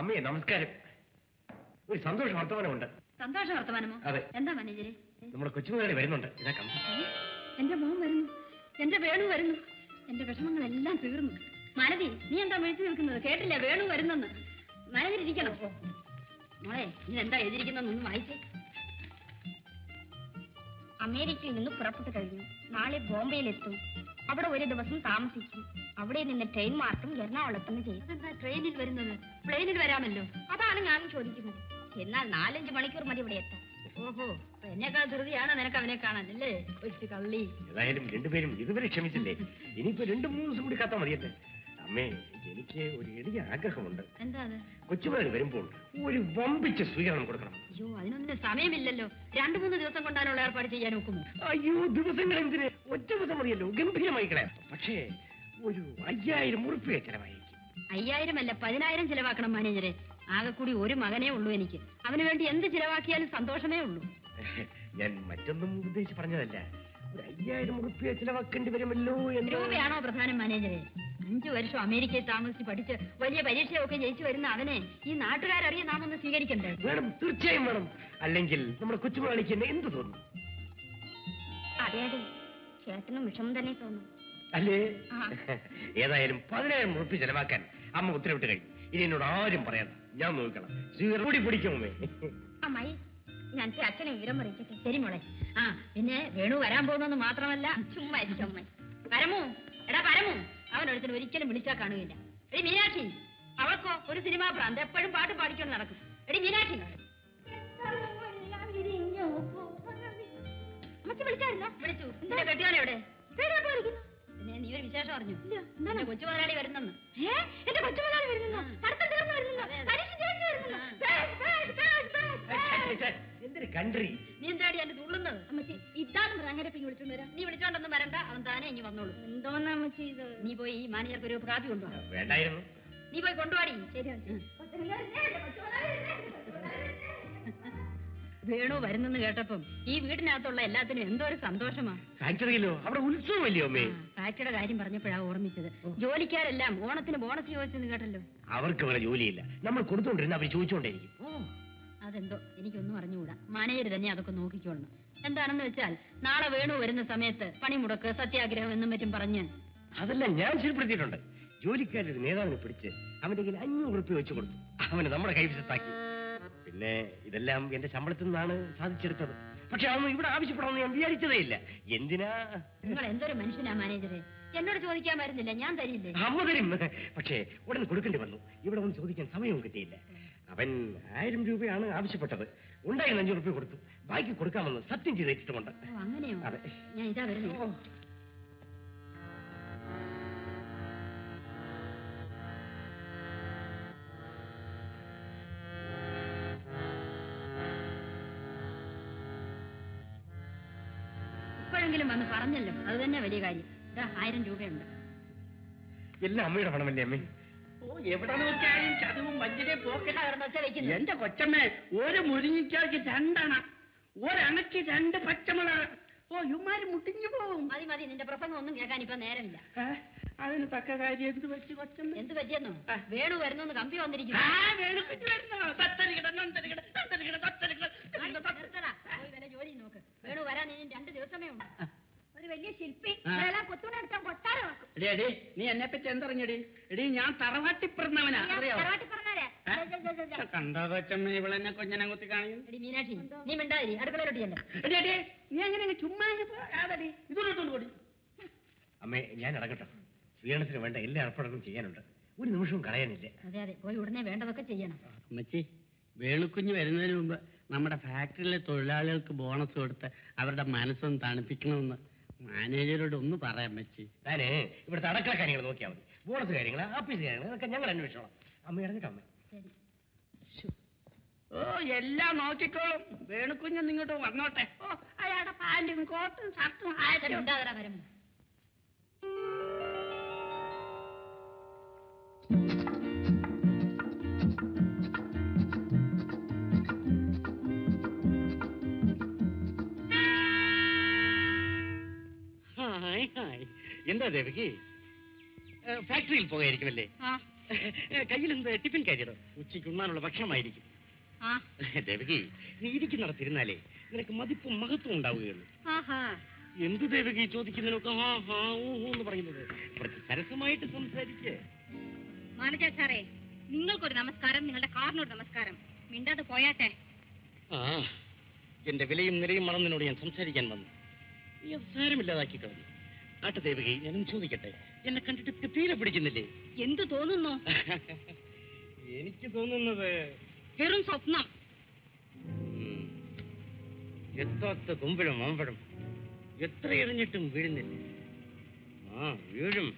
അമ്മയെ നമസ്കാരം. ഒരു സന്തോഷ വർത്തമാനമുണ്ട്. സന്തോഷ വർത്തമാനമോ? അതെ. എന്താ മാനേജരെ? നമ്മുടെ കൊച്ചുമകനെ വരുന്നുണ്ട്. ഇതാക്കാം. എന്റെ മോൻ വരുന്നു, എന്റെ വേണു വരുന്നു, എന്റെ വിഷമങ്ങളെല്ലാം തീർന്നു. മാനവി, നീ എന്താ വിളിച്ചു നിൽക്കുന്നത്? കേട്ടില്ല വേണു വരുന്നെന്ന്. മാനേജരിക്കണം മോളെ, ഇതെന്താ എഴുതിയിരിക്കുന്നൊന്നും വായിച്ചേ. അമേരിക്കയിൽ നിന്ന് പുറപ്പെട്ടു കഴിഞ്ഞു. നാളെ ബോംബെയിലെത്തും. അവിടെ ഒരു ദിവസം താമസിക്കും. അവിടെ നിന്ന് ട്രെയിൻ മാർക്കും എറണാകുളത്തുനിന്ന് ചെയ്യും. അതെന്താ ട്രെയിനിൽ വരുന്നത്? പ്ലെയിനിൽ വരാമല്ലോ. അതാണ് ഞാനും ചോദിക്കുന്നത്. എന്നാൽ 4-5 മണിക്കൂർ മതി ഇവിടെ എത്താം. ഓഹോ, എന്നെക്കാൾ ധൃതിയാണ് നിനക്ക് അവനെ കാണാനല്ലേ? കള്ളി. ഏതായാലും രണ്ടുപേരും ഇതുവരെ ക്ഷമിച്ചില്ലേ? ഇനിയിപ്പോ 2-3 ദിവസം കൂടി കാത്താ മതിയല്ലേ? അമ്മേ, എനിക്ക് ഒരു എളിയ ആഗ്രഹമുണ്ട്. എന്താ? കൊച്ചുമകൾ വരുമ്പോൾ ഒരു വമ്പിച്ച സ്വീകരണം കൊടുക്കണം. അയ്യോ, അതിനൊന്നും സമയമില്ലല്ലോ. 2-3 ദിവസം കൊണ്ടാണുള്ള ഏർപ്പാട് ചെയ്യാൻ നോക്കുന്നു. അയ്യോ, ദിവസങ്ങൾ എന്തിന്? ഒറ്റ ദിവസം മതിയല്ലോ, ഗംഭീരമായി കളയാം. പക്ഷേ ഒരു 5000 ഉറുപ്പിക ചെലവായിരിക്കും. 5000 അല്ല 10,000 ചെലവാക്കണം മാനേജരെ. ആകെ കൂടി ഒരു മകനേ ഉള്ളൂ എനിക്ക്. അവന് വേണ്ടി എന്ത് ചിലവാക്കിയാലും സന്തോഷമേ ഉള്ളൂ. ഞാൻ മറ്റൊന്നും ഉദ്ദേശിച്ച് പറഞ്ഞതല്ല. ഒരു 5000 ഉറുപ്പിക ചെലവാക്കേണ്ടി വരുമല്ലോ. രൂപയാണോ പ്രധാനം മാനേജരെ? 5 വർഷം അമേരിക്കയിൽ താമസിച്ച് പഠിച്ച് വലിയ പരീക്ഷയൊക്കെ ജയിച്ചു വരുന്ന അവനെ ഈ നാട്ടുകാരറിയ നാം ഒന്ന് സ്വീകരിക്കണ്ടേ? വേണം, തീർച്ചയായും വേണം. അല്ലെങ്കിൽ നമ്മുടെ കൊച്ചുമോളിക്ക് എന്നെ എന്ത് തോന്നും? അതെ അതെ, ചേട്ടനും വിഷമം തന്നെ തോന്നും അല്ലേ? ഏതായാലും 10,000 ഉറുപ്പിക ചെലവാക്കാൻ അമ്മ ഉത്തരവിട്ട് കഴിഞ്ഞു. ഇനി എന്നോട് ആരും പറയാം, ഞാൻ നോക്കണം. കൂടി പിടിക്കുമേ അമ്മായി. ഞാൻ അച്ഛനെ വിവരം പറയിക്കട്ടെ. ശരി മോളെ. ആ പിന്നെ വേണു വരാൻ പോകുന്നെന്ന് മാത്രമല്ല. ചുമ്മാ ഇരിക്കും അമ്മ. പരമു, എടാ പരമു, അവനൊരുത്തിന് ഒരിക്കലും വിളിച്ചാൽ കാണുകയില്ല. എടി മീനാക്ഷി, അവൾക്കോ ഒരു സിനിമാ പ്രാന്ത്, എപ്പോഴും പാട്ട് പാടിക്കൊണ്ട് നടക്കും. എടി മീനാക്ഷി, വിളിച്ചു കെട്ടിയോനെ എവിടെ? പിന്നെ നീ ഒരു വിശേഷം അറിഞ്ഞു? എന്റെ കൊച്ചു മുതലാളി വരുന്നെന്ന്. എന്തൊരു കൺട്രി! നീ എന്താടി എന്റെ തുള്ളുന്നത്? അമ്മച്ചി, ഇതാണ് റാങ്കരപ്പി വിളിച്ചോണ്ട് വരാം. നീ വിളിച്ചോണ്ടൊന്നും വരണ്ട, അവൻ താനെ ഇനി വന്നോളൂ. എന്തോന്നാ അമ്മച്ചി ഇത്? നീ പോയി ഈ മാനേജർക്ക് ഒരു കാപ്പി കൊണ്ടുപോകാം. വേണ്ടായിരുന്നു, നീ പോയി കൊണ്ടുപോടി. ശരി. വേണു വരുന്നെന്ന് കേട്ടപ്പം ഈ വീടിനകത്തുള്ള എല്ലാത്തിനും എന്തോ ഒരു സന്തോഷമാണ്. ഫാക്ടറിയുടെ കാര്യം പറഞ്ഞപ്പോഴാണ് ഓർമ്മിച്ചത്. ജോലിക്കാരെല്ലാം ഓണത്തിന് ബോണസ് ചോദിച്ചെന്ന് കേട്ടല്ലോ. അവർക്ക് വേറെ ജോലിയില്ല, നമ്മൾ കൊടുത്തോണ്ടിരുന്ന അവർ ചോദിച്ചോണ്ടേയിരിക്കും. ഓ, അതെന്തോ എനിക്കൊന്നും അറിഞ്ഞുകൂടാ. മാനേജർ തന്നെ അതൊക്കെ നോക്കിക്കോളണം. എന്താണെന്ന് വെച്ചാൽ നാളെ വേണു വരുന്ന സമയത്ത് പണിമുടക്ക്, സത്യാഗ്രഹം എന്നും മറ്റും പറഞ്ഞ് അതെല്ലാം ഞാൻ ശരിപ്പെടുത്തിയിട്ടുണ്ട്. ജോലിക്കാരൊരു നേതാവിനെ പിടിച്ച് അവന്റെ കയ്യിൽ 500 ഉറുപ്പിക വെച്ച് കൊടുത്തു. അവന് നമ്മുടെ കൈവശത്താക്കി. പിന്നെ ഇതെല്ലാം എന്റെ ശമ്പളത്തിൽ നിന്നാണ് സാധിച്ചെടുത്തത്. പക്ഷെ അതൊന്നും ഇവിടെ ആവശ്യപ്പെടാമെന്ന് ഞാൻ വിചാരിച്ചതേ ഇല്ല. എന്തിനാ? നിങ്ങൾ എന്തൊരു മനുഷ്യനാ മാനേജരെ! എന്നോട് ചോദിക്കാൻ വരുന്നില്ല, ഞാൻ തരില്ലേ? അമ്മ തരും, പക്ഷേ ഉടൻ കൊടുക്കേണ്ടി വന്നു. ഇവിടെ ഒന്നും ചോദിക്കാൻ സമയവും കിട്ടിയില്ല. അവൻ 1000 രൂപയാണ് ആവശ്യപ്പെട്ടത്. ഉണ്ടായിരുന്ന 500 ഉറുപ്പിക കൊടുത്തു. ബാക്കി കൊടുക്കാമെന്ന് സത്യം ചെയ്തിട്ടുണ്ട്. അങ്ങനെയോ? അതെ. ഞാൻ ഇതാ വരുന്നു. വന്ന് പറഞ്ഞല്ലോ, അത് തന്നെ വലിയ കാര്യം. 1000 രൂപയുണ്ട്. എല്ലാം അമ്മയുടെ പണമല്ലേ അമ്മേ? എവിടെ നോക്കിയാലും ചതവും വഞ്ചനയും പോക്കറ്റിൽ. എന്റെ കൊച്ചമ്മേ, ഒരു മുരിങ്ങിക്കാർക്ക് 2 അണ, ഒരണക്ക് 2 പച്ചമുളക്. ഓ, ഇമാര് മുട്ടിഞ്ഞു പോവും. മതി മതി, നിന്റെ പ്രസംഗം ഒന്നും കേൾക്കാൻ ഇപ്പൊ നേരമില്ല. അതിന് തക്ക കാര്യം എന്ത് പറ്റി കൊച്ചമ്മ? എന്ത് പറ്റിയെന്നോ? വേണു വരുന്നു, കമ്പി വന്നിരിക്കുന്നു. ജോലി നോക്ക്. വേണു വരാൻ ഇനി 2 ദിവസമേ ഉള്ളൂ. ഒരു വലിയ ശില്പി കൊത്തുണടുത്താൽ കൊട്ടാരമാക്കും. നീ എന്നെ പറ്റി എന്തറിഞ്ഞടി? എടി, ഞാൻ തറവാട്ടി പിറന്നവനാ. കണ്ടോ കൊച്ചമ്മ, ഇവളെന്നെ കൊഞ്ഞനെ കുത്തി കാണിക്കും. എടി മീനാക്ഷി, നീ മിണ്ടായി അടുക്കളയിലോട്ടിയല്ലേ? എടി നീ അങ്ങനെ ചുമ്മാ ഇതുകൊണ്ടു കൂടി. അമ്മേ, ഞാൻ ഇടക്കട്ടെ. സ്വീകരണത്തിന് വേണ്ട എല്ലാ ഏർപ്പാടുകളും ചെയ്യാനുണ്ട്. ഒരു നിമിഷവും കളയാനില്ല. അതെ അതെ, പോയി ഉടനെ വേണ്ടതൊക്കെ ചെയ്യണം. അമ്മച്ചി, വേണുക്കുഞ്ഞ് വരുന്നതിന് മുമ്പ് നമ്മുടെ ഫാക്ടറിയിലെ തൊഴിലാളികൾക്ക് ബോണസ് കൊടുത്ത് അവരുടെ മനസ്സൊന്ന് തണുപ്പിക്കണമെന്ന് മാനേജരോട് ഒന്ന് പറയാൻ പറ്റി. ഞാനേ ഇവിടുത്തെ അടക്കള കാര്യങ്ങൾ നോക്കിയാൽ മതി. ബോണസ് കാര്യങ്ങൾ, ആഫീസ് കാര്യങ്ങൾ, അതൊക്കെ ഞങ്ങൾ അന്വേഷിച്ചോളാം. അമ്മ ഇടഞ്ഞിട്ടോ? ഓ, എല്ലാം നോക്കിക്കോളും. വേണുക്കുഞ്ഞ് നിങ്ങോട്ട് വന്നോട്ടെ. ഓ, അയാളുടെ പാൻറ്റും കോട്ടും ഷർട്ടും ആയതിലുണ്ടാകാൻ വരുമ്പോ എന്താ ദേവകി, ഫാക്ടറിയിൽ പോകായിരിക്കുമല്ലേ? കയ്യിൽ എന്ത് ടിഫിൻ കയറ്റിടും, ഉച്ചയ്ക്ക് ഉണ്ണാനുള്ള ഭക്ഷണമായിരിക്കും. ദേവകി, നീ ഇരിക്കുന്നിടത്തിരുന്നാലേ നിനക്ക് മതിപ്പും മഹത്വം ഉണ്ടാവുകയുള്ളൂ. എന്ത് ദേവകി ചോദിക്കുന്നതിനൊക്കെ ഹാ ഹാ എന്ന് പറയുന്നത്? കുറച്ച് സരസമായിട്ട് സംസാരിക്കേ. മാനേജർ സാറേ, നിങ്ങൾക്കൊരു നമസ്കാരം, നിങ്ങളുടെ കാറിനൊരു നമസ്കാരം. മിണ്ടാതെ പോയാട്ടെ. എന്റെ വിലയും നിലയും മറന്നതിനോട് ഞാൻ സംസാരിക്കാൻ വന്നു. നീ സാരമില്ലാതാക്കി കളഞ്ഞു. ആട്ടെ ദേവകി, ഞാനും ചോദിക്കട്ടെ, എന്നെ കണ്ടിട്ട് തീരെ പിടിക്കുന്നില്ലേ? എന്ത് തോന്നുന്നു? എനിക്ക് തോന്നുന്നത് വെറും സ്വപ്നം. എത്താത്ത കുമ്പിടും അമ്പടം, എത്ര എറിഞ്ഞിട്ടും വീഴുന്നില്ല. ആ വീഴും.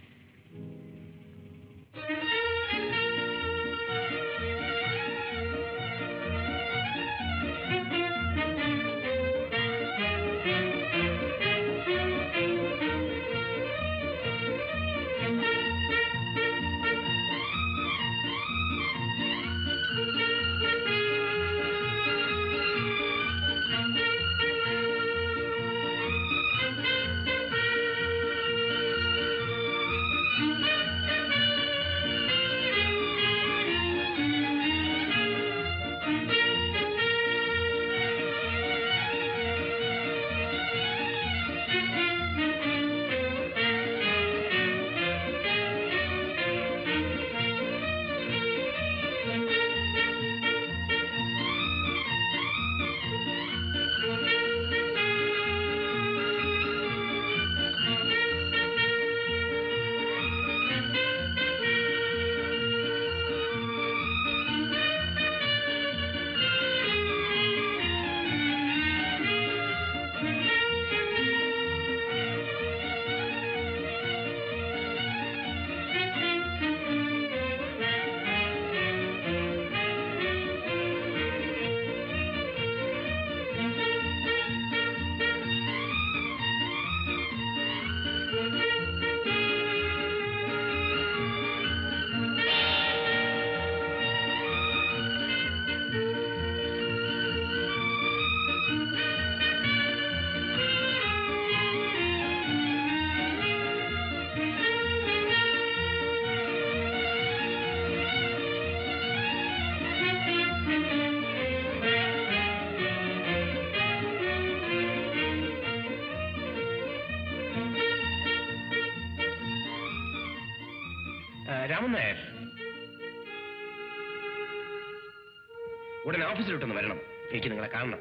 ഉടനെ ഓഫീസിലോട്ടൊന്ന് വരണം, എനിക്ക് നിങ്ങളെ കാണണം.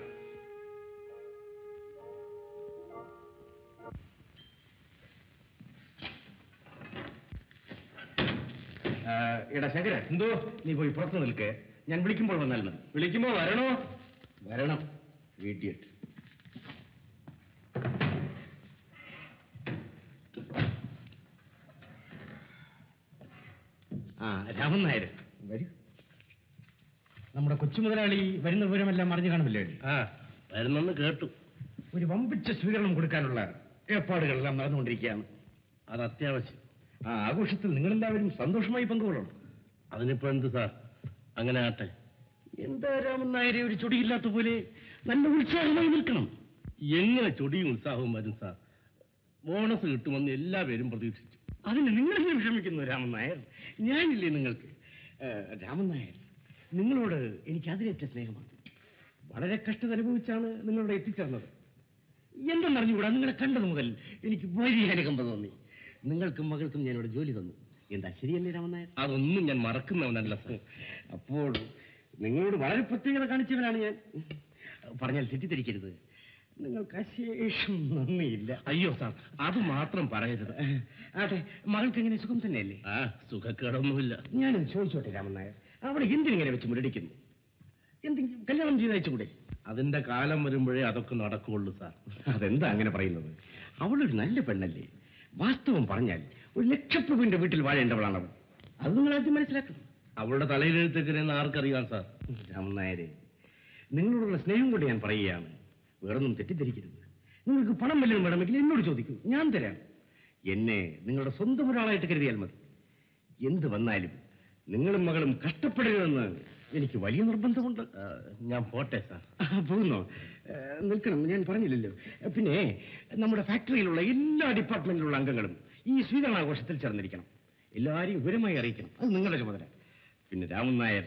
എടാ ശങ്കര, എന്തോ നീ പോയി പുറത്ത് നിൽക്കേ, ഞാൻ വിളിക്കുമ്പോൾ വന്നാൽ മതി. വിളിക്കുമ്പോ വരണോ? വരണം. ഇഡിയറ്റ്. ആ രാമൻ നായർ വരൂ. നമ്മുടെ കൊച്ചു മുതലാളി വരുന്ന വിവരമെല്ലാം അറിഞ്ഞു കാണുമല്ലേ? ആ, വരുന്നെന്ന് കേട്ടു. ഒരു വമ്പിച്ച സ്വീകരണം കൊടുക്കാനുള്ള ഏർപ്പാടുകളെല്ലാം നടന്നുകൊണ്ടിരിക്കുകയാണ്. അത് അത്യാവശ്യം. ആ ആഘോഷത്തിൽ നിങ്ങളെല്ലാവരും സന്തോഷമായി പങ്കുകൊള്ളണം. അതിനിപ്പോ എന്ത് സാർ, അങ്ങനെ ആട്ടെ. എന്താ രാമൻ നായരെ ഒരു ചൊടിയില്ലാത്ത പോലെ നല്ല ഉത്സാഹമായി നിൽക്കണം. എങ്ങനെ ചൊടിയും ഉത്സാഹവും വരും സാർ? ബോണസ് കിട്ടുമെന്ന് എല്ലാവരും പ്രതീക്ഷിച്ചു. അതിന് നിങ്ങളെന്നെ വിഷമിക്കുന്നു രാമൻ നായർ. ഞാനില്ലേ നിങ്ങൾക്ക്? രാമൻ നായർ, നിങ്ങളോട് എനിക്ക് അതിലേറ്റ സ്നേഹമാണ്. വളരെ കഷ്ടതനുഭവിച്ചാണ് നിങ്ങളോട് എത്തിച്ചേർന്നത്. എന്തെന്നറിഞ്ഞുകൂടാ, നിങ്ങളെ കണ്ടത് മുതൽ എനിക്ക് വലിയ അനുകമ്പ തോന്നി. നിങ്ങൾക്കും മകൾക്കും ഞാനിവിടെ ജോലി തന്നു. എന്താ ശരിയല്ലേ രാമൻ നായർ? അതൊന്നും ഞാൻ മറക്കുന്നവനല്ല സാർ. അപ്പോൾ നിങ്ങളോട് വളരെ പ്രത്യേകത കാണിച്ചവനാണ് ഞാൻ. പറഞ്ഞാൽ തെറ്റിദ്ധരിക്കരുത്, നിങ്ങൾക്ക് അശേഷം നന്ദിയില്ല. അയ്യോ സാർ, അത് മാത്രം പറയരുത്. ആട്ടെ, മകൾക്ക് എങ്ങനെ, സുഖം തന്നെയല്ലേ? ആ, സുഖക്കേടൊന്നുമില്ല. ഞാനൊന്ന് ചോദിച്ചോട്ടെ രാമൻ നായർ, അവിടെ എന്തിനിങ്ങനെ വെച്ച് മുരടിക്കുന്നു? എന്തെങ്കിലും കല്യാണം ചെയ്തയച്ചുകൂടെ? അതിന്റെ കാലം വരുമ്പോഴേ അതൊക്കെ നടക്കുകയുള്ളൂ സാർ. അതെന്താ അങ്ങനെ പറയുന്നത്? അവളൊരു നല്ല പെണ്ണല്ലേ? വാസ്തവം പറഞ്ഞാൽ ഒരു ലക്ഷപ്രഭുവിന്റെ വീട്ടിൽ വാഴേണ്ടവളാണ് അവൾ. അത് നിങ്ങൾ ആദ്യം മനസ്സിലാക്കണം. അവളുടെ തലയിലെഴുത്തേക്കിനെന്ന് ആർക്കറിയാം സാർ? രാമൻ നായരെ, നിങ്ങളോടുള്ള സ്നേഹം കൊണ്ട് ഞാൻ പറയുകയാണ്, വേറൊന്നും തെറ്റിദ്ധരിക്കരുത്. നിങ്ങൾക്ക് പണം വല്ലതും വേണമെങ്കിൽ എന്നോട് ചോദിക്കൂ, ഞാൻ തരാം. എന്നെ നിങ്ങളുടെ സ്വന്തം ഒരാളായിട്ട് കരുതിയാൽ മതി. എന്ത് വന്നാലും നിങ്ങളും മകളും കഷ്ടപ്പെടുകയെന്ന് എനിക്ക് വലിയ നിർബന്ധമുണ്ട്. ഞാൻ പോട്ടെ സാർ. പോകുന്നോ? നിൽക്കണം, ഞാൻ പറഞ്ഞില്ലല്ലോ. പിന്നെ നമ്മുടെ ഫാക്ടറിയിലുള്ള എല്ലാ ഡിപ്പാർട്ട്മെന്റിലുള്ള അംഗങ്ങളും ഈ സ്വീകരണാഘോഷത്തിൽ ചേർന്നിരിക്കണം. എല്ലാവരെയും വിവരമായി അറിയിക്കണം. അത് നിങ്ങളുടെ ചുമതല. പിന്നെ രാമൻ നായർ,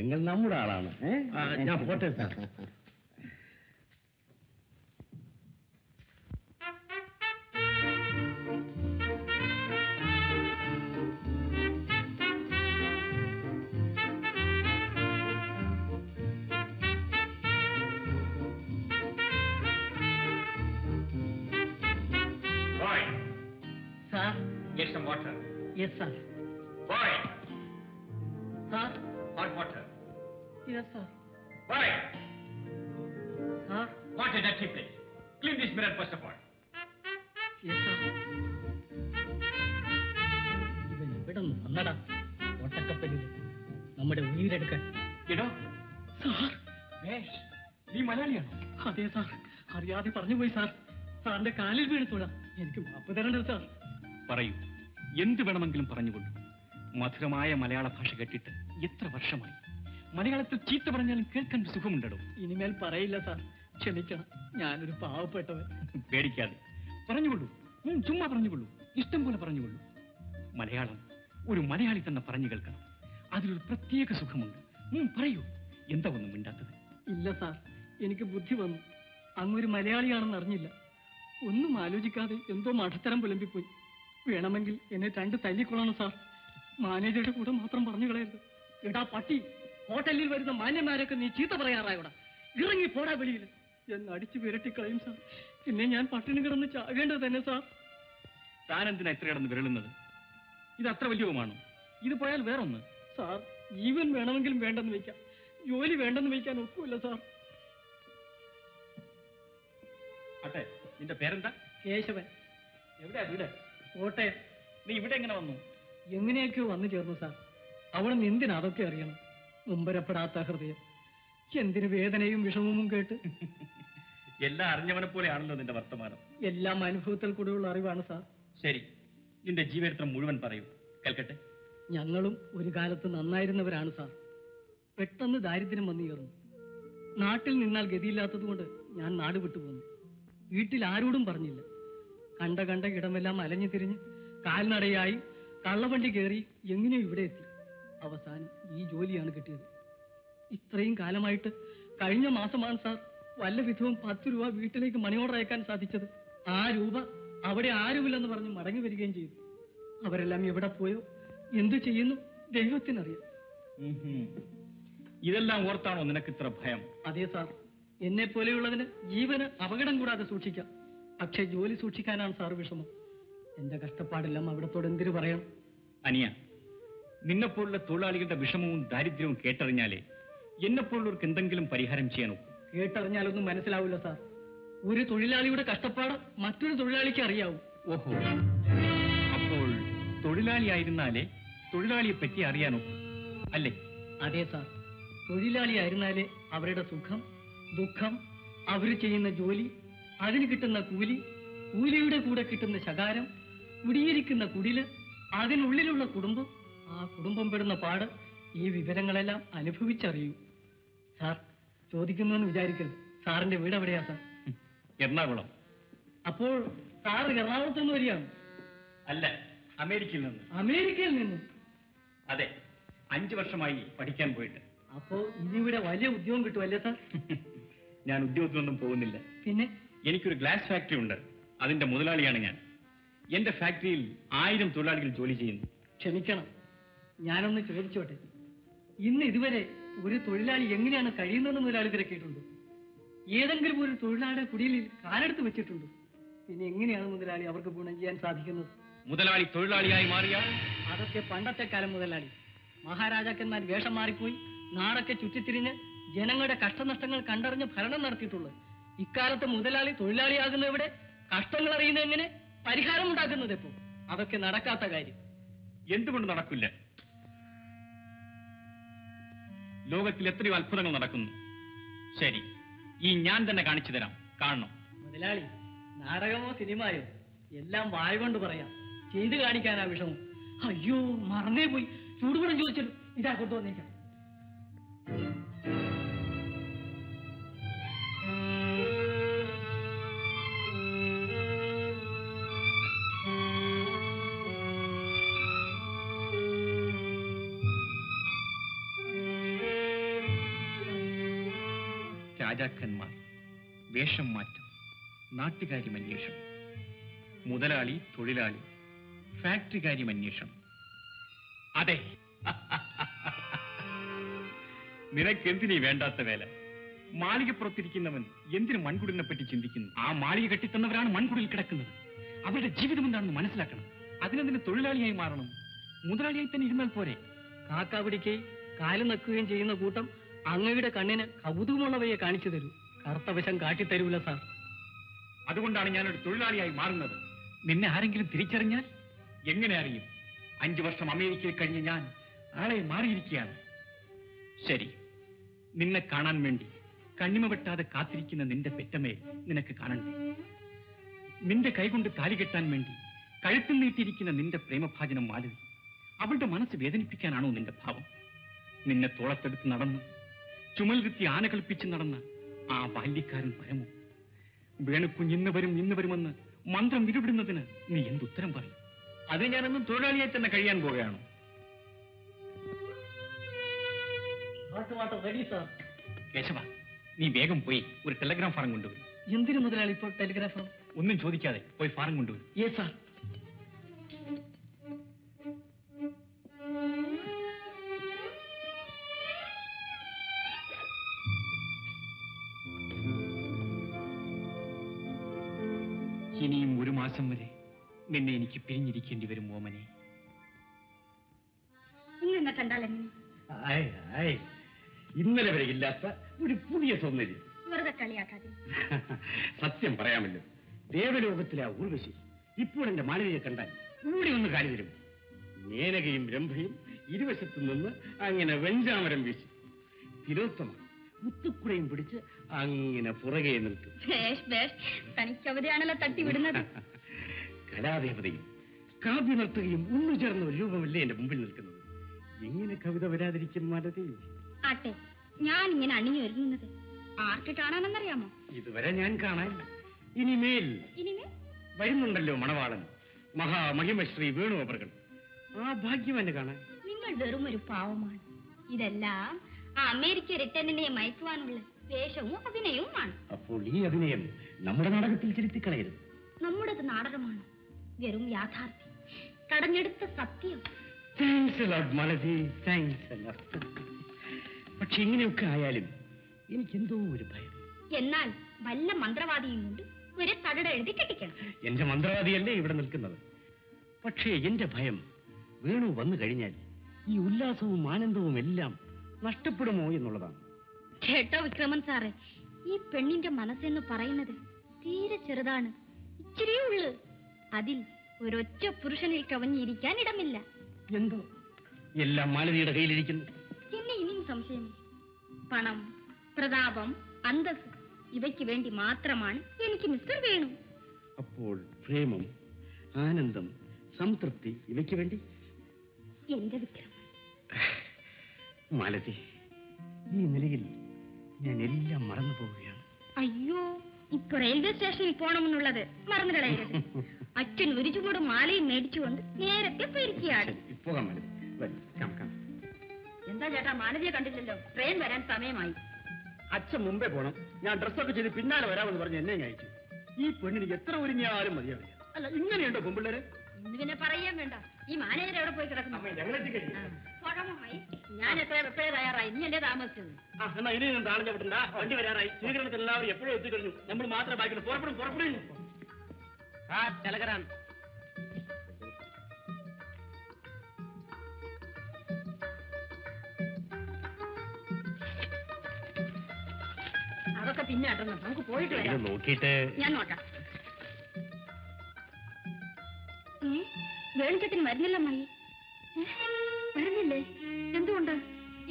നിങ്ങൾ നമ്മുടെ ആളാണ്. ഞാൻ പോട്ടെ sir. Yes, sir. Boy! Sir? Hot water. Yes, sir. Boy! Sir? What a dirty place. Clean this mirror first of all. Yes, sir. Madam, Annada, what a company. Nammude uyir edukka. You know? Sir? Yes. Ni Malayaliyan. Adhe, sir. Ariyade paranju poi, sir. Sir, ande kaalil veedutola. Enikku maappu tharanda, sir. Parayu. എന്ത് വേണമെങ്കിലും പറഞ്ഞുകൊണ്ടു മധുരമായ മലയാള ഭാഷ കേട്ടിട്ട് എത്ര വർഷമായി. മലയാളത്തിൽ ചീത്ത പറഞ്ഞാലും കേൾക്കാൻ സുഖമുണ്ടോ? ഇനിമേൽ പറയില്ല സാർ, ക്ഷമിക്കണം. ഞാനൊരു പാവപ്പെട്ടവൻ. പേടിക്കാതെ പറഞ്ഞുകൊള്ളൂ, ചുമ്മാ പറഞ്ഞുകൊള്ളൂ, ഇഷ്ടം പോലെ പറഞ്ഞുകൊള്ളൂ. മലയാളം ഒരു മലയാളി തന്നെ പറഞ്ഞു കേൾക്കണം. അതിലൊരു പ്രത്യേക സുഖമുണ്ട്. പറയൂ, എന്താ ഒന്നും മിണ്ടാത്തത്? ഇല്ല സാർ, എനിക്ക് ബുദ്ധി വന്നു. അങ്ങൊരു മലയാളിയാണെന്ന് അറിഞ്ഞില്ല. ഒന്നും ആലോചിക്കാതെ എന്തോ മഠത്തരം പുലമ്പിപ്പോയി. വേണമെങ്കിൽ എന്നെ രണ്ട് തല്ലിക്കൊള്ളണം സാർ. മാനേജറുടെ കൂടെ മാത്രം പറഞ്ഞു കളയരുത്. എടാ പട്ടി, ഹോട്ടലിൽ വരുന്ന മാന്യന്മാരൊക്കെ നീ ചീത്ത പറയാറായോടാ. ഇറങ്ങി പോടാ വെളിയിൽ എന്നടിച്ചു വിരട്ടിക്കളയും സാർ. പിന്നെ ഞാൻ പട്ടിണി കിടന്ന് ചാകേണ്ടത് തന്നെ സാർ. താനെന്തിനാ എത്ര കിടന്ന് വിരളുന്നത്? ഇത് അത്ര വലിയവുമാണ്. ഇത് പോയാൽ വേറൊന്ന് സാർ. ജീവൻ വേണമെങ്കിലും വേണ്ടെന്ന് വയ്ക്കാം, ജോലി വേണ്ടെന്ന് വയ്ക്കാൻ ഒക്കുമില്ല സാർ. അട്ടെ, നിന്റെ പേരെന്താ? കേശവൻ. എവിടെയാ വീട്? കോട്ടയം. നീ ഇവിടെ എങ്ങനെ വന്നു? എങ്ങനെയൊക്കെയോ വന്നു ചേർന്നു സാർ. അവിടെ നിന്ന് എന്തിനതൊക്കെ അറിയണം. മുമ്പരപ്പെടാത്ത ഹൃദയം എന്തിന് വേദനയും വിഷമവും കേട്ട്. എല്ലാം അറിഞ്ഞവനെ പോലെയാണല്ലോ നിന്റെ വർത്തമാനം. എല്ലാം അനുഭവത്തിൽ കൂടെയുള്ള അറിവാണ് സാർ. ശരി, നിന്റെ ജീവചരിത്രം മുഴുവൻ പറയും, കേൾക്കട്ടെ. ഞങ്ങളും ഒരു കാലത്ത് നന്നായിരുന്നവരാണ് സാർ. പെട്ടെന്ന് ദാരിദ്ര്യം വന്നു ചേർന്നു. നാട്ടിൽ നിന്നാൽ ഗതിയില്ലാത്തത് കൊണ്ട് ഞാൻ നാട് വിട്ടുപോന്നു. വീട്ടിൽ ആരോടും പറഞ്ഞില്ല. കണ്ട ഇടമെല്ലാം അലഞ്ഞു തിരിഞ്ഞ് കാൽനടയായി കള്ളവണ്ടി കയറി എങ്ങനെയും ഇവിടെ എത്തി. അവസാനം ഈ ജോലിയാണ് കിട്ടിയത്. ഇത്രയും കാലമായിട്ട് കഴിഞ്ഞ മാസമാണ് സാർ വല്ല വിധവും 10 രൂപ വീട്ടിലേക്ക് മണി ഓർഡർ അയക്കാൻ സാധിച്ചത്. ആ രൂപ അവിടെ ആരുമില്ലെന്ന് പറഞ്ഞ് മടങ്ങി വരികയും ചെയ്തു. അവരെല്ലാം എവിടെ പോയോ എന്തു ചെയ്യുന്നു ദൈവത്തിനറിയാം. ഇതെല്ലാം ഓർത്താണോ നിനക്ക് ഇത്ര ഭയം? അതെ സാർ, എന്നെ പോലെയുള്ളതിന് ജീവന് അപകടം കൂടാതെ സൂക്ഷിക്കാം. പക്ഷെ ജോലി സൂക്ഷിക്കാനാണ് സാർ വിഷമം. എന്റെ കഷ്ടപ്പാടെല്ലാം അവിടത്തോട് എന്തിനു പറയണം. അനിയ, നിന്നെപ്പോലുള്ള തൊഴിലാളികളുടെ വിഷമവും ദാരിദ്ര്യവും കേട്ടറിഞ്ഞാലേ എന്നെപ്പോലുള്ളവർക്ക് എന്തെങ്കിലും പരിഹാരം ചെയ്യാനോ? കേട്ടറിഞ്ഞാലൊന്നും മനസ്സിലാവില്ല സാർ. ഒരു തൊഴിലാളിയുടെ കഷ്ടപ്പാട് മറ്റൊരു തൊഴിലാളിക്ക് അറിയാവൂ. ഓഹോ, അപ്പോൾ തൊഴിലാളിയായിരുന്നാലേ തൊഴിലാളിയെ പറ്റി അറിയാനോ അല്ലേ? അതെ സാർ, തൊഴിലാളിയായിരുന്നാലേ അവരുടെ സുഖം ദുഃഖം, അവർ ചെയ്യുന്ന ജോലി, അതിന് കിട്ടുന്ന കൂലി, കൂലിയുടെ കൂടെ കിട്ടുന്ന ശകാരം, കുടിയിരിക്കുന്ന കുടില്, അതിനുള്ളിലുള്ള കുടുംബം, ആ കുടുംബം പെടുന്ന പാട്, ഈ വിവരങ്ങളെല്ലാം അനുഭവിച്ചറിയൂ. സാർ ചോദിക്കുന്നുവെന്ന് വിചാരിക്കരുത്. സാറിന്റെ വീട് എവിടെയാ സാർ? എറണാകുളം. അപ്പോൾ സാർ എറണാകുളത്ത് നിന്ന് വരികയാണ്? അല്ല, അമേരിക്കയിൽ നിന്ന്. അമേരിക്കയിൽ നിന്ന്? അതെ, 5 വർഷമായി പഠിക്കാൻ പോയിട്ട്. അപ്പോ ഇനിവിടെ വലിയ ഉദ്യോഗം കിട്ടുമല്ലേ സാർ? ഞാൻ ഉദ്യോഗത്തിനൊന്നും പോകുന്നില്ല. പിന്നെ എനിക്കൊരു ഗ്ലാസ് ഫാക്ടറി ഉണ്ട്. അതിന്റെ മുതലാളിയാണ് ഞാൻ. എന്റെ ഫാക്ടറിയിൽ 1000 തൊഴിലാളികൾ ജോലി ചെയ്യുന്നു. ക്ഷമിക്കണം, ഞാനൊന്ന് ചോദിച്ചോട്ടെ, ഇന്ന് ഇതുവരെ ഒരു തൊഴിലാളി എങ്ങനെയാണ് കഴിയുന്നതെന്ന് മുതലാളി തിരക്കിയിട്ടുണ്ടോ? ഏതെങ്കിലും ഒരു തൊഴിലാളിയുടെ കുടിയിൽ കാലെടുത്ത് വെച്ചിട്ടുണ്ടോ? പിന്നെ എങ്ങനെയാണ് മുതലാളി അവർക്ക് ഗുണം ചെയ്യാൻ സാധിക്കുന്നത്? മുതലാളി തൊഴിലാളിയായി മാറിയാൽ അതൊക്കെ പണ്ടത്തെ കാലം മുതലാളി. മഹാരാജാക്കന്മാർ വേഷം മാറിപ്പോയി നാടൊക്കെ ചുറ്റിത്തിരിഞ്ഞ് ജനങ്ങളുടെ കഷ്ടനഷ്ടങ്ങൾ കണ്ടറിഞ്ഞ് ഭരണം നടത്തിയിട്ടുള്ളത്. ഇക്കാലത്ത് മുതലാളി തൊഴിലാളിയാകുന്നവിടെ കഷ്ടങ്ങൾ അറിയുന്നത് എങ്ങനെ, പരിഹാരം ഉണ്ടാക്കുന്നത് എപ്പോ? അതൊക്കെ നടക്കാത്ത കാര്യം. എന്തുകൊണ്ട് നടക്കില്ല? ലോകത്തിൽ എത്രയോ അത്ഭുതങ്ങൾ നടക്കുന്നു. ശരി, ഈ ഞാൻ തന്നെ കാണിച്ചു തരാം, കാണണം. മുതലാളി, നാടകമോ സിനിമയോ എല്ലാം വായ കൊണ്ട് പറയാം, ചെയ്ത് കാണിക്കാനാ വിഷമം. അയ്യോ, മറന്നേ പോയി, ചൂടുകൂടം ചോദിച്ചല്ലോ. ഇതാ കൊണ്ടുവന്നേക്കാം. രാജാക്കന്മാർ, വേഷം മാറ്റം, നാട്ടുകാര്യമന്വേഷണം, മുതലാളി തൊഴിലാളി, ഫാക്ടറി കാര്യമന്വേഷണം. അതെ, നിനക്കെന്തിനീ വേണ്ടാത്ത വേല? മാളികപ്പുറത്തിരിക്കുന്നവൻ എന്തിനു മൺകുടിലിനെ പറ്റി ചിന്തിക്കുന്നു? ആ മാളിക കെട്ടിത്തന്നവരാണ് മൺകുടിൽ കിടക്കുന്നത്. അവരുടെ ജീവിതം എന്താണെന്ന് മനസ്സിലാക്കണം. അതിനെന്തിന് തൊഴിലാളിയായി മാറണം? മുതലാളിയായി തന്നെ ഇരുന്നാൽ പോരെ? കാക്കാപിടിക്കുകയും കാലം നക്കുകയും ചെയ്യുന്ന കൂട്ടം അങ്ങയുടെ കണ്ണിന് കൗതുകമുള്ളവയെ കാണിച്ചു തരൂ, കർത്തവശം കാട്ടിത്തരൂല സാർ. അതുകൊണ്ടാണ് ഞാനൊരു തൊഴിലാളിയായി മാറുന്നത്. നിന്നെ ആരെങ്കിലും തിരിച്ചറിഞ്ഞാൽ? എങ്ങനെ അറിയും? 5 വർഷം അമേരിക്കയിൽ കഴിഞ്ഞ് ഞാൻ ആളെ മാറിയിരിക്കുകയാണ്. ശരി, നിന്നെ കാണാൻ വേണ്ടി കണ്ണിമ വെട്ടാതെ കാത്തിരിക്കുന്ന നിന്റെ പെറ്റമ്മയെ നിനക്ക് കാണണ്ടേ? നിന്റെ കൈകൊണ്ട് താലി കെട്ടാൻ വേണ്ടി കഴുത്തിൽ നീട്ടിയിരിക്കുന്ന നിന്റെ പ്രേമഭാജനം മാലതി, അവളുടെ മനസ്സ് വേദനിപ്പിക്കാനാണോ നിന്റെ ഭാവം? നിന്നെ തോളത്തെടുത്ത് നടന്ന് ചുമൽ കുത്തി ആന കളിപ്പിച്ച് നടന്ന ആ ബാല്യക്കാരൻ പരമോ? വേണുക്കുഞ്ഞ് ഇന്ന് വരും ഇന്ന് വരുമെന്ന് മന്ത്രം വിരുവിടുന്നതിന് നീ എന്തുത്തരം പറയും? അത് ഞാനൊന്നും തൊഴിലാളിയായി തന്നെ കഴിയാൻ പോവുകയാണോ? കേശവ, നീ വേഗം പോയി ഒരു ടെലഗ്രാം ഫാറം കൊണ്ടുവരും. എന്തിനു മുതലാളി ഇപ്പോൾ ടെലഗ്രാം ഫാറം? ഒന്നും ചോദിക്കാതെ പോയി ഫാറം കൊണ്ടുവരും. Yes sir. ഇനിയും 1 മാസം വരെ നിന്നെ എനിക്ക് പിരിഞ്ഞിരിക്കേണ്ടി വരും ഓമനെ. ഇങ്ങനെ കണ്ടാൽ ഇന്നലെ വരെ ഇല്ലാത്ത ഒരു പുതിയ സൗന്ദര്യം. സത്യം പറയാമല്ലോ, ദേവലോകത്തിലെ ആ ഉർവശി ഇപ്പോൾ എന്റെ മാളവിയെ കണ്ടാൽ കൂടി ഒന്ന് കാലി തരും. മേനകയും രംഭയും ഇരുവശത്തു നിന്ന് അങ്ങനെ വെഞ്ചാമരം വീശി തിലോത്തമ മുത്തുക്കുടയും പിടിച്ച് അങ്ങനെ പുറകെ നിൽക്കും. കലാദേവതയും കാവ്യ നർത്തകയും ഒന്നു ചേർന്ന ഒരു രൂപമല്ലേ എന്റെ മുമ്പിൽ നിൽക്കുന്നത്. എങ്ങനെ കവിത വരാതിരിക്കും മാലതി? ആട്ടെ, ഞാൻ ഇങ്ങനെ അണിഞ്ഞു വരുന്നത് ആർക്ക് കാണാനെന്നറിയാമോ? ഇതുവരെ ഞാൻ കാണാൻ. ഇനിമേൽ വരുന്നുണ്ടല്ലോ മണവാളൻ, മഹാമഹിമശ്രീ വേണു അവർകൾ. ആ ഭാഗ്യം എന്നെ കാണാൻ. നിങ്ങൾ വെറും ഒരു പാവമാണ്. ഇതെല്ലാം ആ അമേരിക്ക റിട്ടേണിനെ മയക്കുവാനുള്ള വേഷവും അഭിനയവുമാണ്. അപ്പോൾ ഈ അഭിനയം നമ്മുടെ നാടകത്തിൽ ചെലുത്തിക്കളയരുത്. നമ്മുടേത് നാടകമാണ്, വെറും യാഥാർത്ഥ്യം, കടഞ്ഞെടുത്ത സത്യം. പക്ഷെ ഇങ്ങനെയൊക്കെ ആയാലും എനിക്കെന്തോ ഒരു ഭയം. എന്നാൽ വല്ല മന്ത്രവാദിയും കൊണ്ട് ഒരു തടട എഴുതി കെട്ടിക്കണം. എന്റെ മന്ത്രവാദിയല്ലേ ഇവിടെ നിൽക്കുന്നത്. പക്ഷേ എന്റെ ഭയം, വേണു വന്നു കഴിഞ്ഞാൽ ഈ ഉല്ലാസവും ആനന്ദവും എല്ലാം നഷ്ടപ്പെടുമോ എന്നുള്ളതാണ്. കേട്ടോ വിക്രമൻ സാറേ, ഈ പെണ്ണിന്റെ മനസ്സെന്ന് പറയുന്നത് തീരെ ചെറുതാണ്, ഇച്ചിരിയേ ഉള്ളു. അതിൽ ഒരൊറ്റ പുരുഷനിൽ കവഞ്ഞിരിക്കാൻ ഇടമില്ല. എന്തോ എല്ലാം മാലതിയുടെ കയ്യിലിരിക്കുന്നു. പിന്നെ ഇനിയും സംശയം, പണം, പ്രതാപം, അന്തസ്, ഇവയ്ക്ക് വേണ്ടി മാത്രമാണ് എനിക്ക് മിസ്റ്റർ വേണു. അപ്പോൾ പ്രേമം, ആനന്ദം, സംതൃപ്തി, ഇവയ്ക്ക് വേണ്ടി എന്റെ വിക്രം. മാലതി, ഈ നിലയിൽ ഞാൻ എല്ലാം മറന്നു പോവുകയാണ്. അയ്യോ, ഇപ്പൊ റെയിൽവേ സ്റ്റേഷനിൽ പോണമെന്നുള്ളത് മറന്നു കളയരുത്. അച്ഛൻ ഒരു ചൂട് മാലയും മേടിച്ചുകൊണ്ട് നേരത്തെ പോയിരിക്കുകയാണ്. എന്താ ചേട്ടാ, മാലതിയെ കണ്ടില്ലല്ലോ? ട്രെയിൻ വരാൻ സമയമായി. അച്ഛൻ മുമ്പേ പോണം, ഞാൻ ഡ്രസ്സൊക്കെ ചെയ്ത് പിന്നാലെ വരാമെന്ന് പറഞ്ഞ് എന്നെ അയച്ചു. ഈ പെണ്ണിന് എത്ര ഒരുങ്ങിയാലും മതിയാവില്ല. അല്ല, ഇങ്ങനെയുണ്ടോ പെൺപിള്ളേര്? ഇന്ന് പിന്നെ പറയാൻ വേണ്ട, ഈ മാനേജർ എവിടെ പോയി കിടക്കുന്നു? ഞാൻ എത്ര എപ്പോഴേ തയ്യാറായി, നീ അല്ലേ താമസിച്ചത്? വണ്ടി വരാറായി, സ്വീകരണത്തിൽ എല്ലാവരും എപ്പോഴും എത്തിക്കഴിഞ്ഞു. നമ്മൾ മാത്രം ബാക്കി പുറപ്പെടും. അതൊക്കെ പിന്നെ അടണം, നമുക്ക് പോയിട്ട് വരാം. നോക്കിയിട്ട് ഞാൻ നോക്കാം. വേണുചേട്ടൻ വരുന്നില്ല അമ്മായി, വരുന്നില്ലേ? എന്തുകൊണ്ട്?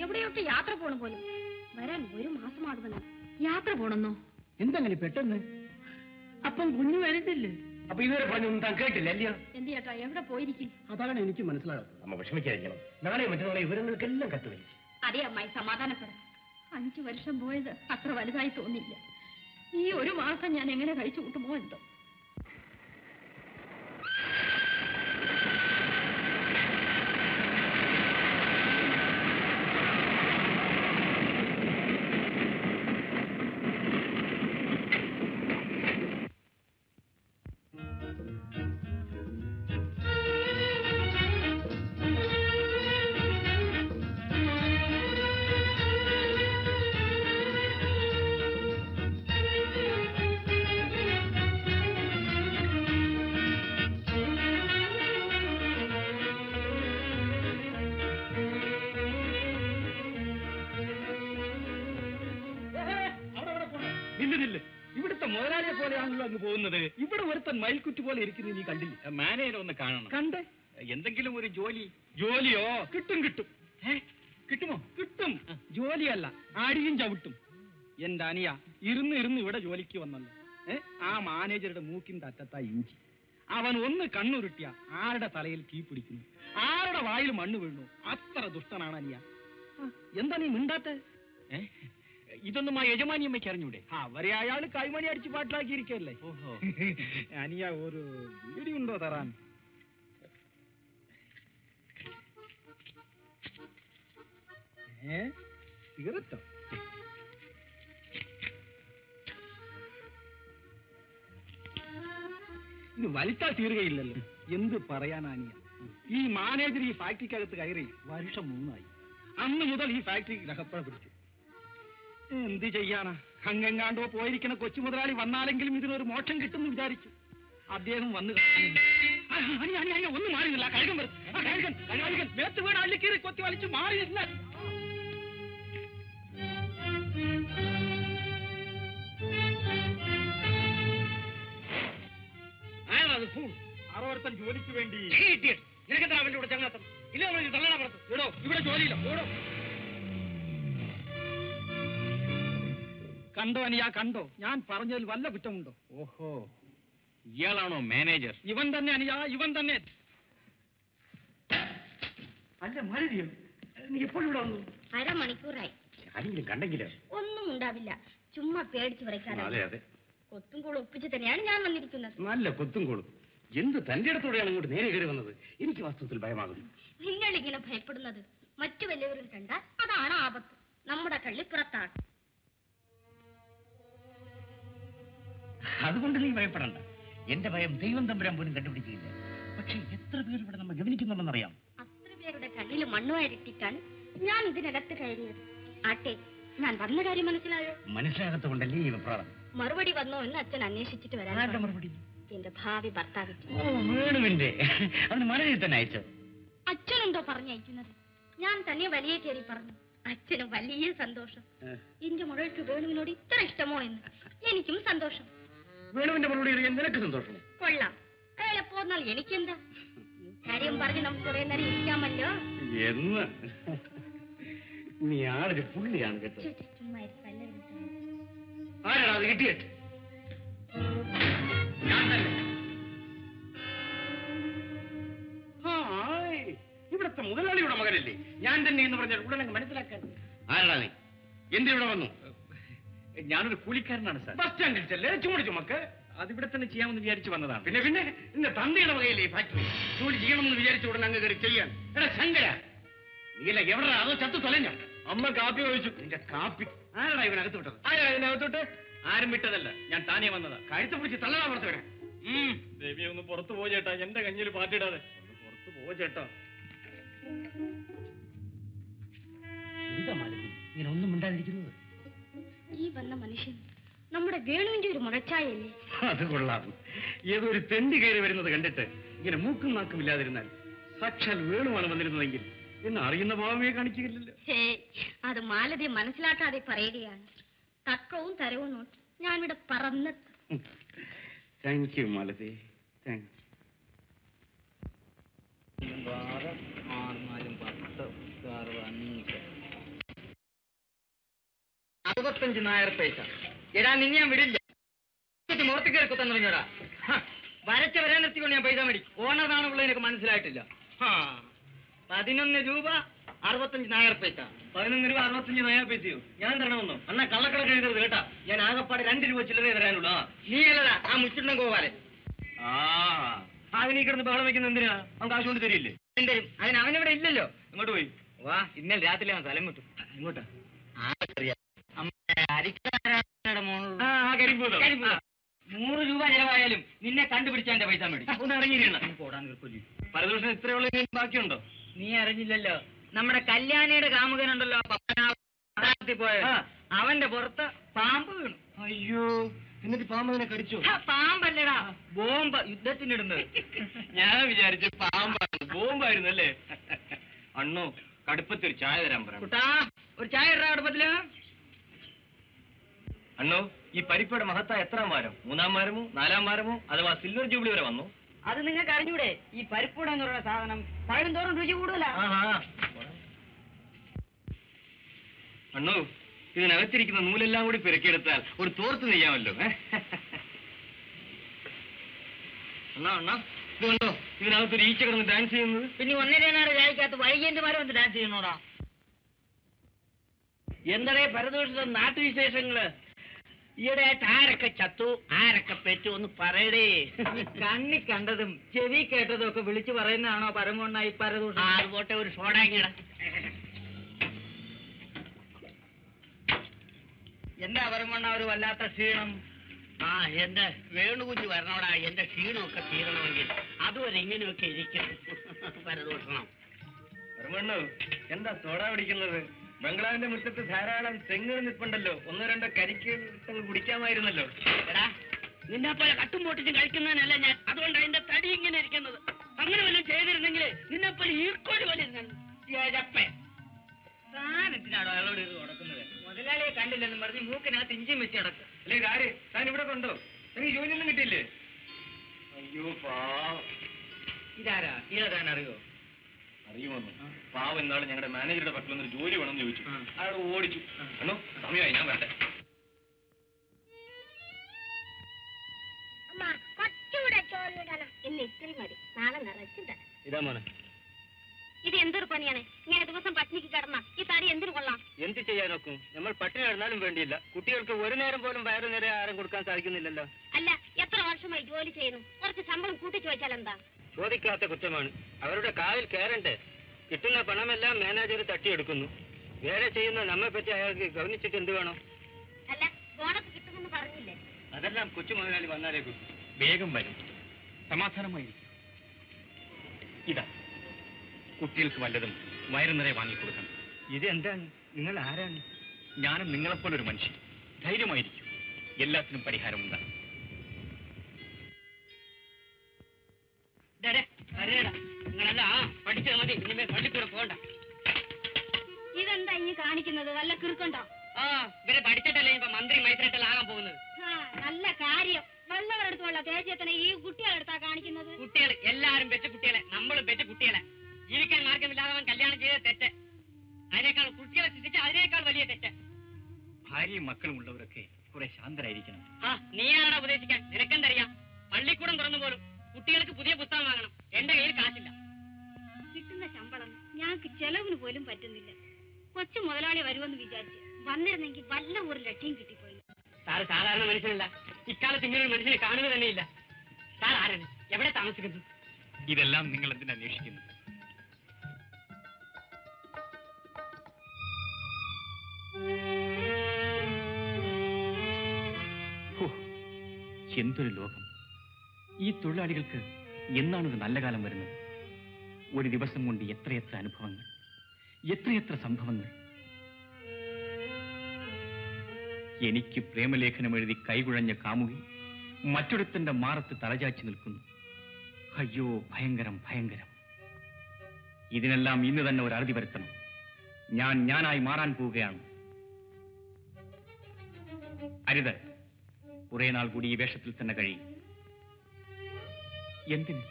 എവിടെയൊക്കെ യാത്ര പോണം പോലും. വരാൻ 1 മാസമാകുമെന്നോ? യാത്ര പോണെന്നോ? എന്തങ്ങനെ പെട്ടെന്ന്? അപ്പം കുഞ്ഞു വരുന്നില്ലേ? അപ്പൊ ഇതുവരെ പറഞ്ഞൊന്നും താൻ കേട്ടില്ല അല്ലയോ? എന്ത് ചേട്ടാ, എവിടെ പോയിരിക്കും? അതാണ് എനിക്ക് മനസ്സിലാകുന്നത്. നമ്മ വിഷമിക്കാതിരിക്കണം. നാളെ മറ്റന്നാളെ വിവരങ്ങൾക്കെല്ലാം കത്തുക. അതേ അമ്മായി, സമാധാനപ്പെടാം. 5 വർഷം പോയത് അത്ര വലുതായി തോന്നില്ല. ഈ 1 മാസം ഞാൻ എങ്ങനെ കഴിച്ചു കൂട്ടുമോ എന്തോ. കണ്ടിട്ടില്ലേ? ഇവിടുത്തെ മുതലാളിയെ പോലെയാണല്ലോ അങ്ങ് പോകുന്നത്. ഇവിടെ ഒരുത്തൻ മയിൽക്കുറ്റി പോലെ ഇരിക്കുന്നത് നീ കണ്ടില്ല? മാനേജർ ഒന്ന് കാണണം. കണ്ട് എന്തെങ്കിലും ഒരു ജോലി. ജോലിയോ? കിട്ടും കിട്ടും. കിട്ടുമോ? കിട്ടും. ജോലിയല്ല, ആടിയും ചവിട്ടും. എന്റെ അനിയ ഇരുന്ന് ഇരുന്ന് ഇവിടെ ജോലിക്ക് വന്നല്ലോ. ആ മാനേജറുടെ മൂക്കിന്റെ അറ്റത്താ ഇഞ്ചി. അവൻ ഒന്ന് കണ്ണുരുട്ടിയ ആരുടെ തലയിൽ തീ പിടിക്കുന്നു, ആരുടെ വായിൽ മണ്ണ് വീഴുന്നു. അത്ര ദുഷ്ടനാണ് അനിയ. എന്താ നീ മിണ്ടാത്ത? ഇതൊന്നും ആ യജമാനിയമ്മയ്ക്ക് അറിഞ്ഞൂടെ? അവരെ അയാൾ കൈമണി അടിച്ച് പാട്ടിലാക്കിയിരിക്കല്ലേ. ഓഹോ, അനിയ ഒരു വീടിയുണ്ടോ തരാൻ? തീർത്തോ? ഇത് വലിച്ചാൽ തീരുകയില്ലല്ലോ. എന്ത് പറയാനാനിയ, ഈ മാനേജർ ഈ ഫാക്ടറിക്കകത്ത് കയറി വർഷം 3 ആയി. അന്ന് മുതൽ ഈ ഫാക്ടറി ലഹപ്പഴ പിടിച്ചു. എന്ത് ചെയ്യാനാ, അങ്ങെങ്ങാണ്ടോ പോയിരിക്കണ കൊച്ചു മുതലാളി വന്നാലെങ്കിലും ഇതിനൊരു മോക്ഷം കിട്ടുമെന്ന് വിചാരിച്ചു. അദ്ദേഹം വന്നു കാണുന്നില്ല. ഒന്നും മാറിയില്ല. കഴുകൻ വരും, മേത്ത് വീട് അള്ളിക്കീറി കൊത്തി വലിച്ചു. മാറിയില്ല. ർത്തൻ ജോലിക്ക് വേണ്ടി നിനക്കെന്താ അവന്റെ കൂടെ ചങ്ങാത്തം? ഇല്ല, അവന് തള്ളണ പുറത്ത് ഇടോ. ഇവിടെ ജോലിയില്ല. ഓടോ. കണ്ടോ അനിയാ, കണ്ടോ? ഞാൻ പറഞ്ഞതിൽ വല്ല കുറ്റമുണ്ടോ? ഓഹോ, ഇയാളാണോ മാനേജർ? ഇവൻ തന്നെ അനിയാ, ഇവൻ തന്നെ. അല്ല മാനേജർ, നീ എപ്പോഴും ഇവിടെ വന്നു? അരമണിക്കൂറായി. ആരെങ്കിലും കണ്ടെങ്കിലോ? ഒന്നും ഉണ്ടാവില്ല, ചുമ്മാ പേടിച്ചു പറയ്ക്കാനാ. അതെ അതെ, കൊത്തും കോളും ഒപ്പിച്ച് തന്നെയാണ് ഞാൻ വന്നിരിക്കുന്നത്. നല്ല കൊത്തും കോളും. എന്ത് തന്റെ ഇടത്തോടെയാണ് ഇങ്ങോട്ട് നേരെ കയറി വന്നത്? എനിക്ക് വാസ്തവത്തിൽ ഭയമാകുന്നു. നിങ്ങളിങ്ങനെ ഭയപ്പെടുന്നത് മറ്റു വലിയവരും കണ്ടാൽ അതാണ് ആപത്ത്. നമ്മുടെ കള്ളി പുറത്താണ്. അതുകൊണ്ട് നീ ഭയപ്പെടണ്ട. എന്റെ ഭയം ദൈവം തമ്പുരാൻ പോലും കണ്ടുപിടിക്കുകയില്ല. പക്ഷെ എത്ര പേര് ഇവിടെ നമ്മൾ ഗവനിക്കുന്നുണ്ടെന്നറിയാം. അത്ര പേരുടെ കണ്ണിൽ മണ്ണുമായിട്ടിട്ടാണ് ഞാൻ ഇതിനകത്ത് കഴിഞ്ഞത്. ആട്ടെ, ഞാൻ വന്ന കാര്യം മനസ്സിലായോ? മനസ്സിലാകത്തുകൊണ്ടല്ലേ ഈ വിപ്രാളം. മറുപടി വന്നോ എന്ന് അച്ഛൻ അന്വേഷിച്ചിട്ട് വരാൻ. മറുപടി എന്റെ ഭാവി ഭർത്താവിന്റെ. അവന് മറുപടി തന്നെ അയച്ചോ? അച്ഛനെന്തോ പറഞ്ഞയക്കുന്നത്. ഞാൻ തന്നെ വലിയ കയറി പറഞ്ഞു. അച്ഛന് വലിയ സന്തോഷം. എന്റെ മുഴക്ക് വേണുവിനോട് ഇത്ര ഇഷ്ടമോ എന്ന്. എനിക്കും സന്തോഷം. വേണുവിന്റെ മറുപടി നിനക്ക് സന്തോഷം? കൊള്ളാം. അയാളെ പോന്നാൽ എനിക്കെന്താ? കാര്യം പറഞ്ഞ് നമുക്ക് കുറെ നേരം ഇരിക്കാമല്ലോ എന്ന്. നീ ആളൊരു പുള്ളിയാണ് കേട്ടോ. ആരാണ് അത് കിട്ടിയിട്ട്? ഇവിടത്തെ മുതലാളിയുടെ മകനല്ലേ ഞാൻ തന്നെ എന്ന് പറഞ്ഞാൽ ഉടനെ മനസ്സിലാക്കാൻ. ആരാണ് നീ? എന്റെ ഇവിടെ വന്നു? ഞാനൊരു കൂലിക്കാരനാണ് സാർ. ബസ് സ്റ്റാൻഡിൽ ചെല്ലേ ചുമട് ചുമക്ക്. അതിവിടെ തന്നെ ചെയ്യാമെന്ന് വിചാരിച്ചു വന്നതാണ്. പിന്നെ പിന്നെ ഇന്ന് തന്തയുടെ വകയില്ലേ ഫാക്ടറി ജോലി ചെയ്യണമെന്ന് വിചാരിച്ച ഉടനെ അങ്ങ് കയറി ചെയ്യാൻ. എടാ ശങ്കര, നീല എവിടെ? അതോ ചത്തു തൊലഞ്ഞോ? അമ്മ കാപ്പി കഴിച്ചു. നിന്റെ കാപ്പി ആരാടാ ഇവനകത്ത് വിട്ടത്? ആരാ ഇതിനകത്ത് വിട്ടത്? ആരും വിട്ടതല്ല, ഞാൻ താനേ വന്നതാ. കഴുത്ത് പിടിച്ച് തള്ളടാ പുറത്ത് വരാൻ. ദേവി ഒന്ന് പുറത്തു പോ ചേട്ടാ. എന്റെ കഞ്ഞിൽ പാറ്റിടാതെ പുറത്തു പോ ചേട്ടാ. എന്താ മാലതി ഇങ്ങനെ ഒന്നും മിണ്ടാതിരിക്കുന്നത്? ഈ വന്ന മനുഷ്യൻ നമ്മുടെ വേണുവിന്റെ ഒരു മുഴച്ചായല്ലേ? അത് കൊള്ളാം. ഏതൊരു തെണ്ടി കയറി വരുന്നത് കണ്ടിട്ട് ഇങ്ങനെ മൂക്കും നാക്കും ഇല്ലാതിരുന്നാൽ സാക്ഷാൽ വേണുവാണ് വന്നിരുന്നതെങ്കിൽ എന്നെ അറിയുന്ന ഭാവമേ കാണിക്കില്ലല്ലോ. അത് മാലതി മനസ്സിലാക്കാതെ പറയുകയാണ്. തക്കവും തരവും നോട്ട് ഞാനിവിടെ പറന്ന്. Thank you Malathi. ായിരം പൈസ എടാ, നിന്നെ ഞാൻ വിടില്ല. മുഖത്ത് കയറി കുത്തം തുടങ്ങിയോടാ. വരച്ച വരാൻ നിർത്തിക്കൊണ്ട് ഞാൻ പൈസ മേടിക്കും. ഓണറാണുള്ള എനിക്ക് മനസ്സിലായിട്ടില്ല. 11 രൂപ 65 നായർ പൈസ. 11 രൂപ 65 നായർ പൈസയോ? ഞാൻ തരണമെന്നോ? അന്നാ കള്ളക്കണക്ക് എഴുതരുത് കേട്ടാ. ഞാൻ ആകെപ്പാട് 2 രൂപ ചില്ലറേ തരാനുള്ളൂ. നീ അല്ലടാ ആ മുച്ചിടം ഗോപാലൻ. അവനീ കിടന്ന് ബഹളം വെക്കുന്ന എന്തിനാ? നമുക്ക് ആവശ്യം കൊണ്ട് തരില്ലേ? തരും. അതിന് അവനിവിടെ ഇല്ലല്ലോ. ഇങ്ങോട്ട് പോയി വാ. ഇന്നലെ രാത്രി അവൻ സ്ഥലം കിട്ടും. ഇങ്ങോട്ടാ. അറിയാം 100 രൂപ ചിലവായാലും നിന്നെ കണ്ടുപിടിച്ചാൽ എന്റെ പൈസ മേടിക്കും. ഒന്ന് ഇറങ്ങിയില്ല. പരദൂഷണം ഇത്രയുള്ള ബാക്കിയുണ്ടോ? നീ അറിഞ്ഞില്ലല്ലോ, നമ്മുടെ കല്യാണിയുടെ കാമുകനുണ്ടല്ലോ പോയ അവന്റെ പുറത്ത് പാമ്പ് വീണു. അയ്യോ, എന്നിട്ട് പാമ്പ് അതിനെ കടിച്ചു. പാമ്പല്ലടാ, ബോംബ്. യുദ്ധത്തിനിടുന്നത് ഞാൻ വിചാരിച്ചു പാമ്പാണ്, ബോംബായിരുന്നു അല്ലേ? അണ്ണോ, കടുപ്പത്തൊരു ചായ തരാൻ പറയാം. ഒരു ചായ ഇടാ കടുപ്പത്തില്. അണ്ണോ, ഈ ഈ പരിപ്പയുടെ മഹത്തായ എത്രാം വാരം? മൂന്നാം വാരമോ നാലാം വാരമോ അഥവാ സിൽവർ ജൂബിലി വരെ വന്നു? അത് നിങ്ങൾക്ക് അറിഞ്ഞൂടെ? ഈ പരിപ്പൂട എന്ന് പറയുന്ന സാധനം പഴന്തോറും രുചി കൂടുതലാ. അണ്ണു, ഇതിനകത്തിരിക്കുന്ന നൂലെല്ലാം കൂടി പെരുക്കിയെടുത്താൽ ഒരു തോർത്ത് നെയ്യാമല്ലോ. അണ്ണാ അണ്ണാ, ഇത് കണ്ടോ, ഇതിനകത്തൊരു ഈച്ച കിടന്ന് ഡാൻസ് ചെയ്യുന്നത്. പിന്നെ ഒന്നിനാണ് രാജിക്കകത്ത് വൈകേന്ദ്രമാരെ വന്ന് ഡാൻസ് ചെയ്യണോടാ. എന്തേ പരദോഷത്തെ നാട്ടുവിശേഷങ്ങള്? ഈയിടെ ആരൊക്കെ ചത്തു ആരൊക്കെ പെറ്റു ഒന്ന് പറയടേ. കണ്ണി കണ്ടതും ചെവി കേട്ടതും ഒക്കെ വിളിച്ചു പറയുന്നതാണോ പരമൊണ്ണായി പരദോഷം? അതുപോട്ടെ, ഒരു സോഡാങ്ങിട. എന്താ പരമൊണ്ണ ഒരു വല്ലാത്ത ക്ഷീണം? ആ, എന്റെ വേണുകുഞ്ഞ് വരണോടാ, എന്റെ ക്ഷീണമൊക്കെ തീരണമെങ്കിൽ. അതുവരെ ഇങ്ങനെയൊക്കെ ഇരിക്കും പരദോഷണം. പരമണ്ണു, എന്താ സോഡ പിടിക്കുന്നത്? ബംഗ്ലാവിന്റെ മുറ്റത്ത് ധാരാളം തെങ്ങുകൾ നിൽപ്പുണ്ടല്ലോ, ഒന്നോ രണ്ടോ കരിക്ക് കുടിക്കാമായിരുന്നല്ലോ. എടാ, നിന്നെ പോലെ കട്ടും പൊട്ടിച്ച് കഴിക്കുന്നതിനല്ല ഞാൻ, അതുകൊണ്ട് അതിന്റെ തടി ഇങ്ങനെ ഇരിക്കുന്നത്. അങ്ങനെ വല്ലതും ചെയ്തിരുന്നെങ്കിൽ നിന്നെ പോലെ ഈർക്കോട് പോലെ താനെത്തിനാണോ അയാളോട് ഇത് ഉടക്കുന്നത്? മുതലാളിയെ കണ്ടില്ലെന്ന് പറഞ്ഞ് മൂക്കിനകത്ത് ഇഞ്ചിയും വെച്ച് അടക്കും. അല്ലെ ആര് താൻ ഇവിടെ കൊണ്ടോ? എനിക്ക് ജോലിയൊന്നും കിട്ടിയില്ലേ? അയ്യോ പാവം. ഇതാരാ? ഇതാ താൻ അറിയോ? അറിയുമെന്ന് പാവം. എന്നാളും ഞങ്ങളുടെ മാനേജറുടെ പക്കൽ നിന്നൊരു ജോലി വേണമെന്ന് ചോദിച്ചു, അയാൾ ഓടിച്ചു. കണ്ടോ, സമയമായി, ഞാൻ വരട്ടെ. ഇത് എന്തൊരു പണിയാണ്? ഇങ്ങനെ ദിവസം പട്ടിണിക്ക് കിടന്ന ഈ തടി എന്തിനു കൊള്ളാം? എന്ത് ചെയ്യാനൊക്കും? നമ്മൾ പട്ടിണി കിടന്നാലും വേണ്ടിയില്ല, കുട്ടികൾക്ക് ഒരു നേരം പോലും വയറു നേരെ ആരും കൊടുക്കാൻ സാധിക്കുന്നില്ലല്ലോ. അല്ല, എത്ര വർഷമായി ജോലി ചെയ്യുന്നു? കുറച്ച് ശമ്പളം കൂട്ടി ചോദിച്ചാൽ എന്താ? ചോദിക്കാത്ത കുറ്റമാണ്. അവരുടെ കാവിൽ കയറണ്ടേ? കിട്ടുന്ന പണമെല്ലാം മാനേജർ തട്ടിയെടുക്കുന്നു. വേറെ ചെയ്യുന്ന നമ്മെ പറ്റി അയാൾക്ക് ഗവനിച്ചിട്ട് എന്ത് വേണം? അതെല്ലാം കൊച്ചു മുതലാളി വന്നാലേക്കും. വേഗം വരും, സമാധാനമായി. ഇതാ, കുട്ടികൾക്ക് വല്ലതും വയറുനിറയെ വാങ്ങിക്കൊടുക്കണം. ഇതെന്താണ്? നിങ്ങൾ ആരാണ്? ഞാനും നിങ്ങളെപ്പോലൊരു മനുഷ്യൻ. ധൈര്യമായിരിക്കും, എല്ലാത്തിനും പരിഹാരമുണ്ടാകും. ഇതെന്താ ഇനി കാണിക്കുന്നത്? വല്ല കിറുക്കുണ്ടോ? ഇവരെ പഠിച്ചിട്ടല്ലേ ഇപ്പൊ മന്ത്രി മൈത്രയിട്ടെല്ലാം ആകാൻ പോകുന്നത്. നല്ല കാര്യം. വെള്ളവരെടുത്തുള്ള ദേശത്തിനെ ഈ കുട്ടികളെടുത്താ കാണിക്കുന്നത്. കുട്ടികൾ എല്ലാരും വെച്ച കുട്ടികളെ, നമ്മളും വെച്ച കുട്ടികളെ. ജീവിക്കാൻ മാർഗമില്ലാതെ കല്യാണം ചെയ്ത തെറ്റ്. അതിനേക്കാൾ കുട്ടികളെ ചിന്തിച്ച അതിനേക്കാൾ വലിയ തെറ്റ്. ഭാര്യയും മക്കളും ഉള്ളവരൊക്കെ കുറെ ശാന്തരായിരിക്കണം. നീ ആരാണ് ഉപദേശിക്കാൻ? നിനക്കെന്തറിയാം? പള്ളിക്കൂടം തുറന്നു പോലും കുട്ടികൾക്ക് പുതിയ പുസ്തകം വാങ്ങണം. എന്റെ കയ്യിൽ കാശില്ല. കിട്ടുന്ന ശമ്പളം ഞങ്ങൾക്ക് ചെലവിന് പോലും പറ്റുന്നില്ല. കൊച്ചു മുതലാളി വരുമെന്ന് വിചാരിച്ച് വന്നിരുന്നെങ്കിൽ വല്ല ഒരു ലക്ഷ്യം കിട്ടിപ്പോയി. സാറ് സാധാരണ മനുഷ്യനല്ല. ഇക്കാലത്ത് ഇങ്ങനൊരു മനുഷ്യനെ കാണുക തന്നെയില്ല. സാർ ആരാണ്? എവിടെ താമസിക്കുന്നു? ഇതെല്ലാം നിങ്ങൾ എന്തിനന്വേഷിക്കുന്നു? എന്തൊരു ലോകം! ഈ തൊഴിലാളികൾക്ക് എന്നാണൊരു നല്ല കാലം വരുന്നത്? ഒരു ദിവസം കൊണ്ട് എത്രയെത്ര അനുഭവങ്ങൾ, എത്രയെത്ര സംഭവങ്ങൾ. എനിക്ക് പ്രേമലേഖനം എഴുതി കൈകുഴഞ്ഞ കാമുകി മറ്റൊരുത്തന്റെ മാറത്ത് തലചാച്ചു നിൽക്കുന്നു. അയ്യോ, ഭയങ്കരം, ഭയങ്കരം. ഇതിനെല്ലാം ഇന്ന് തന്നെ ഒരു അറുതി വരുത്തണം. ഞാനായി മാറാൻ പോവുകയാണ്. അരുത്, കുറേ നാൾ കൂടി ഈ വേഷത്തിൽ തന്നെ കഴിയും. എന്തിന്?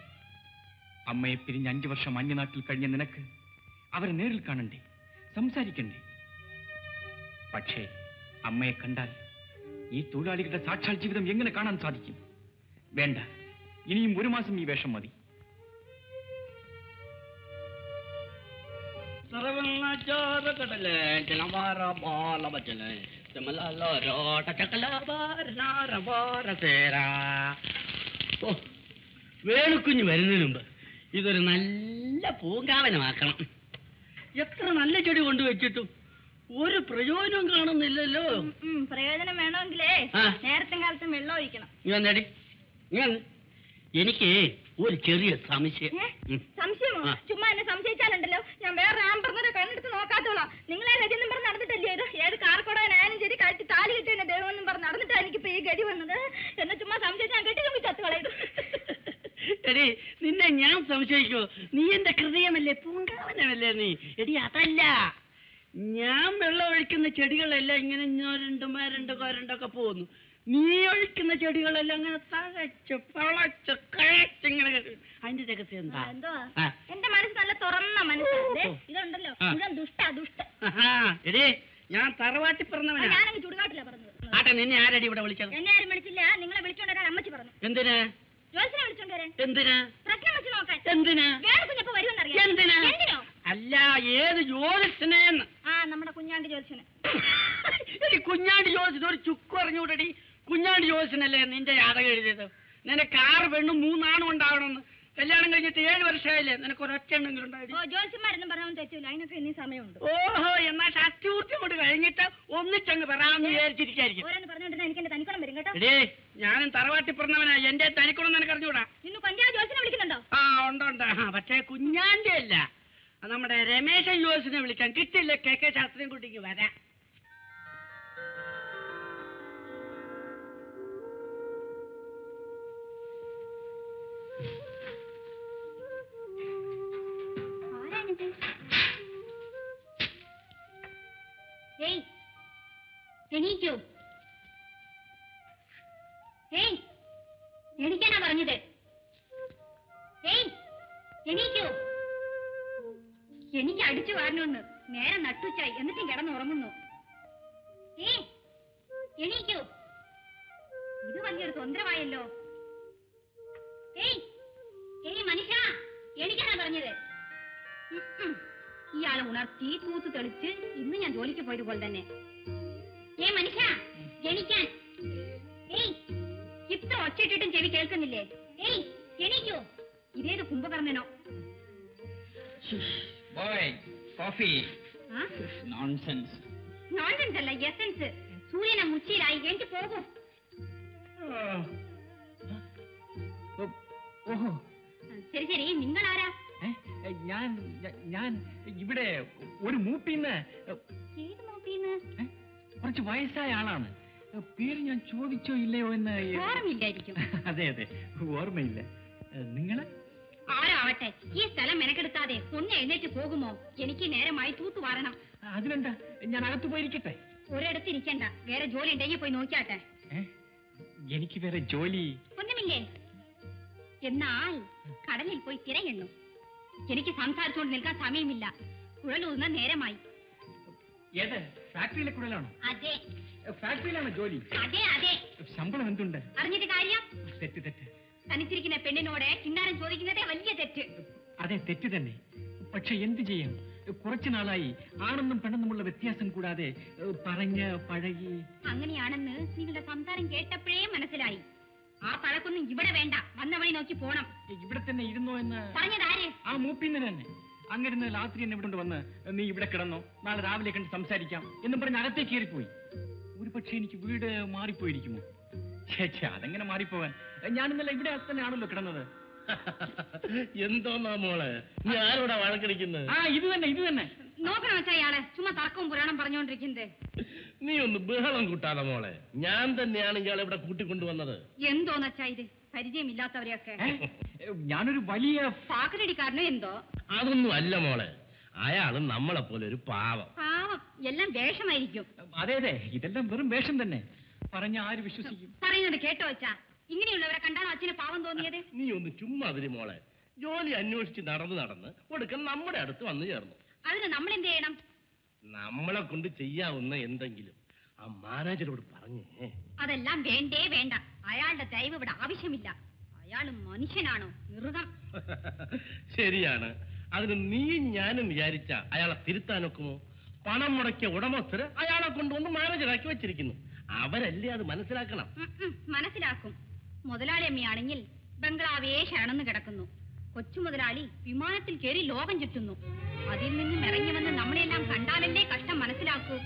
അമ്മയെ പിരിഞ്ഞ് 5 വർഷം അന്യനാട്ടിൽ കഴിഞ്ഞ നിനക്ക് അവരെ നേരിൽ കാണണ്ടേ, സംസാരിക്കണ്ടേ? പക്ഷേ അമ്മയെ കണ്ടാൽ ഈ തൊഴിലാളികളുടെ സാക്ഷാൽ ജീവിതം എങ്ങനെ കാണാൻ സാധിക്കും? വേണ്ട, ഇനിയും 1 മാസം ഈ വേഷം മതി. വേണുക്കുഞ്ഞ് വരുന്നതിന് മുമ്പ് ഇതൊരു നല്ല പൂങ്കാവനമാക്കണം. എത്ര നല്ല ചെടി കൊണ്ടുവച്ചിട്ടും ഒരു പ്രയോജനം കാണുന്നില്ലല്ലോ. പ്രയോജനം വേണമെങ്കിലേ നേരത്തെ കാലത്ത് വെള്ളം ഒഴിക്കണം. എനിക്ക് ഒരു ചെറിയ സംശയം. സംശയമോ? ചുമ്മാ എന്നെ സംശയിച്ചാലുണ്ടല്ലോ ഞാൻ വേറെ ആമ്പറിനെ കണ്ണെടുത്ത് നോക്കാത്തോളാം. നിങ്ങളെ രജെന്നും പറഞ്ഞ് നടന്നിട്ടല്ലേ ഏത് കാർക്കോടാൻ ആനും ശരി കഴിച്ച് താലി കിട്ടിയെന്നെ ദൈവമെന്നും പറഞ്ഞ് നടന്നിട്ടാണ് എനിക്കിപ്പോ ഈ ഗതി വന്നത്. എന്നെ ചുമ്മാ സംശയിച്ച് ഞാൻ കെട്ടി കമ്പിച്ച് അത്തുകളായത്. എടി, നിന്നെ ഞാൻ സംശയിക്കോ? നീ എന്റെ ഹൃദയമല്ലേ, പൂങ്കാവനമല്ലേ നീ. എടി, അതല്ല, ഞാൻ വെള്ളം ഒഴിക്കുന്ന ചെടികളെല്ലാം ഇങ്ങനെ ഞൊരണ്ട് മരണ്ട് കൊരണ്ടൊക്കെ പോകുന്നു. നീ ഒഴിക്കുന്ന ചെടികളെല്ലാം അങ്ങനെ തഴച്ച് പളച്ച് കഴിച്ചിങ്ങനെ അതിന്റെ രഹസ്യം എന്താ? എന്തോ എന്റെ മനസ്സ് നല്ല തുറന്ന മനസ്സാണ്. ഇതുണ്ടല്ലോ ദുഷ്ട ദുഷ്ട. എടീ ഞാൻ തറവാട്ടി പറഞ്ഞവനാ. ഞാനങ്ങ് ചുടുകാട്ടില്ല പറഞ്ഞത്. ആട്ടെ നിന്നെ ആരടി ഇവിടെ വിളിച്ചത്? എന്നെ ആരും വിളിച്ചില്ല. നിങ്ങളെ വിളിച്ചോണ്ടരാൻ അമ്മച്ചി പറഞ്ഞു. എന്തിനാ? ജോസിനെ വിളിച്ചോണ്ടരാൻ. എന്തിനാ? പ്രശ്നം വെച്ച് നോക്കാൻ. എന്തിനാ? വേറെ കുഞ്ഞപ്പോ വരുമെന്നറിയാം. എന്തിനാ? എന്തിനോ? അല്ല ഏത് ജ്യോതിഷനെന്ന്? ആ നമ്മുടെ കുഞ്ഞാണ്ടി ജ്യോതിഷനെ. കുഞ്ഞാണ്ടി ജ്യോതിഷന് ഒരു ചുക്ക് പറഞ്ഞുകൂടടി. കുഞ്ഞാണ്ടി ജ്യോതിഷനല്ലേ നിന്റെ ജാതകം എഴുതിയത്? നിനക്ക് 6 പെണ്ണും 3 ആണും ഉണ്ടാവണമെന്ന്. കല്യാണം കഴിഞ്ഞിട്ട് 7 വർഷമായില്ലേ? നിനക്ക് ഒരൊറ്റ എണ്ണെങ്കിലും ഉണ്ടായിരുന്നു. ജ്യോതിഷന്മാരൊന്നും പറയാൻ തെറ്റില്ല, അതിനൊക്കെ ഇനി സമയമുണ്ട്. ഓഹോ, എന്നാ ശക്തിപൂർത്തി കൊണ്ട് കഴിഞ്ഞിട്ട് ഒന്നിച്ചങ്ങ് പറയാമെന്ന് വിചാരിച്ചിരിക്കായിരിക്കും. ഓരോന്ന് പറഞ്ഞുകൊണ്ടിരുന്ന എനിക്ക് എന്റെ തനിക്കുളം വരും കേട്ടോ. ഇടേ ഞാനും തറവാട്ടി പറഞ്ഞവനാ, എന്റെ തനിക്കുളം നിനക്ക് അറിഞ്ഞുകൂടാ. ഇന്ന് പഞ്ചായത്ത് ജ്യോതിഷനെ വിളിക്കുന്നുണ്ടോ? ആ ഉണ്ട്. പക്ഷേ കുഞ്ഞാണ്ടി അല്ല, നമ്മുടെ രമേശൻ ജോസിനെ വിളിക്കാൻ കിട്ടില്ല. കെ ശാസ്ത്രിയും കൂട്ടിക്ക് വരാം. എണീക്കാനാ പറഞ്ഞത്? എണീക്കൂ. എനിക്ക് അടിച്ചു വാരണോന്ന് നേരെ നട്ടുച്ചായി, എന്നിട്ടും കിടന്നുറങ്ങുന്നു. എണീക്കൂ. ഇത് വലിയൊരു തൊന്തരമായല്ലോ. മനുഷ്യ എണീക്കാനാ പറഞ്ഞത്? ഇയാളെ ഉണർത്തി പൂത്ത് തെളിച്ച് ഇന്ന് ഞാൻ ജോലിക്ക് പോയതുപോലെ തന്നെ. മനുഷ്യ എണീക്കാൻ. ഇത്ര ഒച്ചയിട്ടിട്ടും ചെവി കേൾക്കുന്നില്ലേ? എണീക്കൂ. ഇതേത് കുംഭകർണനോ? Boy, coffee. Huh? Nonsense. Nonsense alla, essence. Suriyana muchila endu pogu. Oh. Oh. Seri seri, ningal aara? ഞാൻ ഇവിടെ ഒരു മൂപ്പിന്ന് കുറച്ച് വയസ്സായ ആളാണ്. പേര് ഞാൻ ചോദിച്ചോ ഇല്ലയോ എന്ന് ഓർമ്മയില്ലായിരിക്കും. അതെ അതെ, ഓർമ്മയില്ല. നിങ്ങള് ആരാവട്ടെ, ഈ സ്ഥലം മെനക്കെടുത്താതെ ഒന്ന് എഴുന്നേറ്റ് പോകുമോ? എനിക്ക് നേരമായി തൂത്തു വാരണം. അതിനെന്താ, ഞാൻ അകത്ത് പോയിരിക്കട്ടെ. ഒരിടത്ത് ഇരിക്കണ്ട, വേറെ ജോലി ഉണ്ടെങ്കിൽ പോയി നോക്കാട്ടെ. എനിക്ക് വേറെ ജോലി ഒന്നുമില്ലേ? എന്നാൽ കടലിൽ പോയി തിരയെണ്ണു. എനിക്ക് സംസാരിച്ചുകൊണ്ട് നിൽക്കാൻ സമയമില്ല. കുഴലൂന്ന നേരമായി. ഏത് ഫാക്ടറിയിലെ കുഴലാണോ? അതെ. ഫാക്ടറിയിലാണോ ജോലി? അതെ അതെ. ശമ്പളം എന്തുണ്ട്? അറിഞ്ഞിട്ട് കാര്യം? തെറ്റ് തെറ്റ്. തനിച്ചിരിക്കുന്ന പെണ്ണിനോട് കിന്നാരം ചോദിക്കുന്നതേ വലിയ തെറ്റ്. അതെ തെറ്റ് തന്നെ. പക്ഷെ എന്ത് ചെയ്യും, കുറച്ചു നാളായി ആണെന്നും പെണ്ണെന്നുമുള്ള വ്യത്യാസം കൂടാതെ പറഞ്ഞ് പഴകി. അങ്ങനെയാണെന്ന് നിങ്ങളുടെ സംസാരം കേട്ടപ്പോഴേ മനസ്സിലായി. ആ പഴക്കൊന്നും ഇവിടെ വേണ്ട, വന്ന വഴി നോക്കി പോണം. ഇവിടെ തന്നെ ഇരുന്നോ എന്ന് പറഞ്ഞതാര്? ആ മൂപ്പിന്ന് തന്നെ. അങ്ങനെ രാത്രി എന്നെ ഇവിടെ വന്ന് നീ ഇവിടെ കിടന്നോ, നാളെ രാവിലെ കണ്ട് സംസാരിക്കാം എന്നും പറഞ്ഞ് അകത്തേക്ക് കയറിപ്പോയി. ഒരു പക്ഷെ എനിക്ക് വീട് മാറിപ്പോയിരിക്കുമോ? ചേച്ചി അതെങ്ങനെ മാറിപ്പോവാൻ, ഞാനിന്നല്ല ഇവിടെ തന്നെ ആണല്ലോ കിടന്നത്. എന്തോന്നാ മോളെ നീ ആരോടാ വഴക്കടിക്കുന്നത്? ആ ഇത് തന്നെ ഇത് തന്നെ. നോക്കണം വെച്ചാ ഇയാളെ ചുമ്മാ തർക്കവും പുരാണം പറഞ്ഞോണ്ടിരിക്കുന്നത്. നീ ഒന്ന് ബഹളം കൂട്ടാതെ മോളെ, ഞാൻ തന്നെയാണ് ഇയാളെ ഇവിടെ കൂട്ടിക്കൊണ്ടുവന്നത്. എന്തോന്നച്ചാ ഇത്, പരിചയമില്ലാത്തവരെയൊക്കെ. ഞാനൊരു വലിയ പാക്കരടിക്കാരനോ എന്തോ? അതൊന്നും അല്ല മോളെ, അയാള് നമ്മളെ പോലെ ഒരു പാവം. പാവം എല്ലാം വേഷമായിരിക്കും. അതെ അതെ, ഇതെല്ലാം വെറും വേഷം തന്നെ. പറഞ്ഞ ആര് വിശ്വസിക്കും? പറയുന്നത് കേട്ടോ അച്ഛാ, ഇങ്ങനെയുള്ളവരെ കണ്ടാണോ അച്ഛന് പാവം തോന്നിയത്? നീ ഒന്ന് ചുമ്മാ അതിരി മോളെ. ജോലി അന്വേഷിച്ച് നടന്ന് ഒടുക്കം നമ്മുടെ അടുത്ത് വന്നു ചേർന്നു. അതിന് നമ്മൾ എന്ത് ചെയ്യണം? നമ്മളെ കൊണ്ട് ചെയ്യാവുന്ന എന്തെങ്കിലും ആ മാനേജരോട് പറഞ്ഞേ. അതെല്ലാം വേണ്ടേ വേണ്ട, അയാളുടെ ദൈവം ഇവിടെ ആവശ്യമില്ല. അയാൾ മനുഷ്യനാണോ? മൃഗം. ശരിയാണ്. അതിന് നീ ഞാനും വിചാരിച്ച അയാളെ തിരുത്താനൊക്കുമോ? പണം മുടക്കിയ ഉടമസ്ഥര് അയാളെ കൊണ്ടുവന്ന് മാനേജറാക്കി വെച്ചിരിക്കുന്നു. അവരല്ലേ അത് മനസ്സിലാക്കണം. മനസ്സിലാക്കും. മുതലാളിയമ്മയാണെങ്കിൽ ബംഗ്ലാവേ ശരണന്ന് കിടക്കുന്നു. കൊച്ചു മുതലാളി വിമാനത്തിൽ കയറി ലോകം ചുറ്റുന്നു. അതിൽ നിന്നും ഇറങ്ങി വന്ന് നമ്മളെല്ലാം കണ്ടാലല്ലേ കഷ്ടം മനസ്സിലാക്കൂ.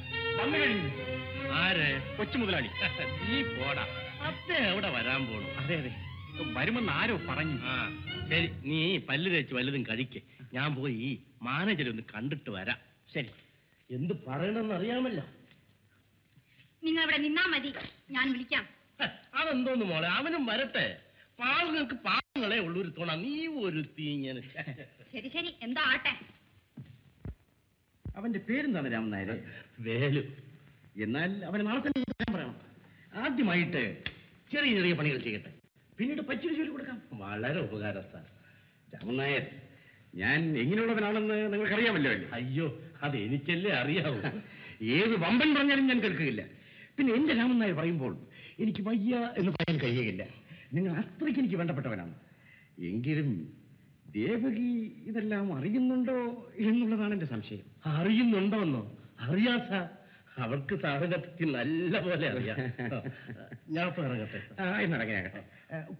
ആരെ? കൊച്ചു മുതലാളി. നീ പോടാ, അത്തേ എവിടെ വരാൻ പോണു. അതെ അതെ, വരുമെന്ന് ആരോ പറഞ്ഞു. ആ ശരി, നീ പല്ല് തേച്ച് വല്ലതും കഴിക്കേ. ഞാൻ പോയി മാനേജരെ ഒന്ന് കണ്ടിട്ട് വരാം. ശരി, എന്ത് പറയണമെന്ന് അറിയാമല്ലോ. നിങ്ങൾ ഇവിടെ നിന്നാ മതി, ഞാൻ വിളിക്കാം. അതെന്തോന്ന് മോളെ, അവനും വരട്ടെ. പാവങ്ങൾക്ക് പാവങ്ങളെ ഉള്ളൊരു തോണ, നീ ഒരു തീങ്ങനെ. ശരി ശരി, എന്താ ആട്ടെ. അവന്റെ പേരെന്താണ്? രാമൻ നായരെ. വേലു. എന്നാൽ അവനെ നാളെ തന്നെ പറയണം. ആദ്യമായിട്ട് ചെറിയ ചെറിയ പണികൾ ചെയ്യട്ടെ, പിന്നീട് പച്ചിരി ജോലി കൊടുക്കാം. വളരെ ഉപകാരം സാർ. രാമനായർ, ഞാൻ എങ്ങനെയുള്ളവനാണെന്ന് നിങ്ങൾക്കറിയാമല്ലോ. അയ്യോ, അത് എനിക്കല്ലേ അറിയാവൂ. ഏത് വമ്പൻ പറഞ്ഞാലും ഞാൻ കേൾക്കുകയില്ല. പിന്നെ എൻ്റെ രാമൻ നായർ പറയുമ്പോൾ എനിക്ക് വയ്യ എന്ന് പറയാൻ കഴിയുകയില്ല. നിങ്ങൾ അത്രയ്ക്ക് എനിക്ക് വേണ്ടപ്പെട്ടവനാണ്. എങ്കിലും ദേവകി ഇതെല്ലാം അറിയുന്നുണ്ടോ എന്നുള്ളതാണ് എൻ്റെ സംശയം. അറിയുന്നുണ്ടോ എന്നോ? അറിയാം സാർ, അവർക്ക് സാറിനെ പറ്റി നല്ല പോലെ അറിയാം. ഞാനിപ്പോൾ ഇറങ്ങട്ടെ. ഇന്നിറങ്ങിയാകട്ടെ.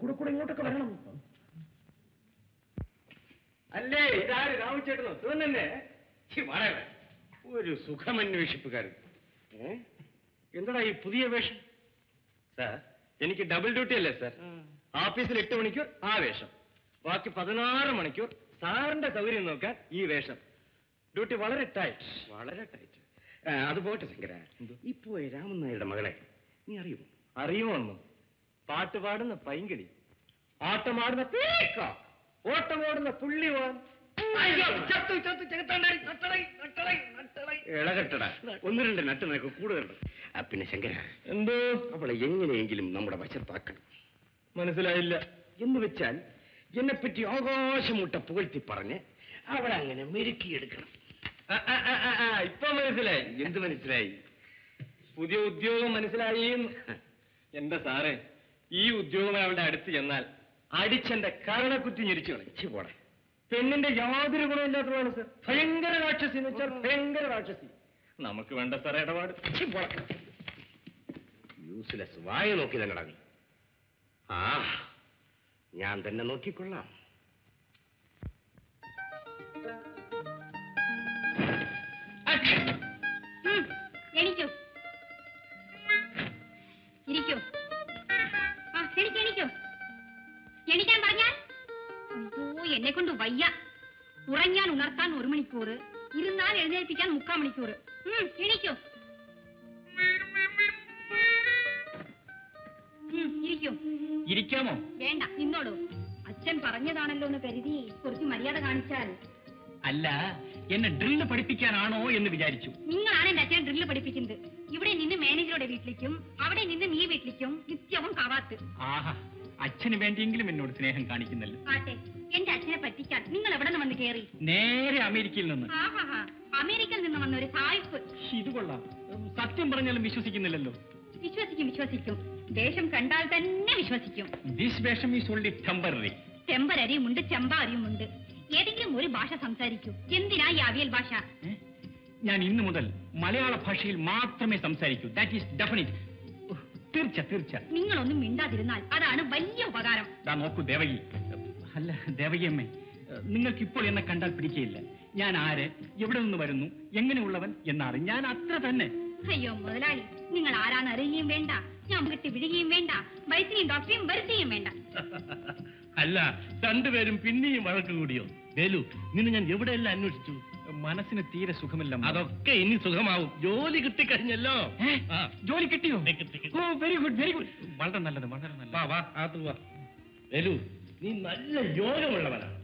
കൂടെ കൂടെ ഇങ്ങോട്ടൊക്കെ വരണം. അല്ലേ, ഇതാര് രാമചേട്ടനോ? സുഖം തന്നെ. ഒരു സുഖമന്വേഷിപ്പുകാരൻ. എന്താടാ ഈ പുതിയ വേഷം? സാർ, എനിക്ക് ഡബിൾ ഡ്യൂട്ടി അല്ലേ സാർ? ഓഫീസിൽ 8 മണിക്കൂർ ആ വേഷം, ബാക്കി 16 മണിക്കൂർ സാറിന്റെ സൗകര്യം നോക്കാൻ ഈ വേഷം. ഡ്യൂട്ടി വളരെ ടൈറ്റ്, വളരെ ടൈറ്റ്. അത് പോട്ടെ ശങ്കര, ഇപ്പോ രാമൻ നായരുടെ മകളെ നീ അറിയുമോ? അറിയുമോന്നു? പാട്ട് പാടുന്ന പൈങ്കിളി, ആട്ടമാടുന്ന പേക്ക, ഓട്ടമോടുന്ന പുള്ളിവാൻ. ഒന്ന് രണ്ട് നട്ട് നിനക്ക് കൂടുതലുണ്ട്. പിന്നെ ശങ്കര, എന്തോ അവളെ എങ്ങനെയെങ്കിലും നമ്മുടെ വശത്താക്കണം. മനസ്സിലായില്ല എന്ന് വെച്ചാൽ എന്നെപ്പറ്റി ആകാശമുട്ട പുകഴ്ത്തി പറഞ്ഞ് അവളെ അങ്ങനെ മെരുക്കിയെടുക്കണം. ഇപ്പൊ മനസ്സിലായി. എന്ത് മനസ്സിലായി? പുതിയ ഉദ്യോഗം മനസ്സിലായി. എന്താ സാറേ, ഈ ഉദ്യോഗം അവളുടെ അടുത്ത് ചെന്നാൽ അടിച്ചെന്റെ കരണക്കുറ്റി ഞെരിച്ചു കളിച്ചു പോടാ. പെണ്ണിന്റെ യാതൊരു ഗുണമില്ലാത്തതാണ് സാർ. ഭയങ്കര രാക്ഷസി എന്ന് വെച്ചാൽ ഭയങ്കര രാക്ഷസി. നമുക്ക് വേണ്ട സാർ ഇടപാട്. യൂസ്ലെസ്, വായ നോക്കി തന്നെ കടങ്ങി. ആ, ഞാൻ തന്നെ നോക്കിക്കൊള്ളാം. എണിക്കാൻ പറഞ്ഞാൽ എന്നെ കൊണ്ട് വയ്യ. ഉറങ്ങാൻ ഉണർത്താൻ 1 മണിക്കൂർ, ഇരുന്നാൽ എഴുന്നേൽപ്പിക്കാൻ 3/4 മണിക്കൂർ. എണിക്കോ, ഇരിക്കോ. ഇരിക്കാമോ? വേണ്ട, നിന്നോളൂ. അച്ഛൻ പറഞ്ഞതാണല്ലോ എന്ന് കരുതി കുറച്ച് മര്യാദ കാണിച്ചാൽ. അല്ല, എന്നെ ഡ്രില്ല് പഠിപ്പിക്കാനാണോ എന്ന് വിചാരിച്ചു. നിങ്ങളാണ് എന്റെ അച്ഛനെ ഡ്രില്ല് പഠിപ്പിക്കുന്നത്. ഇവിടെ നിന്ന് മാനേജറുടെ വീട്ടിലേക്കും അവിടെ നിന്ന് ഈ വീട്ടിലേക്കും നിത്യവും കാവാത്ത്. ആഹാ, അച്ഛന് വേണ്ടിയെങ്കിലും എന്നോട് സ്നേഹം കാണിക്കുന്നല്ലോ. ആട്ടെ, എന്റെ അച്ഛനെ പറ്റിക്കാൻ നിങ്ങൾ എവിടെ നിന്ന് വന്ന് കയറി? നേരെ അമേരിക്കയിൽ നിന്ന്. ആഹാ, അമേരിക്കയിൽ നിന്ന് വന്ന ഒരു സായിപ്പ്. ഇത് കൊള്ളാം. സത്യം പറഞ്ഞാലും വിശ്വസിക്കുന്നില്ലല്ലോ. വിശ്വസിക്കും, വിശ്വസിക്കും. ദേശം കണ്ടാൽ തന്നെ വിശ്വസിക്കും. ദിസ് വേഷം ഈസ് ഓൺലി ടെമ്പററി. ടെമ്പററിയും ഉണ്ട്, ചെമ്പറിയും ഉണ്ട്. ഏതെങ്കിലും ഒരു ഭാഷ സംസാരിക്കൂ. എന്തിനാ ഈ അവിയൽ ഭാഷ? ഞാൻ ഇന്നു മുതൽ മലയാള ഭാഷയിൽ മാത്രമേ സംസാരിക്കൂ. That is definite. തീർച്ച, തീർച്ച. നിങ്ങളൊന്നും മിണ്ടാതിരുന്നാൽ അതാണ് വലിയ ഉപകാരം. നോക്കൂ ദേവകി, അല്ല ദേവകിയമ്മേ, നിങ്ങൾക്ക് ഇപ്പോൾ എന്നെ കണ്ടാൽ പിടിക്കയില്ല. ഞാൻ ആര്, എവിടെ നിന്ന് വരുന്നു, എങ്ങനെയുള്ളവൻ എന്നറിഞ്ഞാൽ അത്ര തന്നെ. അയ്യോ മുതലാളി, നിങ്ങൾ ആരാന്ന് അറിയുകയും വേണ്ട, ഞാൻ വിട്ട് വിഴുകയും വേണ്ട, വൈദ്യനെയും ഡോക്ടറെയും വരുത്തുകയും വേണ്ട. അല്ല, രണ്ടുപേരും പിന്നെയും വഴക്ക് കൂടിയോ? വേലു, നിന്നെ ഞാൻ എവിടെയെല്ലാം അന്വേഷിച്ചു. മനസ്സിന് തീരെ സുഖമില്ല. അതൊക്കെ ഇനി സുഖമാവും. ജോലി കിട്ടിക്കഴിഞ്ഞല്ലോ. ജോലി കിട്ടിയോ? ഓ, വെരി ഗുഡ്, വെരി ഗുഡ്. വളരെ നല്ലത്, വളരെ നല്ലത്. വേലു, നീ നല്ല യോഗമുള്ളവനാണ്.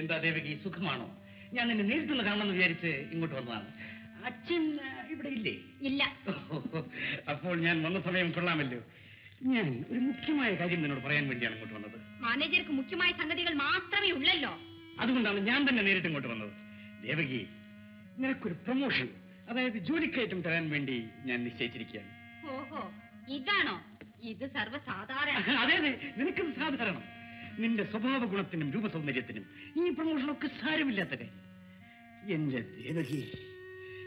എന്താ ദേവകി, സുഖമാണോ? ഞാൻ നിന്നെ നേരിട്ടുള്ള കാണണമെന്ന് വിചാരിച്ച് ഇങ്ങോട്ട് വന്നതാണ്. അച്ഛൻ ഇവിടെ ഇല്ലേ? ഇല്ല. അപ്പോൾ ഞാൻ വന്ന സമയം കൊള്ളാമല്ലോ. ഞാൻ ഒരു മുഖ്യമായ കാര്യം നിന്നോട് പറയാൻ വേണ്ടിയാണ് ഇങ്ങോട്ട് വന്നത്. മാനേജർക്ക് മുഖ്യമായ സംഗതികൾ മാത്രമേ ഉള്ളല്ലോ. അതുകൊണ്ടാണ് ഞാൻ തന്നെ നേരിട്ട് ഇങ്ങോട്ട് വന്നത്. ദേവകി, നിനക്കൊരു പ്രൊമോഷൻ, അതായത് ജോലിക്കയറ്റം തരാൻ വേണ്ടി ഞാൻ നിശ്ചയിച്ചിരിക്കുകയാണ്. ഓഹോ, ഇതാണോ? ഇത് സർവ്വസാധാരണ. അതെ അതെ, നിനക്കത് സാധാരണം. നിന്റെ സ്വഭാവ ഗുണത്തിനും രൂപസൗന്ദര്യത്തിനും ഈ പ്രൊമോഷനൊക്കെ സാരമില്ലാത്തതേ. എന്റെ ദേവകി,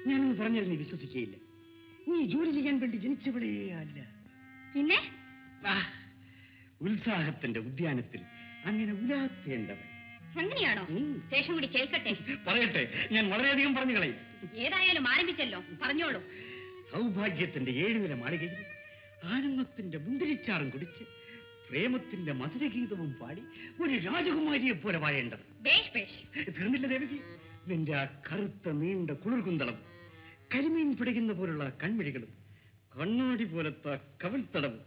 ഞാനൊന്ന് പറഞ്ഞാൽ നീ വിശ്വസിക്കുകയില്ല. നീ ജോലി ചെയ്യാൻ വേണ്ടി ജനിച്ചവളേ അല്ല. പിന്നെ ഉത്സാഹത്തിന്റെ ഉദ്യാനത്തിൽ അങ്ങനെ ഉലാത്തേണ്ടവൻ. അങ്ങനെയാണോ? ശേഷം കൂടി കേൾക്കട്ടെ. പറയട്ടെ, ഞാൻ വളരെയധികം പറഞ്ഞു കളയും. ഏതായാലും ആരംഭിച്ചല്ലോ, പറഞ്ഞോളൂ. സൗഭാഗ്യത്തിന്റെ 7 നില മാളികയിൽ ആനന്ദത്തിന്റെ മുന്തിരിച്ചാറും കുടിച്ച് പ്രേമത്തിന്റെ മധുരഗീതവും പാടി ഒരു രാജകുമാരിയെ പോലെ വാഴേണ്ടവൻ. തീർന്നില്ല ദേവകി, നിന്റെ ആ കറുത്ത നീണ്ട കുളിർകുന്തളം, കരിമീൻ പിടിക്കുന്ന പോലുള്ള കൺമിഴികളും, കണ്ണാടി പോലത്തെ കവിൾത്തടവും,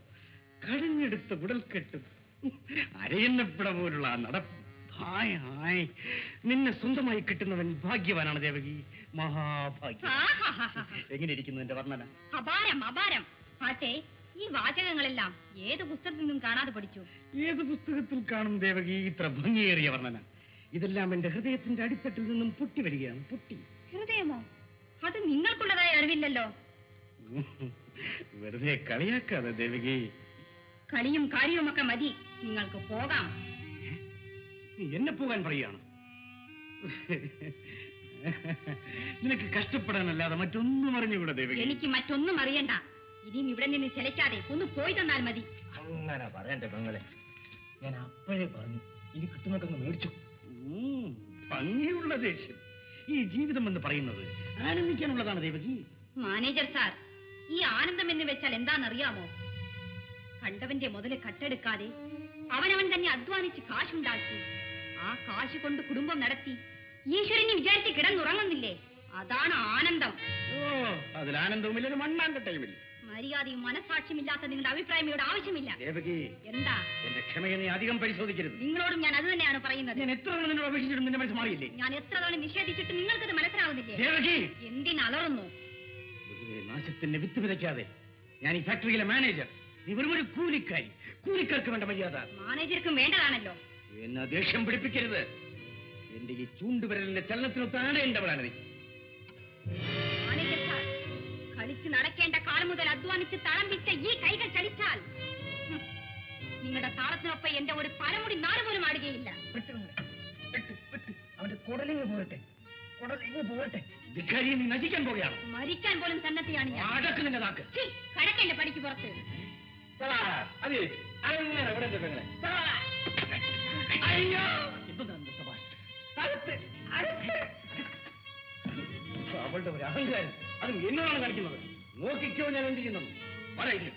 കടഞ്ഞെടുത്ത കുടൽക്കെട്ടും, അരയന്നപ്പിട പോലുള്ള ആ നടപ്പ്. ഹായ് ഹായ്, നിന്നെ സ്വന്തമായി കിട്ടുന്നവൻ ഭാഗ്യവാനാണ് ദേവകി, മഹാഭാഗ്യം. എങ്ങനെയിരിക്കുന്നു എന്റെ വർണ്ണന? അപാരം അപാരം. പക്ഷേ ഈ വാചകങ്ങളെല്ലാം ഏത് പുസ്തകത്തിൽ നിന്നും കാണാതെ പഠിച്ചു? ഏത് പുസ്തകത്തിൽ കാണും ദേവകി ഇത്ര ഭംഗിയേറിയ വർണ്ണന? ഇതെല്ലാം എന്റെ ഹൃദയത്തിന്റെ അടിത്തട്ടിൽ നിന്നും പൊട്ടി വരികയാണ്. പൊട്ടി. ഹൃദയമോ? അത് നിങ്ങൾക്കുള്ളതായി അറിവില്ലല്ലോ. വെറുതെ കളിയാക്കാതെ ദേവകി. കളിയും കാര്യവുമൊക്കെ മതി, നിങ്ങൾക്ക് പോകാം. എന്നെ പോകാൻ പറയുകയാണ്? നിനക്ക് കഷ്ടപ്പെടാനല്ലാതെ മറ്റൊന്നും അറിഞ്ഞുകൂടാ ദേവകി? എനിക്ക് മറ്റൊന്നും അറിയണ്ട. ഇനിയും ഇവിടെ നിന്ന് ചെലക്കാതെ ഒന്ന് പോയി തന്നാൽ മതി. അങ്ങനെ പറയണ്ടേ പെങ്ങളെ? ഞാൻ അപ്പോഴേ പറഞ്ഞു, ഇനി കിട്ടുന്നൊക്കെ മേടിച്ചു. ഭംഗിയുള്ള ദേഷ്യം. ഈ ജീവിതം എന്ന് പറയുന്നത് ആനന്ദിക്കാനുള്ളതാണ് ദേവകി. മാനേജർ സാർ, ഈ ആനന്ദം എന്ന് വെച്ചാൽ എന്താണെന്നറിയാമോ? കണ്ടവന്റെ മുതല് കട്ടെടുക്കാതെ അവനവൻ തന്നെ അധ്വാനിച്ച് കാശുണ്ടാക്കി, ആ കാശ് കൊണ്ട് കുടുംബം നടത്തി ഈശ്വരനെ വിചാരിച്ച് കിടന്നുറങ്ങുന്നില്ലേ, അതാണ് ആനന്ദം. ഓ, അതിൽ ആനന്ദവുമില്ല, ഒരു മണ്ണാന്റെ ടൈമില്ല. മര്യാദയും മനസാക്ഷ്യമില്ലാത്ത നിങ്ങളുടെ അഭിപ്രായം ഇവിടെ ആവശ്യമില്ല. എന്താ എന്റെ ക്ഷമയെ അധികം പരിശോധിക്കരുത്. നിങ്ങളോടും ഞാൻ അത് തന്നെയാണ് പറയുന്നത്. ഞാൻ എത്ര തവണ അപേക്ഷിച്ചിട്ടും നിന്റെ മനസ്സ് മാറിയില്ലേ? ഞാൻ എത്ര തവണ നിഷേധിച്ചിട്ട് നിങ്ങൾക്കത് മനസ്സിലാവുന്നില്ലേ? എന്തിനലറുന്നു? നാശത്തിന്റെ വിത്ത് വിതയ്ക്കാതെ ഞാൻ ഈ ഫാക്ടറിയിലെ മാനേജർ, ഇവരും ഒരു കൂലിക്കാരി. കൂലിക്കാർക്ക് വേണ്ട മര്യാദ മാനേജർക്കും വേണ്ടതാണല്ലോ. എന്നെ ദേഷ്യം പിടിപ്പിക്കരുത്. എന്റെ ഈ ചൂണ്ടുവിരലിന്റെ ചലനത്തിനൊത്ത് ആടേണ്ടവളാണ് നീ. മാനേജർ സാർ, കളിച്ച് നടക്കേണ്ട കാലം മുതൽ അധ്വാനിച്ച് തളമ്പിച്ച ഈ കൈകൾ ചലിച്ചാൽ നിങ്ങളുടെ താളത്തിനൊപ്പം എന്റെ ഒരു പലമുടി നാല് പോലും ആടുകയില്ല. അവന്റെ കുടലിങ്ങ് പോരട്ടെ, കുടലിങ്ങ് പോരട്ടെ. നീ നശിക്കാൻ പോകുകയാണ്. മരിക്കാൻ പോലും സന്നദ്ധയാണ് ഞാൻ. കടക്കല്ലേ പടിക്ക് പുറത്ത്. അവളുടെ ഒരു അഹങ്കാരം, അത് എന്നോടാണ് കാണിക്കുന്നത്. നോക്കിക്കോ ഞാൻ എന്ത് ചെയ്യുന്നത്. പറയില്ല.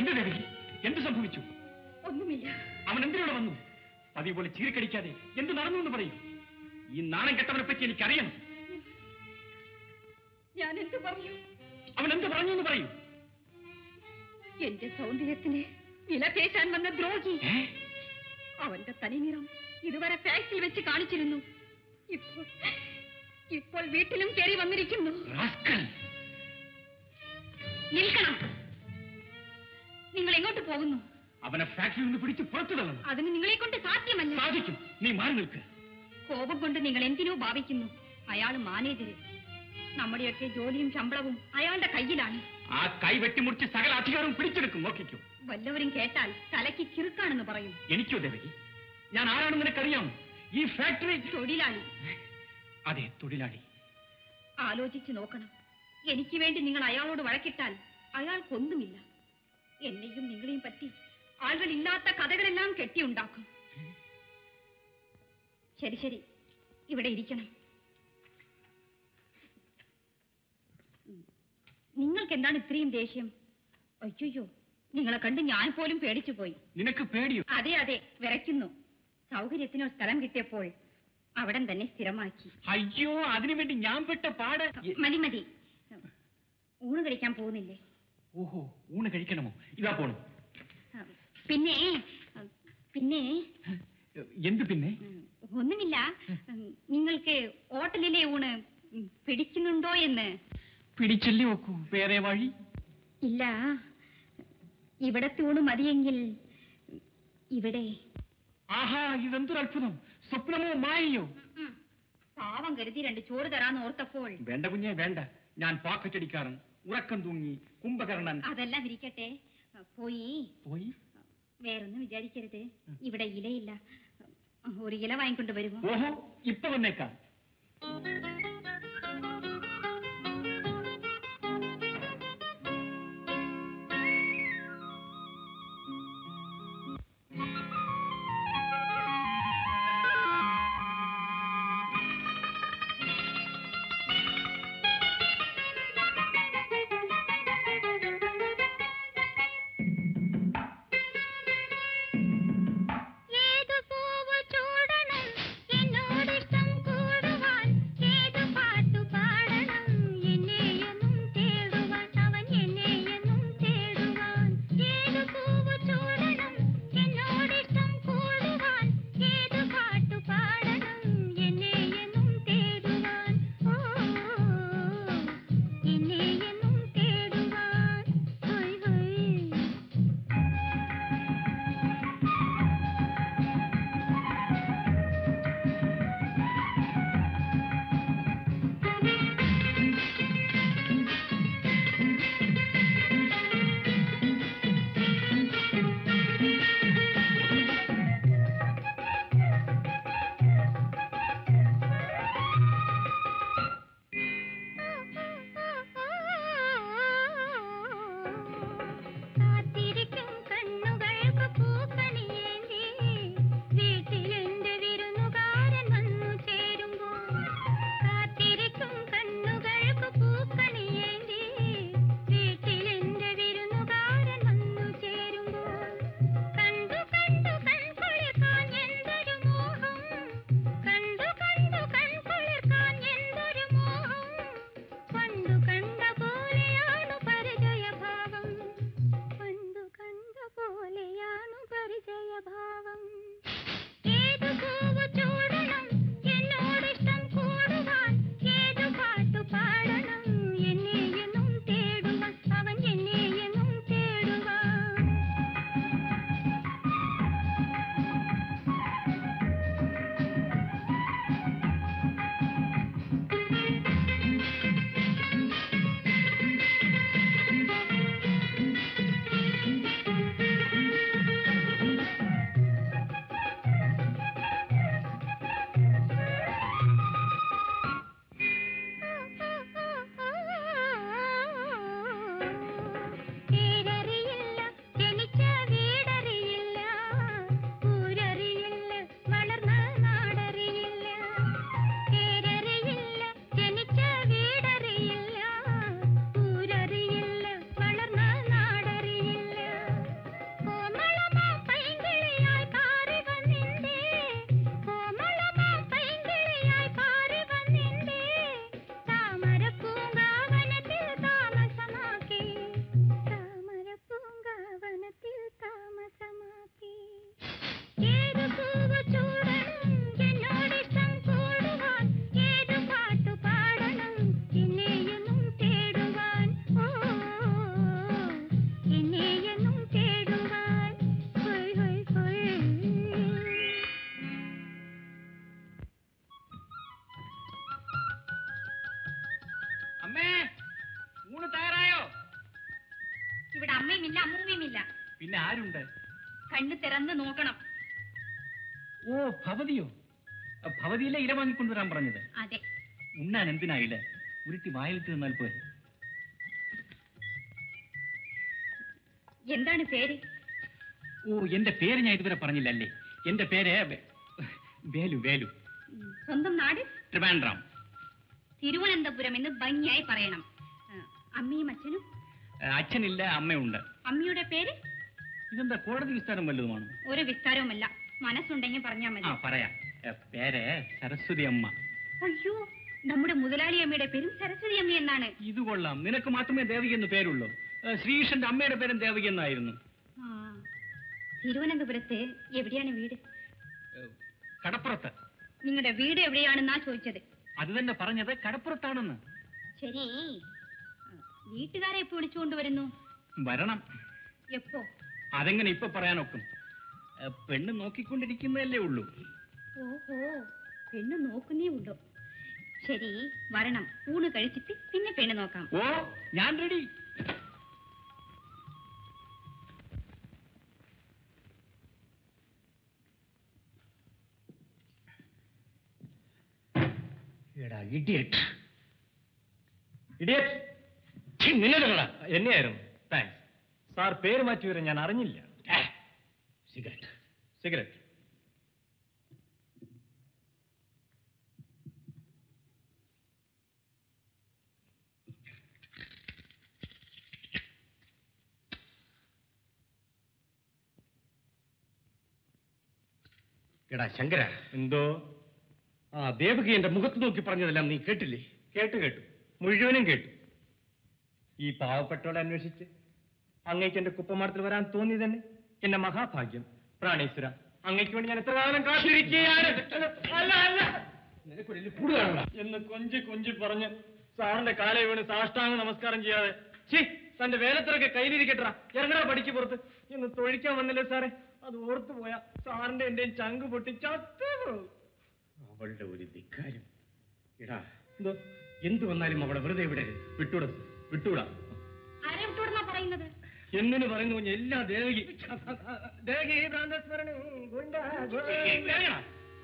എന്ത് ദേവകി, എന്ത് സംഭവിച്ചു? ഒന്നുമില്ല. അവൻ എന്തിനോട് വന്നു? അതേപോലെ ചീറിക്കടിക്കാതെ എന്ത് നടന്നു എന്ന് പറയും. ഈ നാണം കെട്ടവനെ പറ്റി എനിക്കറിയാം. ഞാൻ എന്ത് പറയൂ? അവൻ എന്ത് പറഞ്ഞു എന്ന് പറയൂ. എന്റെ സൗന്ദര്യത്തിന് വില പേശാൻ വന്ന ദ്രോഹി. അവന്റെ തനിനിറം ഇതുവരെ ഫാക്ടറിയിൽ വെച്ച് കാണിച്ചിരുന്നു, ഇപ്പോൾ വീട്ടിലും കയറി വന്നിരിക്കുന്നു. നിൽക്കണം. നിങ്ങൾ എങ്ങോട്ട് പോകുന്നു? അവനെ ഫാക്ടറിയിൽ നിന്ന് പിടിച്ച് പുറത്തു തള്ളണം. അതിന് നിങ്ങളെ കൊണ്ട് സാധ്യമല്ല. സാധിക്കും. നീ മാറി നിൽക്ക്. കോപം കൊണ്ട് നിങ്ങൾ എന്തിനോ ഭാവിക്കുന്നു. അയാൾ മാനേജര്. നമ്മുടെയൊക്കെ ജോലിയും ശമ്പളവും അയാളുടെ കയ്യിലാണ്. ആ കൈ വെട്ടിമുറിച്ച് സകല അധികാരവും പിടിച്ചെടുക്കും. നോക്കിക്കും. വല്ലവരും കേട്ടാൽ തലയ്ക്ക് കിറുക്കാണെന്ന് പറയും. എനിക്കോ ദേവകി? ഞാൻ ആരാണെന്ന് നിനക്കറിയാം. ഈ ഫാക്ടറി തൊഴിലാളി. അതെ, തൊഴിലാളി. ആലോചിച്ച് നോക്കണം. എനിക്ക് വേണ്ടി നിങ്ങൾ അയാളോട് വഴക്കിട്ടാൽ അയാൾക്കൊന്നുമില്ല. എന്നെയും നിങ്ങളെയും പറ്റി ആളുകൾ ഇല്ലാത്ത കഥകളെല്ലാം കെട്ടിയുണ്ടാക്കും. ശരി ശരി, ഇവിടെ ഇരിക്കണം. നിങ്ങൾക്ക് എന്താണ് ഇത്രയും ദേഷ്യം? അയ്യോ, നിങ്ങളെ കണ്ട് ഞാൻ പോലും പേടിച്ചു പോയി. നിനക്ക് പേടിയോ? അതെ അതെ, വിറയ്ക്കുന്നു. സൗകര്യത്തിന് ഒരു സ്ഥലം കിട്ടിയപ്പോൾ അവിടെ തന്നെ സ്ഥിരമാക്കി. അയ്യോ, അതിനുവേണ്ടി ഞാൻ പെട്ട പാട്. മതി മതി, ഊണ് കഴിക്കാൻ പോകുന്നില്ലേ? ഓഹോ, ഊണ് കഴിക്കണമോ? ഇതാ പോണം. പിന്നെ പിന്നെ എന്ത്? പിന്നെ ഒന്നുമില്ല. നിങ്ങൾക്ക് ഹോട്ടലിലെ ഊണ് പിടിക്കുന്നുണ്ടോ എന്ന്. പിടിച്ചല്ലേ നോക്കൂ, വേറെ വഴി ഇല്ല. ഇവിടത്തൂണ് മതിയെങ്കിൽ ഇവിടെ. ആഹാ, ഇതെന്തൊരു അത്ഭുതം! സ്വപ്നമോ മായയോ? പാവം കരുതി രണ്ട് ചോറ് തരാന്ന് ഓർത്തപ്പോൾ. വേണ്ട കുഞ്ഞെ വേണ്ട, ഞാൻ പാക്കറ്റടിക്കാരൻ, ഉറക്കം തൂങ്ങി, കുംഭകർണൻ. അതെല്ലാം ഇരിക്കട്ടെ, പോയി പോയി വേറൊന്നും വിചാരിക്കരുത്. ഇവിടെ ഇലയില്ല, ഒരു ഇല വാങ്ങിക്കൊണ്ട് വരുമോ? ഓഹോ, ഇപ്പൊ വന്നേക്കാം. ഇല വാങ്ങിക്കൊണ്ടു വരാൻ പറഞ്ഞത് ഉണ്ണാൻ എന്തിനായില്ല, ഉരുട്ടി വായിലിട്ട് നിന്നാൽ പോരെ. എന്താണ് പേര്? ഓ, എന്റെ പേര് ഞാൻ ഇതുവരെ പറഞ്ഞില്ലല്ലേ. എന്റെ പേര് വേലു. വേലു. സ്വന്തം നാട്? തിരുവനന്തപുരം. തിരുവനന്തപുരം എന്ന് ഭംഗിയായി പറയണം. അമ്മയും അച്ഛനും? അച്ഛനില്ല, അമ്മയുണ്ട്. അമ്മയുടെ പേര്? ഇതെന്താ കോടതി വിസ്താരം വല്ലതുമാണ്? ഒരു വിസ്താരവുമല്ല, മനസ്സുണ്ടെങ്കിൽ പറഞ്ഞാൽ മതി. പറയാം. പേര് സരസ്വതി അമ്മ. അയ്യോ, നമ്മുടെ മുതലാളി അമ്മയുടെ പേരും സരസ്വതി അമ്മ എന്നാണ്. ഇത് കൊള്ളാം, നിനക്ക് മാത്രമേ ദേവകി എന്ന് പേരുള്ളൂ. ശ്രീകൃഷ്ണന്റെ അമ്മയുടെ പേരും ദേവകി എന്നായിരുന്നു. തിരുവനന്തപുരത്ത് എവിടെയാണ് വീട്? കടപ്പുറത്ത്. നിങ്ങളുടെ വീട് എവിടെയാണെന്നാ ചോദിച്ചത്? അത് തന്നെ പറഞ്ഞത്, കടപ്പുറത്താണെന്ന്. ശരി, വീട്ടുകാരെ എപ്പോ വിളിച്ചുകൊണ്ടുവരുന്നു? വരണം. എപ്പോ അതെങ്ങനെ ഇപ്പൊ പറയാനൊക്കും? പെണ്ണ് നോക്കിക്കൊണ്ടിരിക്കുന്നതല്ലേ ഉള്ളൂ. ഓഹോ, പെണ്ണ് നോക്കുന്നേ ഉള്ളൂ. ശരി, വരണം. ഊണ് കഴിച്ചിട്ട് പിന്നെ പെണ്ണ് നോക്കാം. ഓ, ഞാൻ റെഡി. എടാ ഇഡിയറ്റ്, ഇഡിയറ്റ്, നിന്നോടാ. എന്നെയായിരുന്നു? താങ്ക്സ് സാർ, പേര് മാറ്റി വരാൻ ഞാൻ അറിഞ്ഞില്ല. സിഗരറ്റ് സിഗരറ്റ് എടാ ശങ്കര, എന്തോ? ആ ദേവകി എന്റെ മുഖത്ത് നോക്കി പറഞ്ഞതെല്ലാം നീ കേട്ടില്ലേ? കേട്ടു കേട്ടു, മുഴുവനും കേട്ടു. ഈ പാവപ്പെട്ടോടെ അന്വേഷിച്ച് അങ്ങേക്ക് എന്റെ കുപ്പമാടത്തിൽ വരാൻ തോന്നി തന്നെ എന്റെ മഹാഭാഗ്യം. പ്രാണേശ്വര, അങ്ങേക്ക് വേണ്ടി ഞാൻ എത്ര കാലം കാത്തിരിക്കുകയാണ്. എന്ന് കൊഞ്ചി കൊഞ്ചി പറഞ്ഞ് സാറിന്റെ കാലേ വീണ് സാഷ്ടാംഗ നമസ്കാരം ചെയ്യാതെ, ചി, തന്റെ വേലത്തിലൊക്കെ കയ്യിലിരിക്കട്ടാ, ഇറങ്ങടാ പഠിക്ക് പുറത്ത് എന്ന് തൊഴിക്കാൻ വന്നില്ലേ സാറേ? അത് ഓർത്തു പോയാ സാറിന്റെ എന്റെയും ചങ്ക് പൊട്ടി ചത്തു. അവളുടെ ഒരു ധിക്കാരം. എടാ എന്തോ, എന്തു വന്നാലും അവളെ വെറുതെ വിടരുത്. വിട്ടൂടാ, വിട്ടൂടാ. എന്നു പറയുന്നു എല്ലാ ദേവകി ദേവകി ഭ്രാന്തസ്മരണ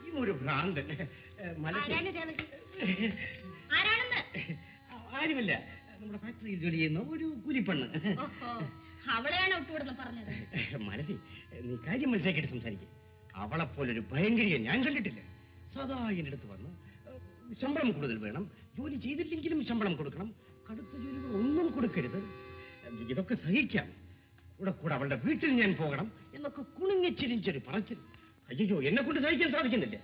ഇന്നൊരു ഭ്രാന്തൻ ആരുമില്ല, നമ്മുടെ ഫാക്ടറിയിൽ ജോലി ചെയ്യുന്ന ഒരു കൂലിപ്പെണ്ണ്. മനസ്സിൽ നീ കാര്യം മനസ്സിലാക്കിയിട്ട് സംസാരിക്കും. അവളെപ്പോലൊരു ഭയങ്കരിയെ ഞാൻ കണ്ടിട്ടില്ല. സദാ എൻ്റെ അടുത്ത് വന്ന് ശമ്പളം കൂടുതൽ വേണം, ജോലി ചെയ്തില്ലെങ്കിലും ശമ്പളം കൊടുക്കണം, കടുത്ത ജോലികൾ ഒന്നും കൊടുക്കരുത്, ഇതൊക്കെ സഹിക്കാം, ഇവിടെ കൂടെ അവളുടെ വീട്ടിൽ ഞാൻ പോകണം എന്നൊക്കെ കുണിഞ്ഞെച്ചിരിച്ചൊരു പറച്ചിൽ. അയ്യോ, എന്നെ കൊണ്ട് സഹിക്കാൻ സാധിക്കുന്നില്ല.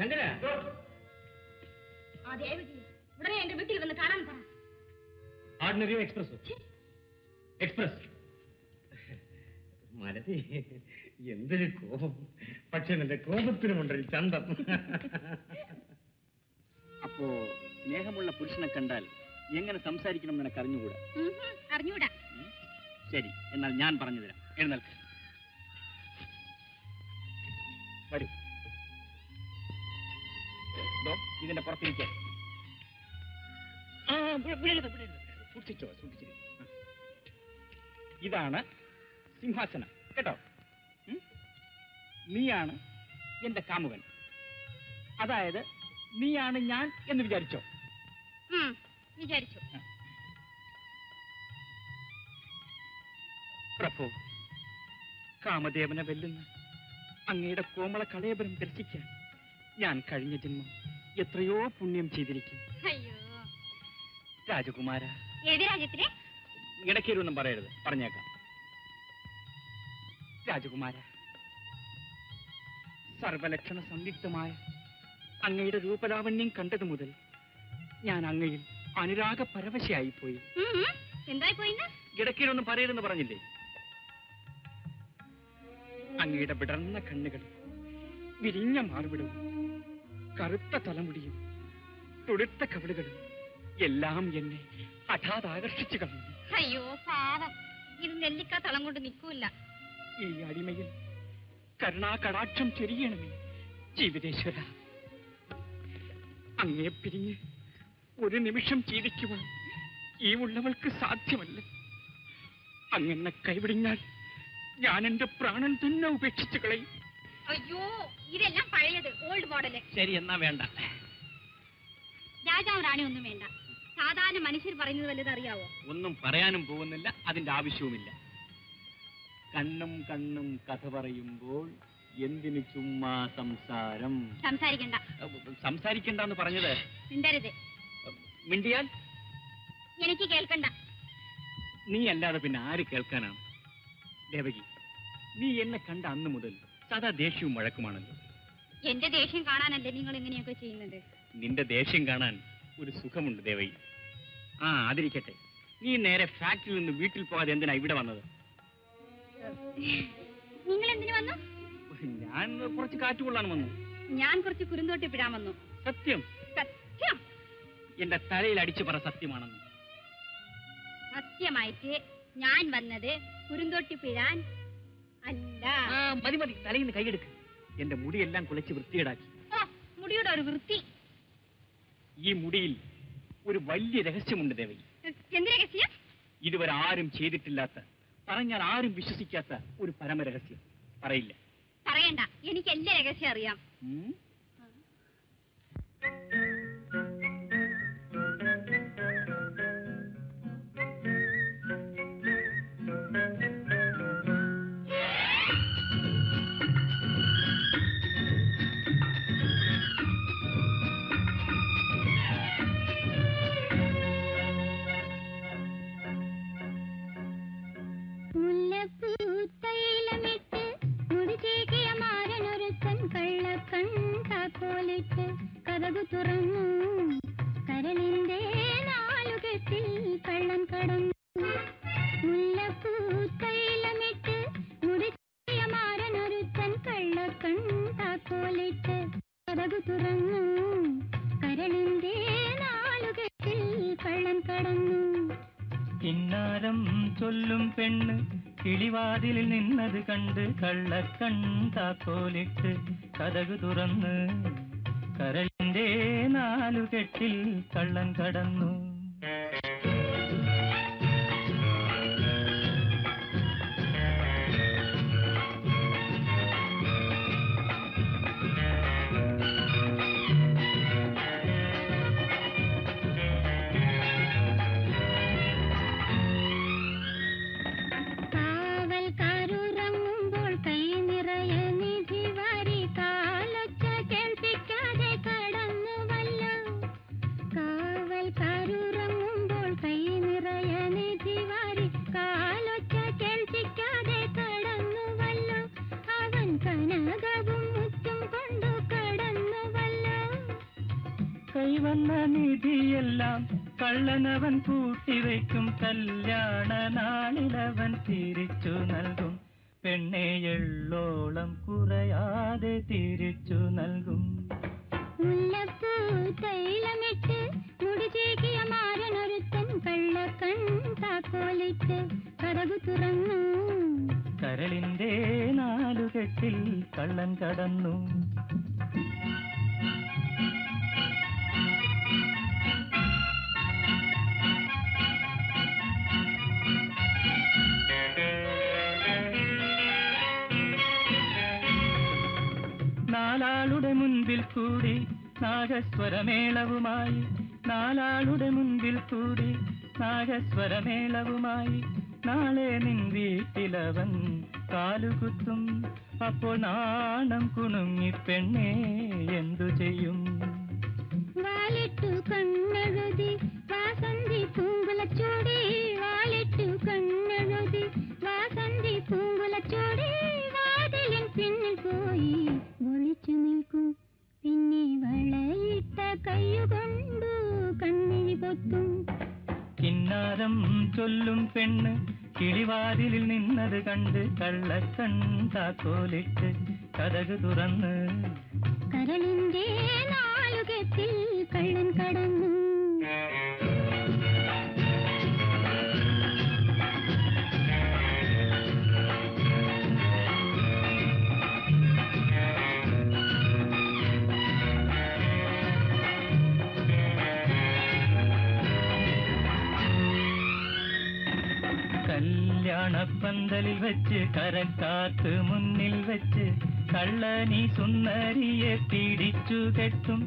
ശങ്കര, ഓർഡിനറി എക്സ്പ്രസ് എക്സ്പ്രസ് മരതി, എന്തൊരു കോപം! പക്ഷെ നിന്റെ കോപത്തിനുമുണ്ടൊരു ചന്തം. അപ്പോ സ്നേഹമുള്ള പുരുഷനെ കണ്ടാൽ എങ്ങനെ സംസാരിക്കണം എന്ന് എനിക്ക് അറിഞ്ഞുകൂടാ? അറിഞ്ഞൂടാ. ശരി, എന്നാൽ ഞാൻ പറഞ്ഞു തരാം. എഴുന്നേൽക്ക്, വരൂ. ഇതിന്റെ പുറത്തിരിക്കാൻ ഇതാണ് സിംഹാസനം, കേട്ടോ? നീയാണ് എന്റെ കാമുകൻ, അതായത് നീയാണ് ഞാൻ എന്ന് വിചാരിച്ചോ? വിചാരിച്ചു. പ്രഭു, കാമദേവനെ വെല്ലുന്ന അങ്ങയുടെ കോമള കളയപരം ദർശിക്കാൻ ഞാൻ കഴിഞ്ഞ ജന്മം എത്രയോ പുണ്യം ചെയ്തിരിക്കും. രാജകുമാര, ഇടയ്ക്കൊന്നും പറയരുത്, പറഞ്ഞേക്കാം. രാജകുമാര, സർവലക്ഷണ സംയുക്തമായ അങ്ങയുടെ രൂപലാവണ്യം കണ്ടത് മുതൽ ഞാൻ അങ്ങയിൽ അനുരാഗ പരവശയായി പോയി. ഇടയ്ക്കൊന്നും പറയരുതെന്ന് പറഞ്ഞില്ലേ? അങ്ങയുടെ വിടർന്ന കണ്ണുകൾ, വിരിഞ്ഞ മാർവിടവും കറുത്ത തലമുടിയും തുടുത്ത കവിളുകളും എല്ലാം എന്നെ അതാത് ആകർഷിച്ചു കളഞ്ഞു. അയ്യോ പാവം, ഇത് നെല്ലിക്കാ തളം കൊണ്ട് നിൽക്കൂല. ഈ അടിമയിൽ കരുണാകടാക്ഷം ചൊരിയണമേ ജീവിതേശ്വര. അങ്ങയെ പിരിഞ്ഞ് ഒരു നിമിഷം ജീവിക്കുവാൻ ഈ ഉള്ളവൾക്ക് സാധ്യമല്ല. അങ്ങനെ കൈവിടിഞ്ഞാൽ ഞാൻ എന്റെ പ്രാണൻ തന്നെ ഉപേക്ഷിച്ചു കളയും. അയ്യോ, ഇതെല്ലാം പഴയത്, ഓൾഡ് മോഡല്. ശരി, എന്നാ വേണ്ട. രാജാവ് റാണി ഒന്നും വേണ്ട. സാധാരണ മനുഷ്യർ പറയുന്നത് വല്ലതും അറിയാവോ? ഒന്നും പറയാനും പോകുന്നില്ല, അതിന്റെ ആവശ്യവുമില്ല. കണ്ണും കണ്ണും കഥ പറയുമ്പോൾ എന്തിനു ചുമ്മാ സംസാരം? സംസാരിക്കണ്ട, സംസാരിക്കണ്ടെന്ന് പറഞ്ഞത്. മിണ്ടരുത്, മിണ്ടിയാൽ എനിക്ക് കേൾക്കണ്ട. നീ അല്ലാതെ പിന്നെ ആര് കേൾക്കാനാണ്? ദേവകി, നീ എന്നെ കണ്ട അന്ന് മുതൽ സദാ ദേഷ്യവും വഴക്കുമാണല്ലോ. എന്റെ ദേഷ്യം കാണാനല്ലേ നിങ്ങൾ എങ്ങനെയൊക്കെ ചെയ്യുന്നത്? നിന്റെ ദേഷ്യം കാണാൻ ഒരു സുഖമുണ്ട് ദേവകി. ആ, അതിരിക്കട്ടെ. നീ നേരെ ഫാക്ടറിയിൽ നിന്ന് വീട്ടിൽ പോകാതെ എന്തിനാ ഇവിടെ വന്നത്? നിങ്ങൾ എന്തിനു വന്നു? ഞാൻ കുറച്ച് കാറ്റ് കൊള്ളാൻ വന്നു. ഞാൻ കുറച്ച് കുരുന്തോട്ടി പിടാൻ വന്നു. സത്യം? സത്യം. എന്റെ തലയിൽ അടിച്ചു പറ സത്യമാണെന്ന്. സത്യമായിട്ട് ഞാൻ വന്നത് കുരുന്തോട്ടി പിഴാൻ അല്ല. മതി മതി, തലയിൽ നിന്ന് കൈയെടുക്ക. എന്റെ മുടിയെല്ലാം കുലച്ച് വൃത്തിയേടാക്കി. മുടിയുടെ ഒരു വൃത്തി. ഈ മുടിയിൽ ഒരു വലിയ രഹസ്യമുണ്ട് ദേവകി. എന്ത് രഹസ്യം? ഇതുവരെ ആരും ചെയ്തിട്ടില്ലാത്ത, പറഞ്ഞാൽ ആരും വിശ്വസിക്കാത്ത ഒരു പരമരഹസ്യം. പറയില്ല? പറയണ്ട, എനിക്ക് എല്ലാ രഹസ്യം അറിയാം. കള്ളക്കൺ താക്കോലിട്ട് കതകു തുറന്ന് കരളിന്റെ നാലുകെട്ടിൽ കള്ളൻ കടന്നു. കള്ളനവൻ കൂട്ടി വയ്ക്കും, കല്യാണ നാളിലവൻ തിരിച്ചു നൽകും. പെണ്ണെ എള്ളോളം കുറയാതെ തിരിച്ചു നൽകും. മുല്ലപ്പൂ തൈലമിട്ട് മുടിചേക്കിയ മാരനൊരുത്തൻ കള്ളക്കൺ താക്കോലിട്ട് കടകു തുറന്നു. കരളിന്റെ നാലുകെട്ടിൽ കള്ളൻ കടന്നു. നാലാളുടെ മുൻപിൽ കൂടി നാഗസ്വരമേളവുമായി, നാലാളുടെ മുൻപിൽ കൂടി നാഗസ്വരമേളവുമായി നാളെ നിൻ വീട്ടിലവൻ കാലുകുത്തും. അപ്പോൾ നാണം കുണുങ്ങി പെണ്ണേ എന്തു ചെയ്യും? വാലിട്ടു കണ്ണെഴുതി വാസന്തി പൂങ്കുലച്ചോടി, വാലിട്ടു കണ്ണെഴുതി വാസന്തി പൂങ്കുലച്ചോടി വാതിലിൻ പിന്നിൽ പോയി ഒളിച്ചു നിൽക്കും. പിന്നെ വളയിട്ട കൈയുകൊണ്ടു കണ്ണിനി പൊത്തും. കിന്നാരം ചൊല്ലും പെണ്ണ് കിളിവാതിലിൽ നിന്നത് കണ്ട് കള്ളക്കൺ താക്കോലിട്ട് കതകു തുറന്ന് കരളിന്റെ നാലുകെട്ടിൽ കള്ളൻ കടന്നു. പന്തലിൽ വെച്ച് കരക്കാത്ത് മുന്നിൽ വെച്ച് കള്ളനി സുന്ദരിയെ പിടിച്ചു കെട്ടും.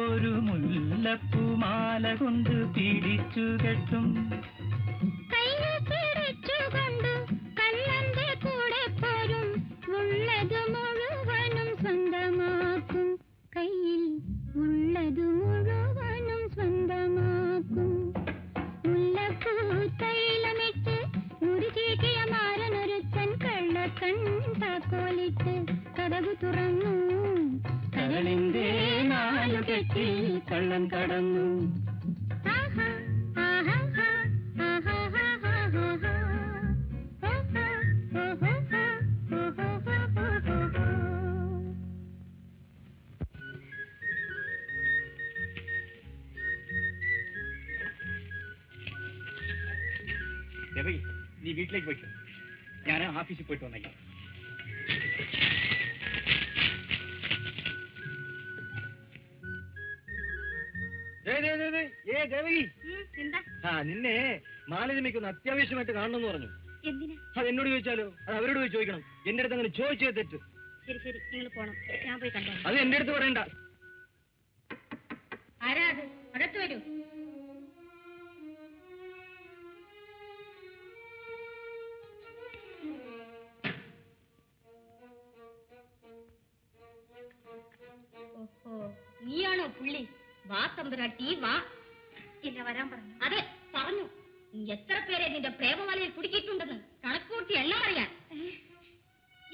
ഒരു മുല്ലപ്പൂമാല കൊണ്ട് പിടിച്ചു കെട്ടും. രവി, നീ വീട്ടിലേക്ക് പോയിക്കോ. ഞാൻ ഓഫീസിൽ പോയിട്ട് വന്നേക്കാം. നിന്നെ മാലരമയ്ക്കൊന്ന് അത്യാവശ്യമായിട്ട് കാണണമെന്ന് പറഞ്ഞു. അത് എന്നോട് ചോദിച്ചാലോ? അത് അവരോട് പോയി ചോദിക്കണം. എന്റെ അടുത്ത് അങ്ങനെ ചോദിച്ചേ തെറ്റ്. അത് എന്റെ അടുത്ത് പറയണ്ട. നീയാണോ പുള്ളി? വാ തമ്പുരാട്ടി വാ. പിന്നെ വരാൻ പറഞ്ഞു. അതെ പറഞ്ഞു. നീ എത്ര പേരെ നിന്റെ പ്രേമവലയിൽ കുടുക്കിയിട്ടുണ്ടെന്ന് കണക്കൂട്ടി എല്ലാം അറിയാം.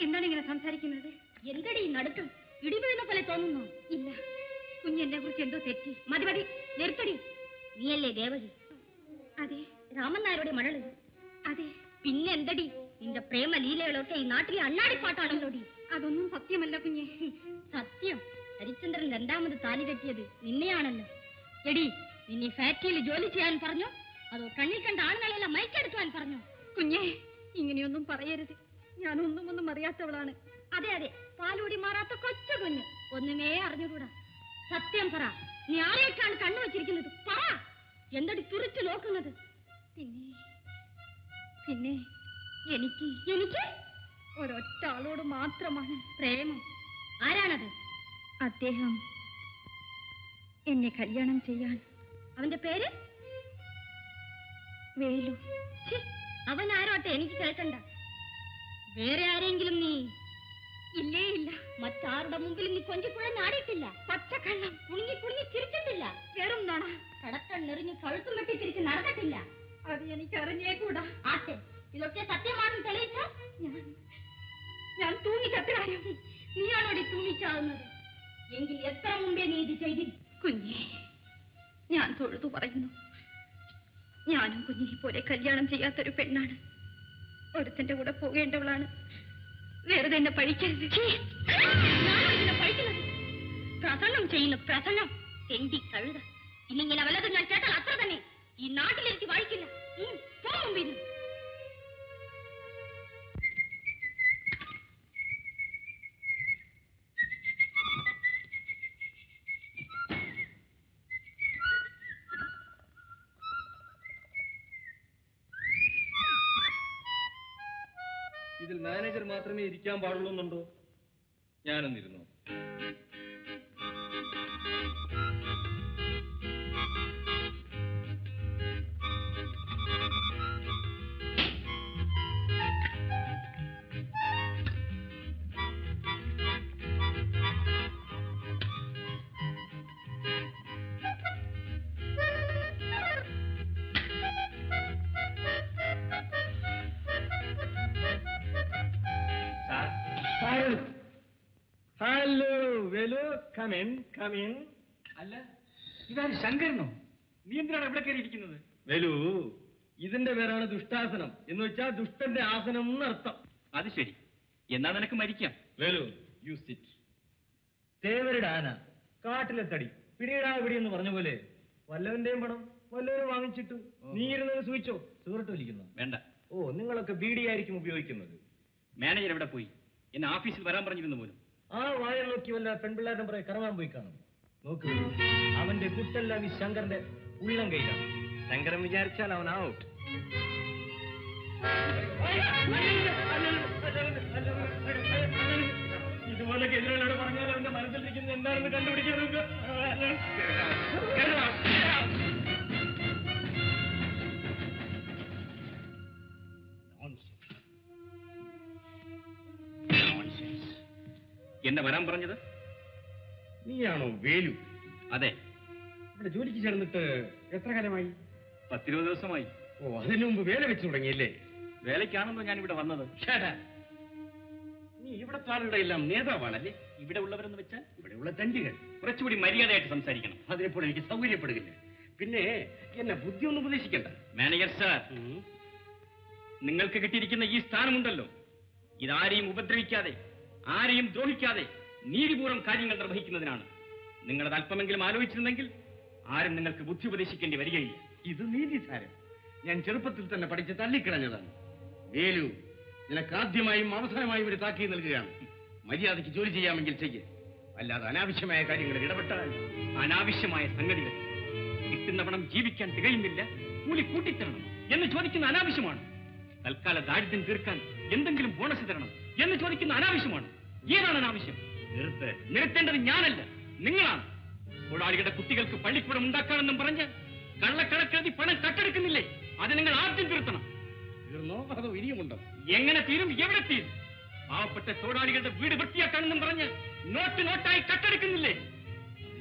എന്താണ് ഇങ്ങനെ സംസാരിക്കുന്നത്? എന്തടി നടുക്കും ഇടിവീഴുന്ന പോലെ തോന്നുന്നു. ഇല്ല കുഞ്ഞ്, എന്നെ കുറിച്ച് എന്തോ തെറ്റി. മതി മതി, നിർത്തടി. നീയല്ലേ ദേവകി? അതെ. രാമൻ നായരുടെ മകള്? അതെ. പിന്നെന്തടി നിന്റെ പ്രേമ ലീലകളൊക്കെ ഈ നാട്ടിലെ അണ്ണാടിപ്പാട്ടാണല്ലോടി. അതൊന്നും സത്യമല്ല കുഞ്ഞെ. സത്യം. ഹരിചന്ദ്രൻ രണ്ടാമത് താലി കെട്ടിയത് നിന്നെയാണല്ലോ. എടി, നിന്നെ ഫാക്ടറിയിൽ ജോലി ചെയ്യാൻ പറഞ്ഞു? അതോ കണ്ണിൽ കണ്ട ആളുകളെല്ലാം മയക്കെടുക്കുവാൻ പറഞ്ഞു? കുഞ്ഞെ, ഇങ്ങനെയൊന്നും പറയരുത്. ഞാനൊന്നും ഒന്നും അറിയാത്തവളാണ്. അതെ അതെ, പാലൂടി മാറാത്ത കൊച്ചു കുഞ്ഞ്, ഒന്നുമേ അറിഞ്ഞുകൂടാ. സത്യം പറ, നീ ആരെയൊക്കെയാണ് കണ്ണു വച്ചിരിക്കുന്നത്? പറ, എന്തടി തുറിച്ചു നോക്കുന്നത്? പിന്നെ പിന്നെ എനിക്ക് എനിക്ക് ഒരൊറ്റ ആളോട് മാത്രമാണ് പ്രേമം. ആരാണത്? അദ്ദേഹം എന്നെ കല്യാണം ചെയ്യാൻ. അവന്റെ പേര്? വേലു. അവൻ ആരോട്ടെ എനിക്ക് കേൾക്കണ്ട. വേറെ ആരെങ്കിലും നീ? ഇല്ലേ ഇല്ല. മറ്റാരുടെ മുമ്പിൽ നീ കൊഞ്ചിക്കുഴഞ്ഞ് ആടിയിട്ടില്ല. പച്ചക്കണ്ണം കുണുങ്ങി കുണുങ്ങി ചിരിച്ചിട്ടില്ല. വെറും നാണ കടക്കണ്ണെറിഞ്ഞ് കഴുത്തും വെട്ടി തിരിച്ച് നടന്നിട്ടില്ല. അത് എനിക്ക് അറിഞ്ഞേക്കൂടാ. ആട്ടെ, ഇതൊക്കെ സത്യമാണെന്ന് തെളിയിച്ച ഞാൻ തൂങ്ങിച്ചത്രാനും. നീയാണോടി തൂങ്ങിച്ചാവുന്നത്? എങ്കിൽ എത്ര മുമ്പേ നീ ഇത് ചെയ്തി? കുഞ്ഞേ, ഞാൻ തൊഴുതു പറയുന്നു, ഞാനും കുഞ്ഞിനെ പോലെ കല്യാണം ചെയ്യാത്തൊരു പെണ്ണാണ്. ഒരുത്തന്റെ കൂടെ പോകേണ്ടവളാണ്. വെറുതെ എന്നെ പഴിക്കരുത്. പഴിക്കുന്നത് പ്രസംഗം ചെയ്യുന്നു, പ്രസംഗം. തെണ്ടി കഴുത. ഇന്നിങ്ങനെ വല്ലതും ഞാൻ കേട്ടാൽ അത്ര തന്നെ ഈ നാട്ടിലേക്ക് വായിക്കില്ല. പോകും. ഇതിൽ മാനേജർ മാത്രമേ ഇരിക്കാൻ പാടുള്ളൂ എന്നുണ്ടോ? ഞാനൊന്നിരുന്നു. അല്ല, ഇതാര്? ശങ്കരനോ? നീ എന്തിനാണ് ഇവിടെ കയറിയിരിക്കുന്നത്? വേലു, ഇതിന്റെ പേരാണ് ദുഷ്ടാസനം. എന്ന് വെച്ചാൽ ദുഷ്ടന്റെ ആസനം എന്നർത്ഥം. അത് ശരി, എന്നാ നിനക്ക് മരിക്കാം. Velu, you sit. തേവരുടെ ആന കാട്ടിലെ തടി പിടിയിടാ പിടി എന്ന് പറഞ്ഞ പോലെ വല്ലവന്റെയും പണം വല്ലവരും വാങ്ങിച്ചിട്ടു. നീ ഇരുന്നത് സൂചിച്ചോ? സുഹൃത്ത് വലിക്കുന്നു. വേണ്ട. ഓ, നിങ്ങളൊക്കെ ബീഡിയായിരിക്കും ഉപയോഗിക്കുന്നത്. മാനേജർ എവിടെ പോയി? എന്നെ ഓഫീസിൽ വരാൻ പറഞ്ഞിരുന്നു പോലും. ആ വായ നോക്കി വല്ല പെൺപിള്ളേരുടെ പുറകെ കറങ്ങാൻ പോയി കാണും. നോക്കൂ, അവന്റെ കുട്ടെല്ലാം ഈ ശങ്കറിന്റെ ഉള്ളം കയ്യിലാണ്. ശങ്കരൻ വിചാരിച്ചാൽ അവൻ ഔട്ട്. ഇതുപോലെ എതിരാളിയോട് പറഞ്ഞാൽ അവന്റെ മനസ്സിലിരിക്കുന്നത് എന്താണെന്ന് കണ്ടുപിടിക്കാറുണ്ട്. എന്നെ വരാൻ പറഞ്ഞത് നീയാണോ വേലു? അതെ. ഇവിടെ ജോലിക്ക് ചേർന്നിട്ട് എത്ര കാലമായി? 10-20 ദിവസമായി. ഓ, അതിനു മുമ്പ് വേല വെച്ച് തുടങ്ങിയല്ലേ? വേലയ്ക്കാണെന്നോ ഞാൻ ഇവിടെ വന്നത്. നീ ഇവിടത്തെ ആളുടെ എല്ലാം നേതാവാണല്ലേ? ഇവിടെ ഉള്ളവരെന്ന് വെച്ചാൽ ഇവിടെയുള്ള തണ്ടികൾ. കുറച്ചുകൂടി മര്യാദയായിട്ട് സംസാരിക്കണം. അതിനെപ്പോൾ എനിക്ക് സൗകര്യപ്പെടുകില്ല. പിന്നെ എന്നെ ബുദ്ധി ഒന്നും ഉപദേശിക്കണ്ട. മാനേജർ സാർ, നിങ്ങൾക്ക് കിട്ടിയിരിക്കുന്ന ഈ സ്ഥാനമുണ്ടല്ലോ, ഇതാരെയും ഉപദ്രവിക്കാതെ ആരെയും ദ്രോഹിക്കാതെ നീതിപൂർവ്വം കാര്യങ്ങൾ നിർവഹിക്കുന്നതിനാണ്. നിങ്ങളത് അല്പമെങ്കിലും ആലോചിച്ചിരുന്നെങ്കിൽ ആരും നിങ്ങൾക്ക് ബുദ്ധി ഉപദേശിക്കേണ്ടി വരികയില്ല. ഇത് നീതിസാരം. ഞാൻ ചെറുപ്പത്തിൽ തന്നെ പഠിച്ച തല്ലിക്കളഞ്ഞതാണ്. വേലു, നിനക്ക് ആദ്യമായും അവസാനമായും ഒരു താക്കീത് നൽകുകയാണ്. മര്യാദയ്ക്ക് ജോലി ചെയ്യാമെങ്കിൽ ചെയ്യ്, അല്ലാതെ അനാവശ്യമായ കാര്യങ്ങളിൽ ഇടപെട്ടാൽ. അനാവശ്യമായ സംഗതികൾ, കിട്ടുന്ന പണം ജീവിക്കാൻ തികയുന്നില്ല, കൂലി കൂട്ടിത്തരണം എന്ന് ചോദിക്കുന്ന അനാവശ്യമാണ്. തൽക്കാല ദാരിദ്ര്യം തീർക്കാൻ എന്തെങ്കിലും ബോണസ് തരണം എന്ന് ചോദിക്കുന്ന അനാവശ്യമാണ്. ഏതാണ് അനാവശ്യം? നിർത്തേണ്ടത് ഞാനല്ല, നിങ്ങളാണ്. തൊഴിലാളികളുടെ കുട്ടികൾക്ക് പള്ളിക്കൂടം ഉണ്ടാക്കാമെന്നും പറഞ്ഞ് കള്ളക്കണക്കെഴുതി പണം കട്ടെടുക്കുന്നില്ലേ? അത് നിങ്ങൾ ആദ്യം തീർത്തണം. തീർന്നോ? അത് ഇനിയുമുണ്ടോ? എങ്ങനെ തീരും? എവിടെ തീരും? പാവപ്പെട്ട തൊഴിലാളികളുടെ വീട് വൃത്തിയാക്കാമെന്നും പറഞ്ഞ് നോട്ട് നോട്ടായി കട്ടെടുക്കുന്നില്ലേ?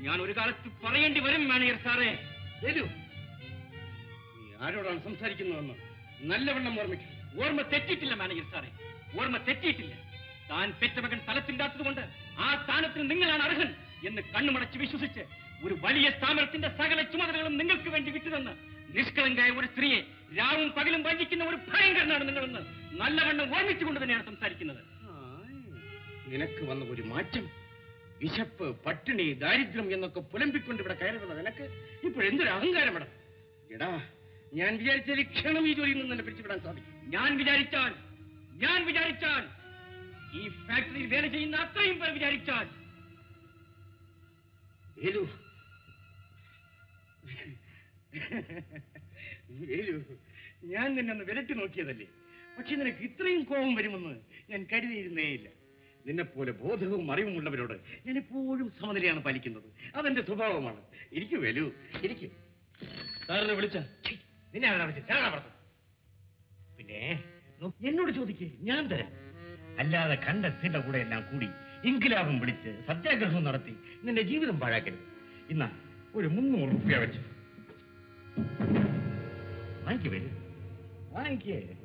ഞാൻ ഒരു കാലത്ത് പറയേണ്ടി വരും മാനേജർ സാറേ. വരൂ. നീ ആരോടാണ് സംസാരിക്കുന്നതെന്ന് നല്ലവണ്ണം ഓർമ്മിക്കും. ഓർമ്മ തെറ്റിയിട്ടില്ല മാനേജർ സാറേ, ഓർമ്മ തെറ്റിയിട്ടില്ല. താൻ പെറ്റമകൻ സ്ഥലത്തില്ലാത്തതുകൊണ്ട് ആ സ്ഥാനത്തിന് നിങ്ങളാണ് അർഹൻ എന്ന് കണ്ണുമടച്ച് വിശ്വസിച്ച് ഒരു വലിയ സ്ഥാപനത്തിന്റെ സകല ചുമതലകളും നിങ്ങൾക്ക് വേണ്ടി വിട്ടുതന്ന് നിഷ്കളങ്കായ ഒരു സ്ത്രീയെ രാവും പകലും വഞ്ചിക്കുന്ന ഒരു ഭയങ്കരനാണ് നിങ്ങളെന്ന് നല്ലവണ്ണം ഓർമ്മിച്ചുകൊണ്ട് തന്നെയാണ് സംസാരിക്കുന്നത്. നിനക്ക് വന്ന ഒരു മാറ്റം, വിശപ്പ്, പട്ടിണി, ദാരിദ്ര്യം എന്നൊക്കെ പുലമ്പിക്കൊണ്ട് ഇവിടെ കയറുന്നത് നിനക്ക് ഇപ്പോഴെന്തൊരു അഹങ്കാരം. എടാ, ഞാൻ വിചാരിച്ചാൽ ഈ ക്ഷണം ഈ ജോലിയിൽ നിന്ന് തന്നെ പിടിച്ചുവിടാൻ സാധിക്കും. ഞാൻ വിചാരിച്ചാൽ ഈ ഫാക്ടറിയിൽ വേല ചെയ്യുന്ന അത്രയും പേർ വിചാരിച്ചാൽ. ഞാൻ നിന്നെ ഒന്ന് വിരട്ടി നോക്കിയതല്ലേ, പക്ഷെ നിനക്ക് ഇത്രയും കോപം വരുമെന്ന് ഞാൻ കരുതിയിരുന്നേയില്ല. നിന്നെപ്പോലെ ബോധവും അറിവുമുള്ളവരോട് ഞാൻ എപ്പോഴും സമനിലയാണ് പാലിക്കുന്നത്, അതെന്റെ സ്വഭാവമാണ്. എനിക്ക് വരൂ, എനിക്ക് സാറിനെ വിളിച്ച നിന്നെ വിളിച്ചു. പിന്നെ എന്നോട് ചോദിക്കേ, ഞാൻ തരാം. അല്ലാതെ കണ്ടെത്തിന്റെ കൂടെ എല്ലാം കൂടി ഇൻകിലാബും വിളിച്ച് സത്യാഗ്രഹവും നടത്തി നിന്റെ ജീവിതം പാഴാക്കരുത്. ഇന്നാ ഒരു 300 രൂപ വെച്ചു വാങ്ങിക്കേ.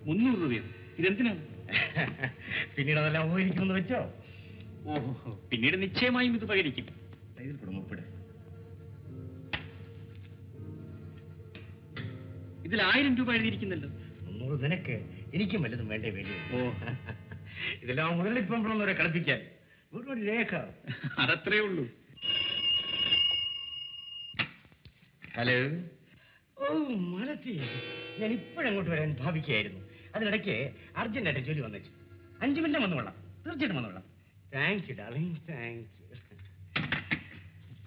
300 രൂപയോ? ഇതെന്തിനാണ്? പിന്നീട് അതെല്ലാം ഉപകരിക്കുമെന്ന് വെച്ചോ. ഓഹോ, പിന്നീട് നിശ്ചയമായും ഇത് ഉപകരിക്കും. ഇതിൽ കുടുംബപ്പെടെ ഇതിൽ 1000 രൂപ എഴുതിയിരിക്കുന്നല്ലോ. 300 നിനക്ക്, എനിക്കും വല്ലതും വേണ്ടേ? വേണ്ടി ഓ, ഇതെല്ലാം മുതലിപ്പുറന്നവരെ കളിപ്പിക്കാൻ ഒരു രേഖ, അതത്രേ ഉള്ളൂ. ഹലോ. ഓ മാലത്തി, ഞാൻ ഇപ്പോഴങ്ങോട്ട് വരാൻ ഭാവിക്കുകയായിരുന്നു. അതിനിടയ്ക്ക് അർജന്റായിട്ട് ജോലി വന്നേച്ചു. 5 മിനിറ്റ് വന്നുകൊള്ളാം, തീർച്ചയായിട്ടും വന്നുകൊള്ളാം. Thank you darling, thank you.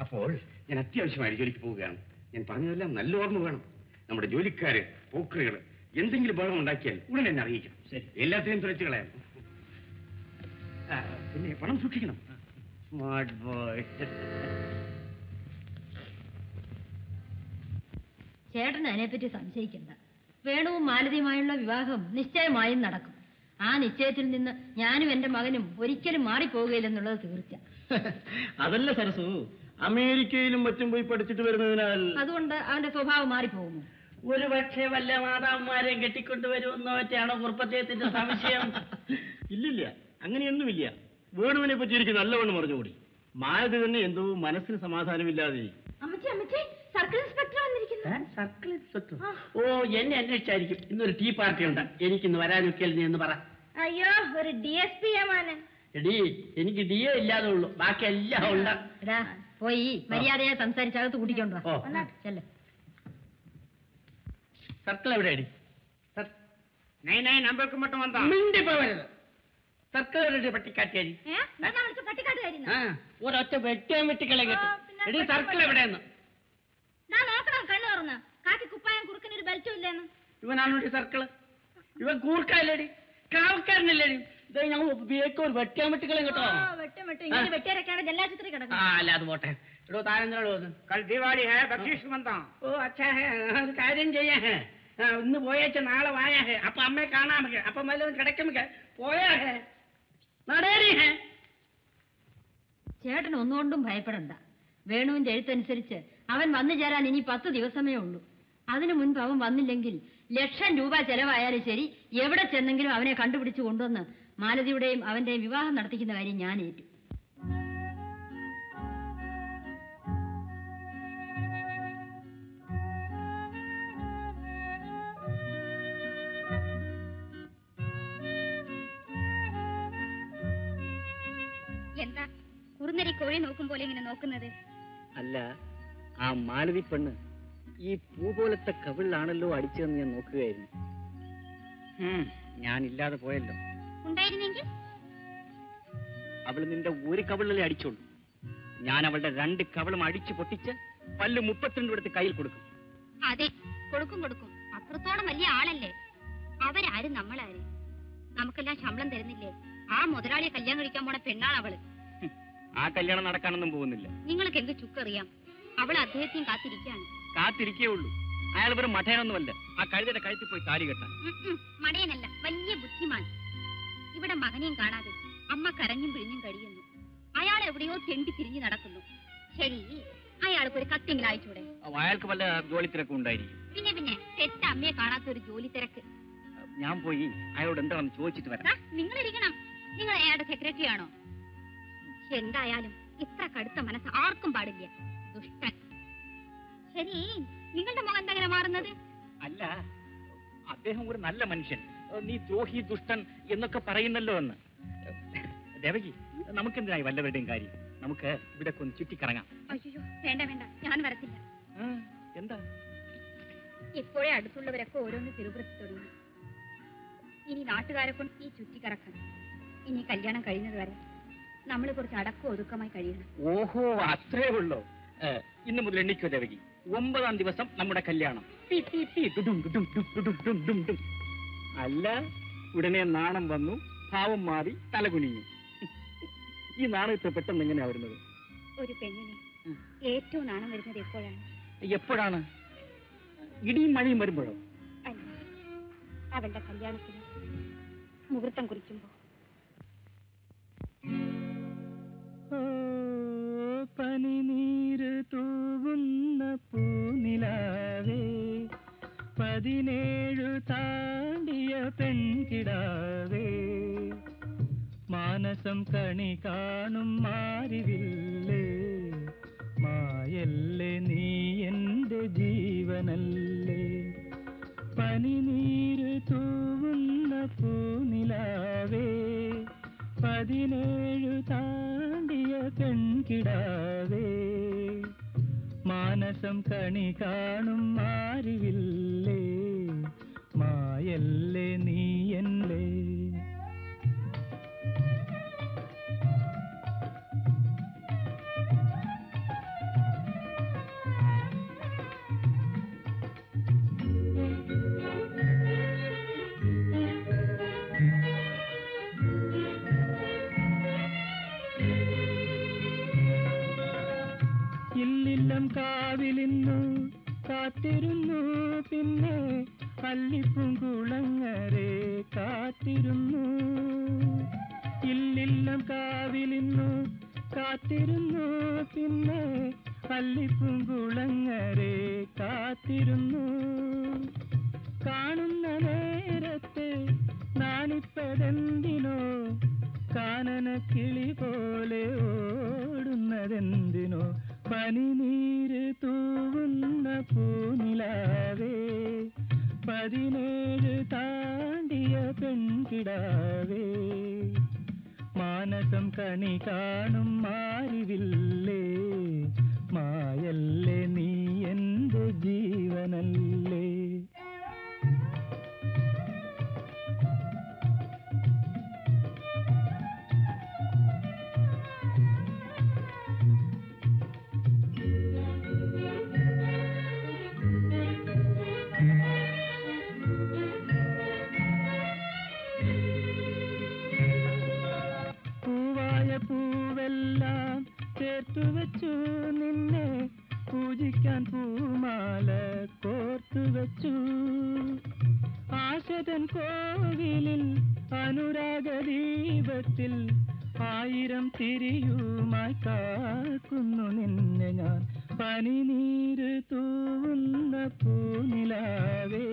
അപ്പോൾ ഞാൻ അത്യാവശ്യമായി ജോലിക്ക് പോവുകയാണ്. ഞാൻ പറഞ്ഞതെല്ലാം നല്ല ഓർമ്മ വേണം. നമ്മുടെ ജോലിക്കാര്, പോക്കറുകൾ എന്തെങ്കിലും ബഹളം ഉണ്ടാക്കിയാൽ ഉടനെ എന്നെ അറിയിക്കണം. ശരി, എല്ലാത്തിനെയും തുരച്ചു കളയാം. പിന്നെ പണം സൂക്ഷിക്കണം. Smart boy. ചേട്ടന് അതിനെപ്പറ്റി സംശയിക്കണ്ട. വേണുവും മാലതിയുമായുള്ള വിവാഹം നിശ്ചയമായും നടക്കും. ആ നിശ്ചയത്തിൽ നിന്ന് ഞാനും എന്റെ മകനും ഒരിക്കലും മാറിപ്പോകുകയില്ലെന്നുള്ളത് തീർച്ച. അതല്ല സരസു, അമേരിക്കയിലും മറ്റും പോയി പഠിച്ചിട്ട് വരുന്നതിനാൽ അതുകൊണ്ട് അവന്റെ സ്വഭാവം മാറിപ്പോകുന്നു. ഒരു പക്ഷേ വല്ല മാതാവുമാരെയും കെട്ടിക്കൊണ്ടുവരുമെന്നോ മറ്റാണോ കുർപ്പത്തേത്തിന്റെ സംശയം? ഇല്ലില്ല, അങ്ങനെയൊന്നുമില്ല. വേണുവിനെ പറ്റി എനിക്ക് നല്ലവണ്ണം അറിഞ്ഞുകൂടി. മാലതി തന്നെ എന്തോ മനസ്സിന് സമാധാനമില്ലാതെ. ഓ, എന്നെ അന്വേഷിച്ചായിരിക്കും. ഇന്നൊരു ടീ പാർട്ടി ഉണ്ട്, എനിക്കിന്ന് വരാനൊക്കെ എന്ന് പറ. അയ്യോ, ഒരു DSP ആണ്. എടി, എനിക്ക് DA ഇല്ലാതെ ഉള്ളു, ബാക്കി എല്ലാം ഉണ്ട്. പോയി മര്യാദയായി സംസാരിച്ചകത്ത് കൂട്ടിക്കൊണ്ടു. സർക്കിൾ എവിടെയാടി? നമ്പർക്ക് മട്ടും വന്നത് സർക്കിൾ പട്ടിക്കാട്ടിയാടി. ഒരൊറ്റ വെട്ടിയാൻ വെട്ടിക്കളെ കേട്ടു. സർക്കിൾ എവിടെയെന്ന് ഇവനാണോടി സർക്കിള്? ഇവൻ കൂർക്കാല്ലേടി, കാവക്കാരനല്ലേടി. ഞങ്ങൾ ഉപയോഗിക്കും ഒരു വെട്ടിയാൻ വെട്ടിക്കളെ കേട്ടോ. അല്ല അത് പോട്ടെ. എടോ താനെന്തിനാണോ ദീപാവളി ഹേ ബക്ഷീഷ് മന്താ? ഓ അച്ഛാ, ഒരു കാര്യം ചെയ്യാ, ഇന്ന് പോയേച്ച നാളെ വായാ ഹേ, അപ്പൊ അമ്മയെ കാണാമേ, അപ്പൊ മല്ലൊന്നും കിടക്കുമേ, പോയാ ഹേ നടേരി ഹേ. ചേട്ടൻ ഒന്നുകൊണ്ടും ഭയപ്പെടണ്ട. വേണുവിന്റെ എഴുത്തനുസരിച്ച് അവൻ വന്നു ചേരാൻ ഇനി 10 ദിവസമേ ഉള്ളൂ. അതിനു മുൻപ് അവൻ വന്നില്ലെങ്കിൽ ലക്ഷം രൂപ ചെലവായാലും ശരി, എവിടെ ചെന്നെങ്കിലും അവനെ കണ്ടുപിടിച്ചു കൊണ്ടുവന്ന് മാലതിയുടെയും അവന്റെയും വിവാഹം നടത്തിക്കുന്ന കാര്യം ഞാൻ ഏറ്റു. എന്താ കുറുനരി കോഴി നോക്കും പോലെ ഇങ്ങനെ നോക്കുന്നത്? അല്ല, ആ മാലതി പെണ്ണ് ഈ പൂ പോലത്തെ കവിളിലാണല്ലോ അടിച്ചതെന്ന് ഞാൻ നോക്കുകയായിരുന്നു. ഞാനില്ലാതെ പോയല്ലോ. ഉണ്ടായിരുന്നെങ്കിൽ അവൾ നിന്റെ ഒരു കവിളിലേ അടിച്ചോളൂ. ഞാൻ അവളുടെ രണ്ട് കവിളും അടിച്ചു പൊട്ടിച്ച് പല്ല് 32 എടുത്ത് കയ്യിൽ കൊടുക്കും. അതെ കൊടുക്കും കൊടുക്കും. അത്രത്തോളം വലിയ ആളല്ലേ. അവരാരും നമ്മളാരും. നമുക്കെല്ലാം ശമ്പളം തരുന്നില്ലേ? ആ മുതലാളിയെ കല്യാണം കഴിക്കാൻ പോണ പെണ്ണാണ് അവള്. ആ കല്യാണം നടക്കാനൊന്നും പോകുന്നില്ല. നിങ്ങൾക്ക് എന്ത് ചുക്കറിയാം? അവൾ അദ്ദേഹത്തെയും കാത്തിരിക്കുകയാണ്. കാത്തിരിക്കേ ഉള്ളൂ. അയാൾ വെറും മഠയനൊന്നുമല്ല. ആ കഴുതയുടെ കഴുത്തിൽ പോയി താലി കെട്ടാൻ. മടയനല്ല, വലിയ ബുദ്ധിമാൻ. ഇവിടെ മകനെയും കാണാതെ അമ്മ കരഞ്ഞും പിഴിഞ്ഞും കഴിയുന്നു. അയാൾ എവിടെയോ തെണ്ടി തിരിഞ്ഞു നടക്കുന്നു. ശരി, അയാൾക്ക് ഒരു കത്തെങ്കിലും അയച്ചൂടെ? അയാൾക്ക് വല്ല ജോലി തിരക്കും ഉണ്ടായിരിക്കും. പിന്നെ പിന്നെ തെറ്റ അമ്മയെ കാണാത്ത ഒരു ജോലി തിരക്ക്. ഞാൻ പോയി അയാളോട് എന്താണെന്ന് ചോദിച്ചിട്ട് വരാം. നിങ്ങൾ ഇരിക്കണം. നിങ്ങൾ അയാളുടെ സെക്രട്ടറി ആണോ? എന്തായാലും ഇത്ര കടുത്ത മനസ്സ് ആർക്കും പാടില്ല, ദുഷ്ടൻ. ശരി, നിങ്ങളുടെ മുഖം എന്താ മാറുന്നത്? അല്ല, അദ്ദേഹം ഒരു നല്ല മനുഷ്യൻ. നീ ദ്രോഹി, ദുഷ്ടൻ എന്നൊക്കെ പറയുന്നല്ലോ എന്ന്. ദേവകി, നമുക്കെന്തിനായി വല്ലവരുടെയും കാര്യം? നമുക്ക് ഇവിടെ ഒന്ന് ചുറ്റിക്കറങ്ങാം. അയ്യോ വേണ്ട വേണ്ട, ഞാൻ വരത്തില്ല. എന്താ? ഇപ്പോഴേ അടുത്തുള്ളവരൊക്കെ ഓരോന്ന് തിരുവൃത്തി തുടങ്ങി. ഇനി നാട്ടുകാരെ കൊണ്ട് ഈ ചുറ്റിക്കറക്കാം. ഇനി കല്യാണം കഴിയുന്നത് വരെ നമ്മള് കുറച്ച് അടക്കം ഒതുക്കമായി കഴിയണം. ഓഹോ, അത്രേ ഉള്ളോ? ഇന്ന് മുതൽ എണ്ണിക്കോ ദേവകി. 9ാം ദിവസം നമ്മുടെ കല്യാണം. അല്ല, ഉടനെ നാണം വന്നു, ഭാവം മാറി, തലകുനിഞ്ഞു. ഈ നാണയത്തെ പെട്ടെന്ന് എങ്ങനെയാ വരുന്നത്? ഒരു പെണ്ണിന് ഏറ്റവും നാണം വരുന്നത് എപ്പോഴാണ്? എപ്പോഴാണ്? ഇടിയും മഴയും വരുമ്പോഴോ? അല്ല, അവളുടെ കല്യാണത്തിന് മുഹൂർത്തം കുറിക്കുമ്പോ. പനി നീര് തൂവുന്ന പൂനിലാവേ, 17 താണ്ടിയ പെൺകിടാവേ, മാനസം കണി കാണും മാറിവില്ലേ, മായല്ലേ നീ എൻ്റെ ജീവനല്ലേ, പനി നീര് തൂവുന്ന പൂനിലാവേ, 17 താണ്ടിയ പെൺകിടാവേ, മാനസം കണി കാണും മാറിവില്ലേ, മായല്ലേ നീ എന്നെ. കാവിലിന്നു കാത്തിരുന്നു, പിന്നെ പള്ളിപ്പൂങ്കുളങ്ങരെ കാത്തിരുന്നു. ഇല്ലില്ലം കാവിലിന്നു കാത്തിരുന്നു, പിന്നെ പള്ളിപ്പൂങ്കുളങ്ങരെ കാത്തിരുന്നു. കാണുന്ന നേരത്തെ നാണിപ്പതെന്തിനോ, കാനന കിളി പോലെ ഓടുന്നതെന്തിനോ, പനി നീര് തൂവുന്ന പൂനിലാവേ, 17 താണ്ടിയ പെൺകിടാവേ, മാനസം കണി കാണും മാറിവില്ലേ, മായല്ലേ നീ എൻ്റെ ജീവനല്ലേ. പൂവെല്ലാം ചേർത്തു വെച്ചു നിന്നെ പൂജിക്കാൻ, പൂമാല കോർത്തു വെച്ചു. ആശതൻ കോവിലിൽ അനുരാഗദീപത്തിൽ 1000 തിരിയുമായി കാക്കുന്നു നിന്നെ ഞാൻ, പനി നീര് തൂവുന്ന പൂനിലാവേ,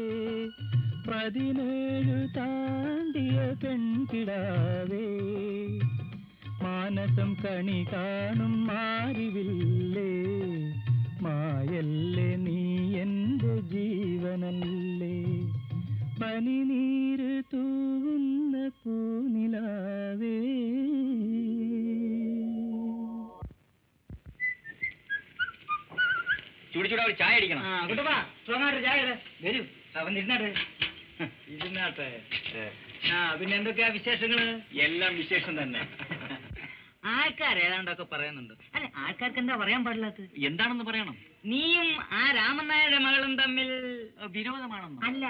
17 താണ്ടിയ പെൺകിടാവേ, മാനസം കണി കാണും മാറിവില്ലേ, മായല്ലേ നീ എൻ്റെ ജീവനല്ലേ, പനി നീര് തൂവുന്ന പൂനിലാവേ. ചൂടി ചൂടാ ஒரு சாய் அடிக்கணும். குட்டப்பா சொன்னாட்டு சாய் വരൂ വന്നിരുന്നാട്ടെ ഇരുന്നാട്ടെ. പിന്നെന്തൊക്കെയാ വിശേഷങ്ങള്? എല്ലാം വിശേഷം തന്നെ. ആൾക്കാർ ഏതാണ്ടൊക്കെ പറയുന്നുണ്ട്. അല്ല ആൾക്കാർക്ക് എന്താ പറയാൻ പാടില്ലാത്ത? എന്താണെന്ന് പറയണം. നീയും ആ രാമൻ നായരുടെ മകളും തമ്മിൽ വിരോധമാണെന്നോ? അല്ല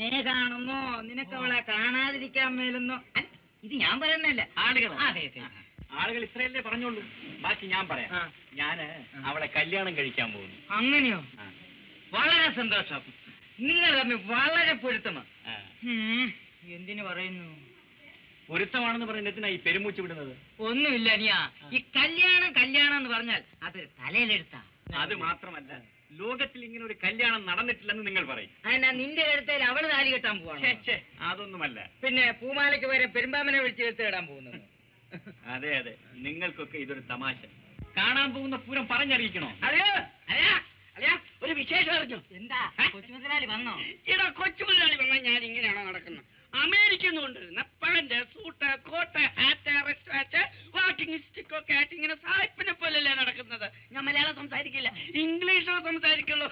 നേതാണെന്നോ നിനക്കവളെ കാണാതിരിക്കാൻ മേലെന്നോ? ഇത് ഞാൻ പറയുന്നല്ല, ആളുകൾ ആളുകൾ ഇത്രയല്ലേ പറഞ്ഞോളൂ. ബാക്കി ഞാൻ പറയാം. ഞാന് അവളെ കല്യാണം കഴിക്കാൻ പോകുന്നു. അങ്ങനെയോ? വളരെ സന്തോഷം. നിങ്ങൾ തമ്മിൽ വളരെ പൊരുത്തമാണ്. എന്തിനു പറയുന്നു പൊരുത്തമാണെന്ന് പറയുന്നതിനാ ഈ പെരുമൂച്ച് വിടുന്നത്? ഒന്നുമില്ല അനിയാ, ഈ കല്യാണം കല്യാണം എന്ന് പറഞ്ഞാൽ അതൊരു തലയിലെടുത്താ. അത് മാത്രമല്ല, ലോകത്തിൽ ഇങ്ങനെ ഒരു കല്യാണം നടന്നിട്ടില്ലെന്ന് നിങ്ങൾ പറയും. അതിനാ നിന്റെ കഴുത്തേൽ അവള് താലി കെട്ടാൻ പോവാണ്. അതൊന്നുമല്ല, പിന്നെ പൂമാലയ്ക്ക് വരെ പെരുമ്പാമനെ വിളിച്ച് കഴുത്ത് കെട്ടാൻ പോകുന്നത്. അതെ അതെ, നിങ്ങൾക്കൊക്കെ ഇതൊരു തമാശ. കാണാൻ പോകുന്ന പൂരം പറഞ്ഞറിയിക്കണോ? അതെയോ? അതെയാ അതെയാ, ഒരു വിശേഷം അറിഞ്ഞു. എന്താ? കൊച്ചു മുതലാളി വന്നോ? ഇടാ കൊച്ചു മുതലാളി വന്നാൽ ഞാൻ ഇങ്ങനെയാണോ നടക്കുന്നത്? അമേരിക്കയിൽ നിന്ന് കൊണ്ടുവരുന്ന pant, suit, coat, hat, wrist watch, walking stick ഒക്കെ ആയിട്ട് ഇങ്ങനെ സായിപ്പിനെ പോലെയല്ലേ നടക്കുന്നത്. ഞാൻ മലയാളം സംസാരിക്കില്ല, ഇംഗ്ലീഷോ സംസാരിക്കുള്ളൂ.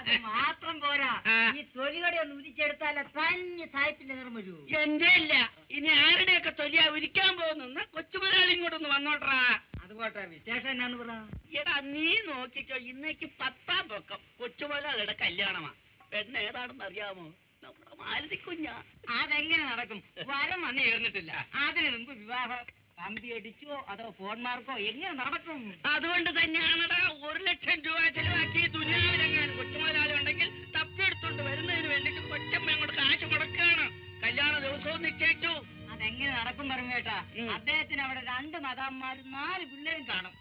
അത് മാത്രം പോരാ, ഈ തൊലികടി ഒന്ന് ഉരിച്ചെടുത്താലേ തന്നെ സായിപ്പിന്റെ നിറം വരൂ. എന്റെ ഇല്ല, ഇനി ആരുടെയൊക്കെ തൊലിയാ ഉരിക്കാൻ പോകുന്ന? കൊച്ചുമലയാളിയും കൂടെ ഒന്ന് വന്നോട്ടാ. അതുപോട്ടെ, വിശേഷം എന്നാന്ന് പറ. എടാ നീ നോക്കിക്കോ, ഇന്നേക്ക് 10-ാം പൊക്കം കൊച്ചുമലയാളിയുടെ കല്യാണമാ. പെണ്ണ് ഏതാണെന്ന് അറിയാമോ? മാലിക്കുഞ്ഞ. അതെങ്ങനെ നടക്കും? വരം വന്ന് ചേർന്നിട്ടില്ല. അതിന് മുമ്പ് വിവാഹം പമ്പി അടിച്ചോ അതോ ഫോൺ മാർക്കോ എങ്ങനെ നടക്കും? അതുകൊണ്ട് തന്നെയാണടാ 1 ലക്ഷം രൂപ ചെലവാക്കി ദുനിയാവിലെങ്ങാനും കൊച്ചുമുതലാളി ഉണ്ടെങ്കിൽ തപ്പിയെടുത്തോണ്ട് വരുന്നതിന് വേണ്ടിട്ട് കൊച്ചമ്മ അങ്ങോട്ട് കാശ് മുടക്കാണ്. കല്യാണ ദിവസവും നിശ്ചയിച്ചു. അതെങ്ങനെ നടക്കും പറഞ്ഞു കേട്ടാ? അദ്ദേഹത്തിന് അവിടെ 2 മദാമ്മമാരും 4 പിള്ളേരും കാണും.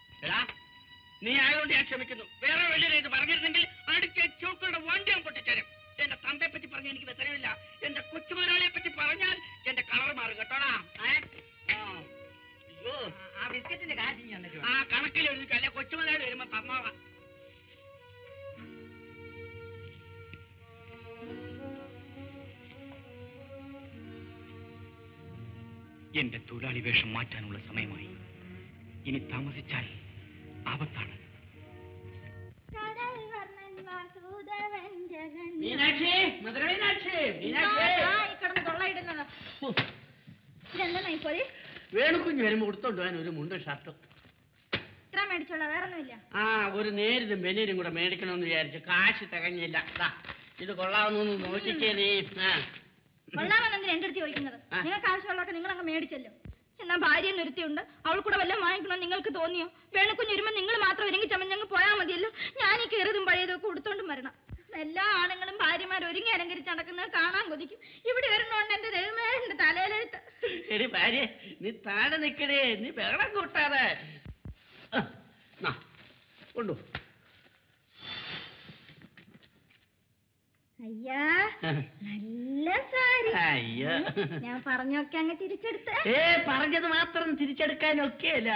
നീ ആയതുകൊണ്ട് ഞാൻ ക്ഷമിക്കുന്നു. വേറെ വലിയ ഇത് പറഞ്ഞിരുന്നെങ്കിൽ അടുത്ത ചൂക്കളുടെ വണ്ടിയും പൊട്ടിച്ചേരും. എന്റെ തന്തയെ പറ്റി പറഞ്ഞ എനിക്ക് വ്യസനമില്ല. എന്റെ കൊച്ചുമുതലാളിയെ പറ്റി പറഞ്ഞാൽ എന്റെ കളർ മാറും കേട്ടോടാ. അയ്യോ, ആ ബിസ്ക്കറ്റിന്റെ കാര്യം ആ കണക്കിൽ എഴുതിക്കല്ലേ. കൊച്ചുമുതലാളി വരുമ്പോ തന്നോളാം. എന്റെ തൊഴിലാളി വേഷം മാറ്റാനുള്ള സമയമായി. ഇനി താമസിച്ചാൽ ആപത്താണ്. വേണുക്കുഞ്ഞ് വരുമ്പോ കൊടുത്തോണ്ട് പോകാൻ ഒരു മുണ്ടും ഷർട്ടും ഇത്ര മേടിച്ചോളൂ. വേറൊന്നുമില്ല. ആ ഒരു നേരിതും വെനീരും കൂടെ മേടിക്കണമെന്ന് വിചാരിച്ചു. കാശ് തികഞ്ഞില്ല. ഇത് കൊള്ളാവുന്ന നോക്കിച്ചേ. നീ കൊള്ളാമെന്നെങ്കിൽ എന്റെ അടുത്ത് ചോദിക്കുന്നത്? നിങ്ങൾക്ക് ആവശ്യമുള്ളതൊക്കെ നിങ്ങൾ അങ്ങ് മേടിച്ചല്ലോ. എന്നാ ഭാര്യ നിർത്തിയുണ്ട്, അവൾ കൂടെ വല്ലതും വാങ്ങിക്കണം നിങ്ങൾക്ക് തോന്നിയോ? വേണുക്കുഞ്ഞ് വരുമ്പോ നിങ്ങൾ മാത്രം ഒരുങ്ങി ചമഞ്ഞങ്ങ് പോയാൽ മതിയല്ലോ. ഞാനീ കയറുതും പഴയതൊക്കെ കൊടുത്തോണ്ടും വരണം. എല്ലാ ആണുങ്ങളും ഭാര്യമാർ ഒരുങ്ങി അലങ്കരിച്ച് നടക്കുന്നത് കാണാൻ കൊതിക്കും. ഇവിടെ വരുന്നോണ്ട് എന്റെ ദൈവമേ എന്റെ തലയിലെടുത്ത്. എടി ഭാര്യ, നീ താഴെ നിക്കടേ, നീ വേണം കൂട്ടാതെ കൊണ്ടു. അയ്യാ നല്ല സാരി. അയ്യോ, ഞാൻ പറഞ്ഞൊക്കെ അങ്ങ് തിരിച്ചെടുത്ത. പറഞ്ഞത് മാത്രം തിരിച്ചെടുക്കാനൊക്കെയല്ല.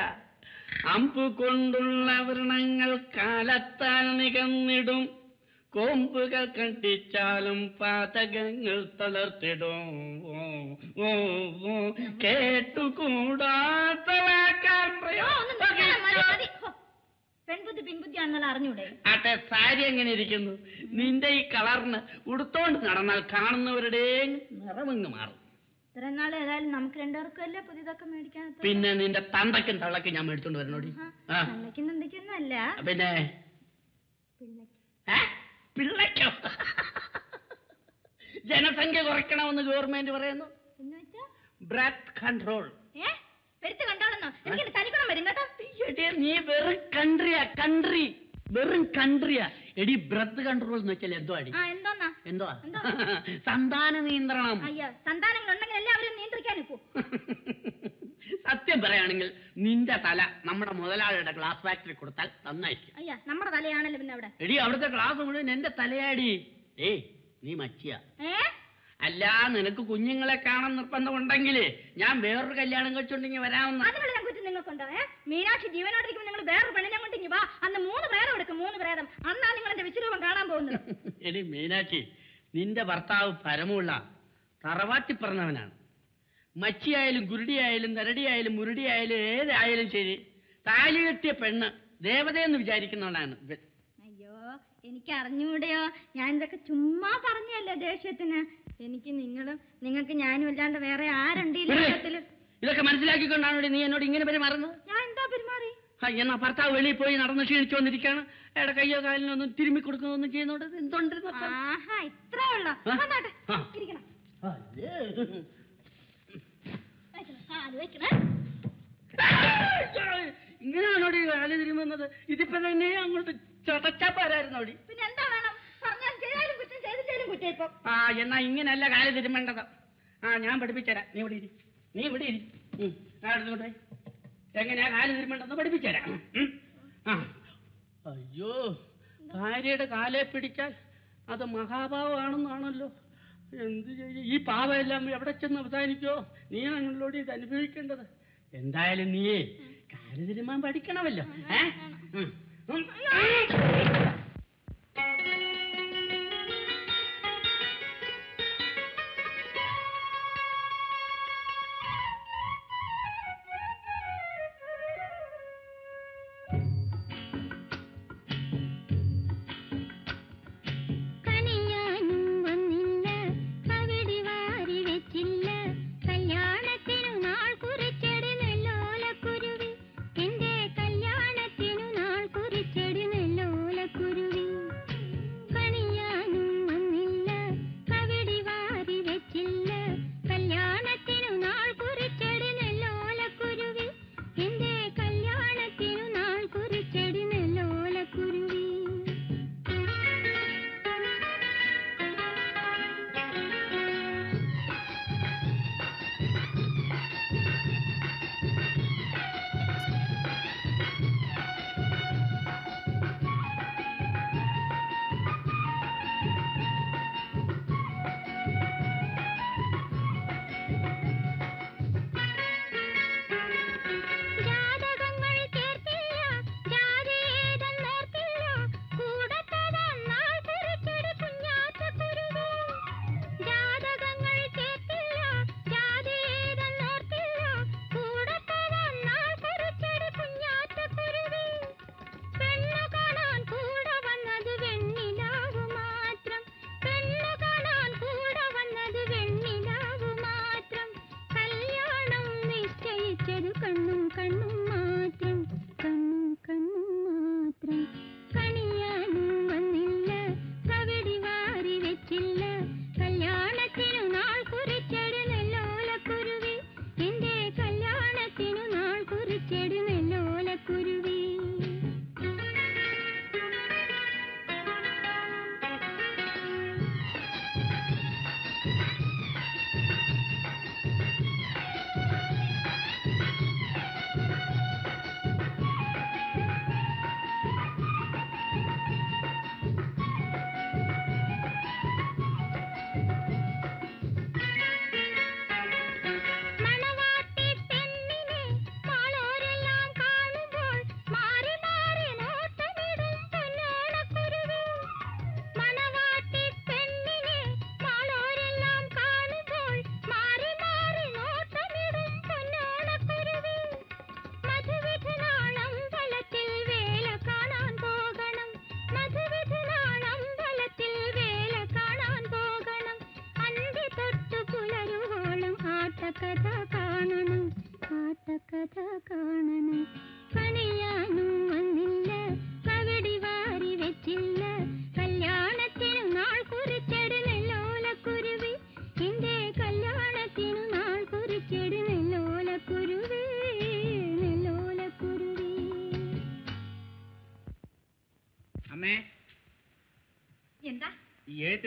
അമ്പ് കൊണ്ടുള്ള വ്രണങ്ങൾ കാലത്താൽ നികന്നിടും. കൊമ്പുകൾ കണ്ടിച്ചാലും പാതകങ്ങൾ തളർത്തിടും. കേട്ടുകൂടാത്ത പെൺബുദ്ധി പിൻബുദ്ധിയാണെന്നുള്ള അറിഞ്ഞൂടെ? ആട്ടെ, സാരി എങ്ങനെ ഇരിക്കുന്നു? നിന്റെ ഈ കളറിന് ഉടുത്തോണ്ട് നടന്നാൽ കാണുന്നവരുടെയും നിറമങ്ങ് മാറും. ഇത്ര നാൾ ഏതായാലും നമുക്ക് രണ്ടുപേർക്കും അല്ലേ പുതിയതൊക്കെ മേടിക്കാൻ. പിന്നെ നിന്റെ തന്തക്കും തള്ളക്കും ഞാൻ മേടിച്ചോണ്ട് വരണോടി. തന്തയ്ക്കൊന്നല്ല, പിന്നെ പിള്ളയ്ക്കോ? ജനസംഖ്യ കുറയ്ക്കണമെന്ന് ഗവൺമെന്റ് പറയുന്നു. ബ്രത്ത് കൺട്രോൾ സത്യം പറയുകയാണെങ്കിൽ നിന്റെ തല നമ്മുടെ മുതലാളിയുടെ ഗ്ലാസ് ഫാക്ടറി കൊടുത്താൽ നന്നായിരിക്കും. നമ്മുടെ തലയാണല്ലോ പിന്നെ അവിടെ. എടി അവിടുത്തെ ഗ്ലാസ് മുഴുവൻ എന്റെ തലയാടി. ഏയ് നീ മച്ചിയാ? അല്ല, നിനക്ക് കുഞ്ഞുങ്ങളെ കാണാൻ നിർബന്ധം ഉണ്ടെങ്കിൽ ഞാൻ വേറൊരു കല്യാണം കഴിച്ചുണ്ടെങ്കിൽ വരാമെന്ന്. അതിനുള്ള കുറ്റം നിങ്ങൾക്കുണ്ടോ? മീനാക്ഷി ജീവനോട്ടിരിക്കുമ്പോൾ നിങ്ങൾ വേറൊരു പെണ്ണിനെ കൊണ്ടെങ്കിൽ വാ. അന്ന് 3 പ്രേതം എടുക്കും. 3 പ്രേതം അന്നാ നിങ്ങൾ എന്റെ വിശ്വരൂപം കാണാൻ പോകുന്നത്. എടി മീനാക്ഷി, നിന്റെ ഭർത്താവ് പരമുള്ള തറവാറ്റി പറഞ്ഞവനാണ്. മച്ചിയായാലും ഗുരുടിയായാലും നരടിയായാലും മുരുടിയായാലും ഏതായാലും ശരി, താലി കെട്ടിയ പെണ്ണ് ദേവതയെന്ന് വിചാരിക്കുന്നവളാണ്. അയ്യോ, എനിക്ക് അറിഞ്ഞൂടെയോ? ഞാൻ ഇതൊക്കെ ചുമ്മാ പറഞ്ഞല്ലേ ദേഷ്യത്തിന്. എനിക്ക് നിങ്ങളും നിങ്ങൾക്ക് ഞാനും അല്ലാണ്ട് വേറെ ആരുണ്ട് ഈ ലോകത്തിൽ? ഇതൊക്കെ മനസ്സിലാക്കിക്കൊണ്ടാണ് നീ എന്നോട് ഇങ്ങനെ പെരുമാറുന്നത്. ഞാൻ എന്താ പെരുമാറി? എന്നാ ഭർത്താവ് വെളിയിൽ പോയി നടന്ന് ക്ഷീണിച്ചു വന്നിരിക്കുകയാണ്, അയാളുടെ കയ്യോ കാലിനൊന്നും തിരുമ്മി കൊടുക്കുന്നൊന്നും ചെയ്യുന്നോണ്ട് എന്തുകൊണ്ടിരുന്നു? ആഹാ, ഇത്രേ ഉള്ളോ? ഇങ്ങനെയാണോടി കാല് തിരുമുന്നത്? ഇതിപ്പോ തന്നെ അങ്ങോട്ട് ചതച്ചാ പോരായിരുന്നോടി? പിന്നെ എന്താ വേണം? ആ എന്നാ ഇങ്ങനെയല്ല കാല് തിരുമേണ്ടത്. ആ ഞാൻ പഠിപ്പിച്ചരാം. നീ ഇവിടെ ഇരി, നീ ഇവിടെ ഇരി. ഞാനെടുത്തോട്ടെ, എങ്ങനെയാ കാല് തിരുമേണ്ടെന്ന് പഠിപ്പിച്ചരാം. ആ അയ്യോ, ഭാര്യയുടെ കാലെ പിടിച്ചാൽ അത് മഹാഭാവമാണെന്നാണല്ലോ. എന്ത് ചെയ്യും? ഈ പാവയെല്ലാം എവിടെ ചെന്ന് അവസാനിക്കോ? നീ ആണല്ലോടി ഇത് അനുഭവിക്കേണ്ടത്. എന്തായാലും നീയേ കാല് തിരുമാൻ പഠിക്കണമല്ലോ.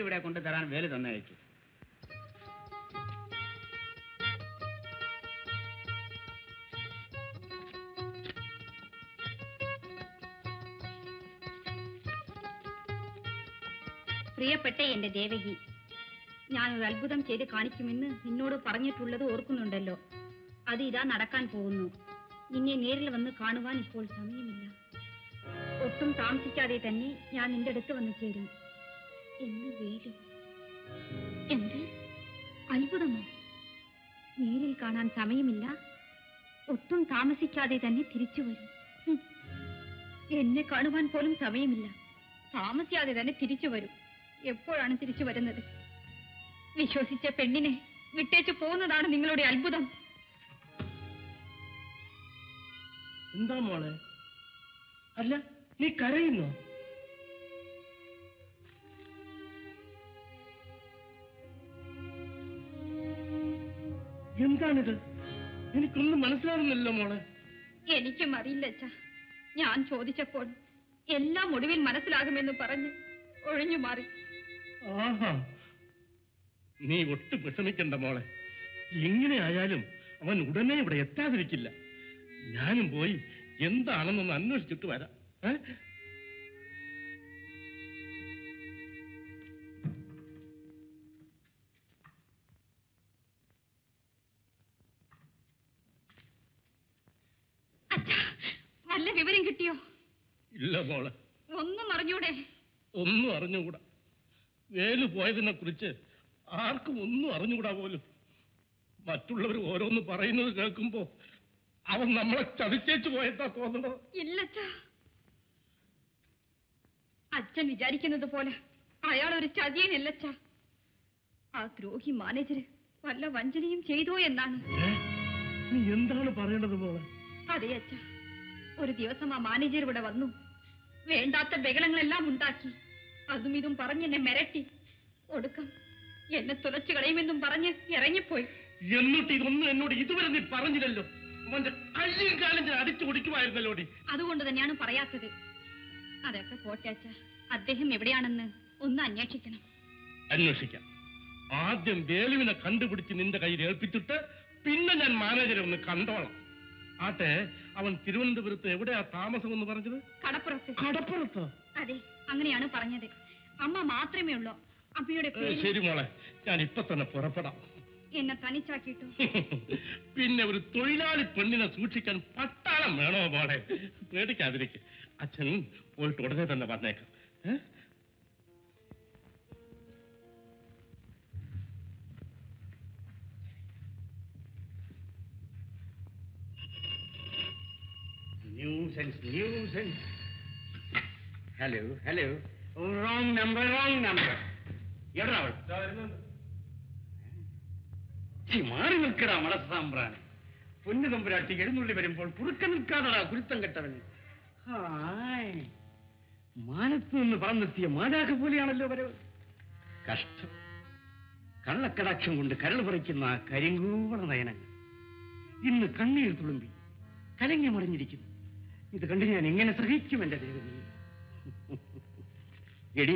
ഇവിടെ കൊണ്ട് തരാൻ വേല തന്നയച്ചു. പ്രിയപ്പെട്ട എന്റെ ദേവകി, ഞാൻ ഒരു അത്ഭുതം ചെയ്ത് കാണിക്കുമെന്ന് നിന്നോട് പറഞ്ഞിട്ടുള്ളത് ഓർക്കുന്നുണ്ടല്ലോ? അത് ഇതാ നടക്കാൻ പോകുന്നു. നിന്നെ നേരിൽ വന്ന് കാണുവാൻ ഇപ്പോൾ സമയമില്ല. ഒട്ടും താമസിക്കാതെ തന്നെ ഞാൻ നിന്റെ അടുത്ത് വന്നു ചേരും. എന്ത് അത്ഭുതമോ? നേരിൽ കാണാൻ സമയമില്ല, ഒട്ടും താമസിക്കാതെ തന്നെ തിരിച്ചു വരും. എന്നെ കാണുവാൻ പോലും സമയമില്ല. താമസിയാതെ തന്നെ തിരിച്ചു വരും. എപ്പോഴാണ് തിരിച്ചു വരുന്നത്? വിശ്വസിച്ച പെണ്ണിനെ വിട്ടേച്ചു പോകുന്നതാണ് നിങ്ങളുടെ അത്ഭുതം. എന്താ മോളെ, അല്ല നീ കരയുന്നു? എന്താണിത്? എനിക്കൊന്നും മനസ്സിലാകുന്നില്ല മോളെ. എനിക്കും അറിയില്ല അച്ഛാ. ഞാൻ ചോദിച്ചപ്പോൾ എല്ലാം ഒടുവിൽ മനസ്സിലാകുമെന്ന് പറഞ്ഞ് ഒഴിഞ്ഞു മാറി. നീ ഒട്ടും വിഷമിക്കണ്ട മോളെ. എങ്ങനെയായാലും അവൻ ഉടനെ ഇവിടെ എത്താതിരിക്കില്ല. ഞാനും പോയി എന്താണെന്നൊന്ന് അന്വേഷിച്ചിട്ട് വരാം. വിവരം കിട്ടിയോ? ഇല്ല മോളെ, ഒന്നും അറിഞ്ഞൂടെ? ഒന്നും അറിഞ്ഞുകൂടാ. വേലു പോയതിനെ കുറിച്ച് ആർക്കും ഒന്നും അറിഞ്ഞുകൂടാ പോലും. മറ്റുള്ളവർ ഓരോന്ന് പറയുന്നത് കേൾക്കുമ്പോ അവൻ നമ്മളെ ചതിച്ചേച്ചു പോയെന്നാ തോന്നുന്നത്. ഇല്ലച്ചാ, അച്ഛൻ വിചാരിക്കുന്നത് പോലെ അയാൾ ഒരു ചതിയനല്ലച്ചാ. ആ ദ്രോഹി മാനേജര് വല്ല വഞ്ചനയും ചെയ്തോ എന്നാണ്. നീ എന്താണ് പറയേണ്ടത് മോളെ? അതെ അച്ഛാ, ഒരു ദിവസം ആ മാനേജർ ഇവിടെ വന്നു വേണ്ടാത്ത ബഹളങ്ങളെല്ലാം ഉണ്ടാക്കി. അതും ഇതും പറഞ്ഞ് എന്നെ മെരട്ടി. ഒടുക്കം എന്നെ തുലച്ചു കളയുമെന്നും പറഞ്ഞ് ഇറങ്ങിപ്പോയി. എന്നിട്ട് ഇതൊന്നും എന്നോട് ഇതുവരെ നീ പറഞ്ഞില്ലല്ലോ. അതുകൊണ്ട് തന്നെയാണ് പറയാത്തത്. അതൊക്കെ പോട്ടെ അച്ഛാ, അദ്ദേഹം എവിടെയാണെന്ന് ഒന്ന് അന്വേഷിക്കണം. അന്വേഷിക്കാം. ആദ്യം വേലുവിനെ കണ്ടുപിടിച്ച് നിന്റെ കയ്യിൽ ഏൽപ്പിച്ചിട്ട് പിന്നെ ഞാൻ മാനേജരെ ഒന്ന് കണ്ടോളാം. ആട്ടെ, അവൻ തിരുവനന്തപുരത്ത് എവിടെയാ താമസം എന്ന് പറഞ്ഞത്? കടപ്പുറത്ത്. കടപ്പുറത്ത്? അതെ, അങ്ങനെയാണ് പറഞ്ഞത്. അമ്മ മാത്രമേ ഉള്ളൂ അമ്മയുടെ. ശരി മോളെ, ഞാൻ ഇപ്പൊ തന്നെ പുറപ്പെടാം. എന്നെ തനിച്ചാക്കിട്ടു? പിന്നെ ഒരു തൊഴിലാളി പെണ്ണിനെ സൂക്ഷിക്കാൻ പട്ടാളം വേണോ മോളെ? പേടിക്കാതിരിക്കും, അച്ഛൻ പോയിട്ട് ഉടനെ തന്നെ വന്നേക്കാം. Nuisance, nuisance. Hello, hello. Oh, wrong number, wrong number. You're out. Chimari nikkara malasambraan. Punnu thamburati edunulli varumbol purukka nikkadara kuritham kettavan. Hi. Manathu ennu parannathiya maadaka poliyaallo varu. Kashtam. Kallakadaksham kondu karalu parikkunna karingoola nayanangal. Innu kannir thulumbi kalange marinjirikkunnu. ഇത് കണ്ട് ഞാൻ എങ്ങനെ സഹിക്കും എന്റെ ദൈവമേ? എടി,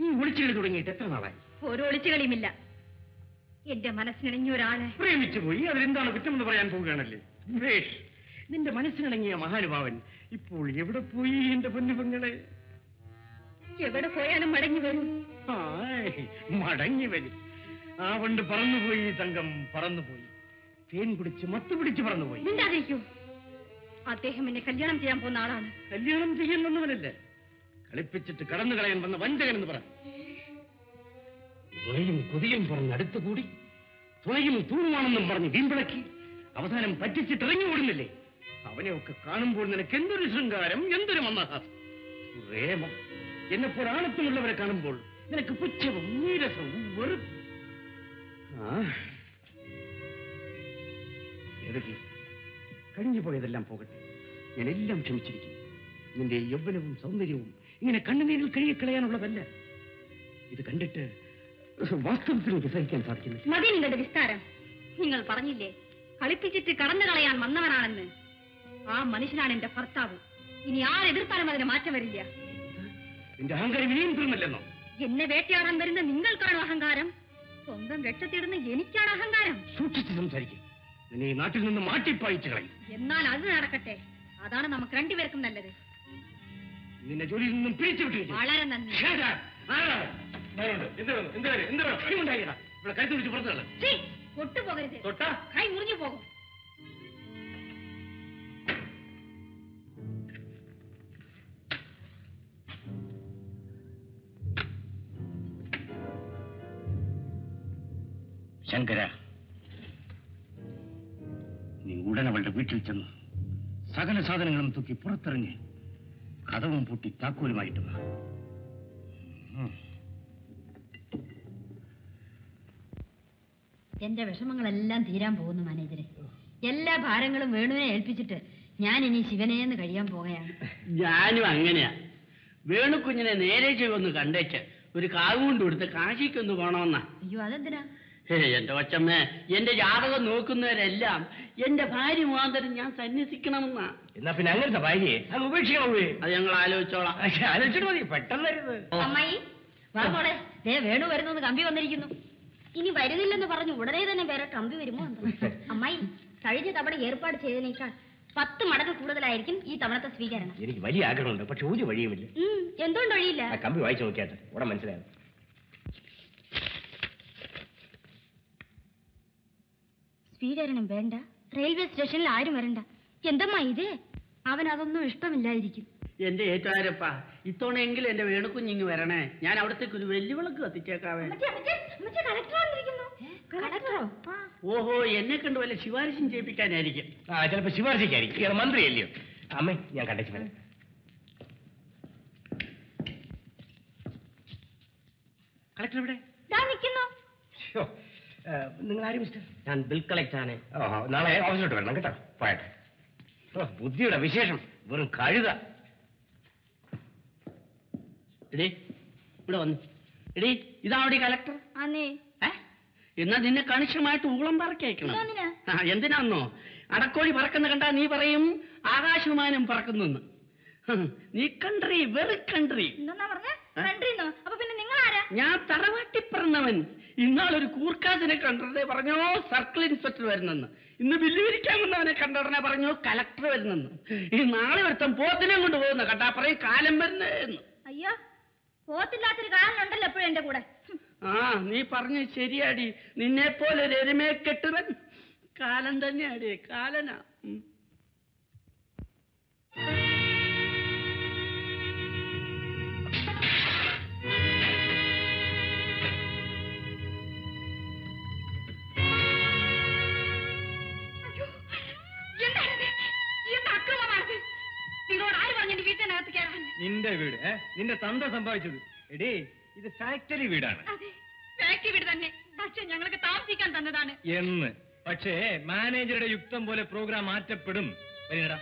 ഈ ഒളിച്ചുകളി തുടങ്ങിയിട്ട് എത്ര നാളായി? ഒരു ഒളിച്ചുകളിയുമില്ല. എന്റെ മനസ്സിനിണങ്ങിയ ഒരാളെ പ്രേമിച്ചു പോയി. അതിലെന്താണ് കുറ്റമെന്ന് പറയാൻ പോവുകയാണല്ലേ? നിന്റെ മനസ്സിനിണങ്ങിയ മഹാനുഭാവൻ ഇപ്പോൾ എവിടെ പോയി എന്റെ പൊന്നു പെങ്ങളെ? എവിടെ പോയാലും മടങ്ങി വരും. മടങ്ങി വരും. ആ പണ്ട് പറന്നുപോയി തങ്കം, പറന്നുപോയി. തേൻ കുടിച്ച് മത്തു പിടിച്ച് പറന്നുപോയി. അദ്ദേഹം എന്നെ കല്യാണം ചെയ്യാൻ പോകുന്ന ആളാണ്. കല്യാണം ചെയ്യുന്നവനല്ല, കളിപ്പിച്ചിട്ട് കടന്നു കളയാൻ വന്ന വഞ്ചകൻ എന്ന് പറയും. കൊതിയും പറഞ്ഞ് അടുത്തുകൂടി തുണയും തൂണുമാണെന്നും പറഞ്ഞ് വീമ്പിളക്കി അവസാനം പറ്റിച്ചിട്ട് ഇറങ്ങി ഓടുന്നില്ലേ? അവനെയൊക്കെ കാണുമ്പോൾ നിനക്ക് എന്തൊരു ശൃംഗാരം, എന്തൊരു മന്ദഹാസം, പ്രേമം. എന്നെപ്പോൾ ആണത്തുമുള്ളവരെ കാണുമ്പോൾ നിനക്ക് പുച്ഛവും നീരസവും വെറുപ്പും. കഴിഞ്ഞു പോയതെല്ലാം പോകട്ടെ. ഞാൻ എല്ലാം ക്ഷമിച്ചിരിക്കുന്നു. നിന്റെ യൗവനവും സൗന്ദര്യവും ഇങ്ങനെ കണ്ണുനീരിൽ കഴുകിക്കളയാനുള്ളതല്ല. ഇത് കണ്ടിട്ട് വാസ്തവത്തിൽ വിസഹിക്കാൻ സാധിക്കുന്നു. മതി നിങ്ങളുടെ വിസ്താരം. നിങ്ങൾ പറഞ്ഞില്ലേ കളിപ്പിച്ചിട്ട് കടന്നു കളയാൻ വന്നവനാണെന്ന്? ആ മനുഷ്യനാണ് എന്റെ ഭർത്താവ്. ഇനി ആരെതിർത്താലും അതിന് മാറ്റം വരില്ല. എന്റെ അഹങ്കാരം ഇനിയും തീർന്നില്ലെന്നോ? എന്നെ വേട്ടയാടാൻ വരുന്ന നിങ്ങൾക്കാണ് അഹങ്കാരം. സ്വന്തം രക്ഷത്തിടുന്ന എനിക്കാണ് അഹങ്കാരം. സൂക്ഷിച്ച് സംസാരിക്കും. നീ നാട്ടിൽ നിന്ന് മാറ്റിപ്പായിച്ചു കളയും. എന്നാൽ അത് നടക്കട്ടെ. അതാണ് നമുക്ക് രണ്ടുപേർക്കും നല്ലത്. നിന്നെ ജോലിയിൽ നിന്നും പിരിച്ചുവിട്ടു. വളരെ നന്ദി. കൈ തുടിച്ച് പുറത്തുള്ള കൊട്ടുപോകരുത്. കൈ മുറിഞ്ഞു പോകും. ശങ്കര, നീ ഉടൻ അവളുടെ വീട്ടിൽ ചെന്ന് സകല സാധനങ്ങളും തൂക്കി പുറത്തിറങ്ങി കഥവും പൂട്ടി താക്കോലുമായിട്ട് വാ. എന്റെ വിഷമങ്ങളെല്ലാം തീരാൻ പോകുന്നു മാനേജരെ. എല്ലാ ഭാരങ്ങളും വേണുവിനെ ഏൽപ്പിച്ചിട്ട് ഞാൻ ഇനി ശിവനെന്ന് കഴിയാൻ പോവുകയാണ്. ഞാനും അങ്ങനെയാ. വേണുക്കുഞ്ഞിനെ നേരെ ചെവൊന്ന് കണ്ടേച്ച് ഒരു കാവ് കൊണ്ട് കൊടുത്ത് കാശിക്കൊന്ന് പോണമെന്നാ. അയ്യോ അതെന്തിനാ? എന്റെ കൊച്ചമ്മ, എന്റെ ജാതകം നോക്കുന്നവരെല്ലാം എന്റെ ഭാര്യ മുഖാന്തരം ഞാൻ സന്യസിക്കണമെന്നാ. എന്നാ പിന്നെ അങ്ങനത്തെ ഭാര്യയെ അത് ഉപേക്ഷിക്കണം. അത് ഞങ്ങൾ ആലോചിച്ചോളാം. ആലോചിച്ചിട്ട് മതി, പെട്ടെന്നരുത്. അമ്മായി വാമോളെ, വേണു വരുന്നു, കമ്പി വന്നിരിക്കുന്നു. ഇനി വരുന്നില്ലെന്ന് പറഞ്ഞു ഉടനെ തന്നെ വേറെ കമ്പി വരുമോ? അമ്മായി, കഴിഞ്ഞ തവണ ഏർപ്പാട് ചെയ്തതിനേക്കാൾ 10 മടങ്ങ് കൂടുതലായിരിക്കും ഈ തവണത്തെ സ്വീകരണം. എനിക്ക് വലിയ ആഗ്രഹമുണ്ട്, പക്ഷെ ഒരു വഴിയുമില്ല. എന്തുകൊണ്ട് വഴിയില്ല? കമ്പി വായിച്ചു നോക്കിയാൽ ഉടൻ മനസ്സിലാകും. സ്വീകരണം വേണ്ട, റെയിൽവേ സ്റ്റേഷനിൽ ആരും വരണ്ട. എന്തമ്മാ ഇത്? അവനതൊന്നും ഇഷ്ടമില്ലായിരിക്കും. എന്റെ ഏറ്റുവാരപ്പ, ഇത്തവണയെങ്കിലും എന്റെ വേണുക്കുഞ്ഞിങ്ങ് വരണേ. ഞാൻ അവിടത്തേക്ക് ഒരു വെല്ലുവിളക്ക് കത്തിച്ചേക്കാവേ. ഓഹോ, എന്നെ കണ്ട് വല്ല ശിവാർശം ചെയ്യിപ്പിക്കാനായിരിക്കും. ചിലപ്പോ ശിവാർശിക്കായിരിക്കും, മന്ത്രിയല്ലയോ. അമ്മേ, ഞാൻ കണ്ടേച്ചു വരാം. കളക്ടർ ഇവിടെ നിങ്ങൾ ആര് മിസ്റ്റർ? ഞാൻ ബിൽ കളക്ടറാണ്. നാളെ ഓഫീസിലോട്ട് വരണം കേട്ടോ. പോയട്ടെ. ബുദ്ധിയുടെ വിശേഷം, വെറും കഴുത. എടീ ഇവിടെ വന്നു. എടീ ഇതാവടി കളക്ടർ. എന്നാ നിന്നെ കണിശമായിട്ട് ഊളം പറക്കയക്കണം. എന്തിനാന്നോ? അടക്കോഴി പറക്കുന്ന കണ്ടാ നീ പറയും ആകാശമാനം പറക്കുന്നെന്ന്. നീ കൺട്രി, വെറി കൺട്രി. ഞാൻ തറവാട്ടി പറഞ്ഞവൻ. ഇന്നാളൊരു കൂർക്കാസിനെ കണ്ടടനെ പറഞ്ഞോ സർക്കിൾ ഇൻസ്പെക്ടർ വരുന്നെന്ന്. ഇന്ന് ബില്ല് വിരിക്കാൻ വന്നവനെ കണ്ടടനെ പറഞ്ഞോ കളക്ടർ വരുന്നെന്ന്. ഈ നാളെ ഒരുത്തം പോത്തിനെ കൊണ്ട് പോകുന്ന കണ്ടാ പറയും കാലം വരുന്നേന്ന്. അയ്യോ, പോത്തില്ലാത്തൊരു കാലനുണ്ടല്ലോ എപ്പോഴും എന്റെ കൂടെ. ആ, നീ പറഞ്ഞു ശരിയാടി. നിന്നെ പോലെ ഒരു എരുമയെ കെട്ടുവൻ കാലൻ തന്നെയാടി, കാലനാ. നിന്റെ വീട് നിന്റെ തന്ത സമ്പാദിച്ചത്. എടീ, ഇത് ഫാക്ടറി വീടാണ്. ഫാക്ടറി വീട് തന്നെ, പക്ഷെ ഞങ്ങൾക്ക് താമസിക്കാൻ തന്നതാണ് എന്ന്. പക്ഷേ മാനേജറുടെ യുക്തം പോലെ പ്രോഗ്രാം മാറ്റപ്പെടും. വരീടാ.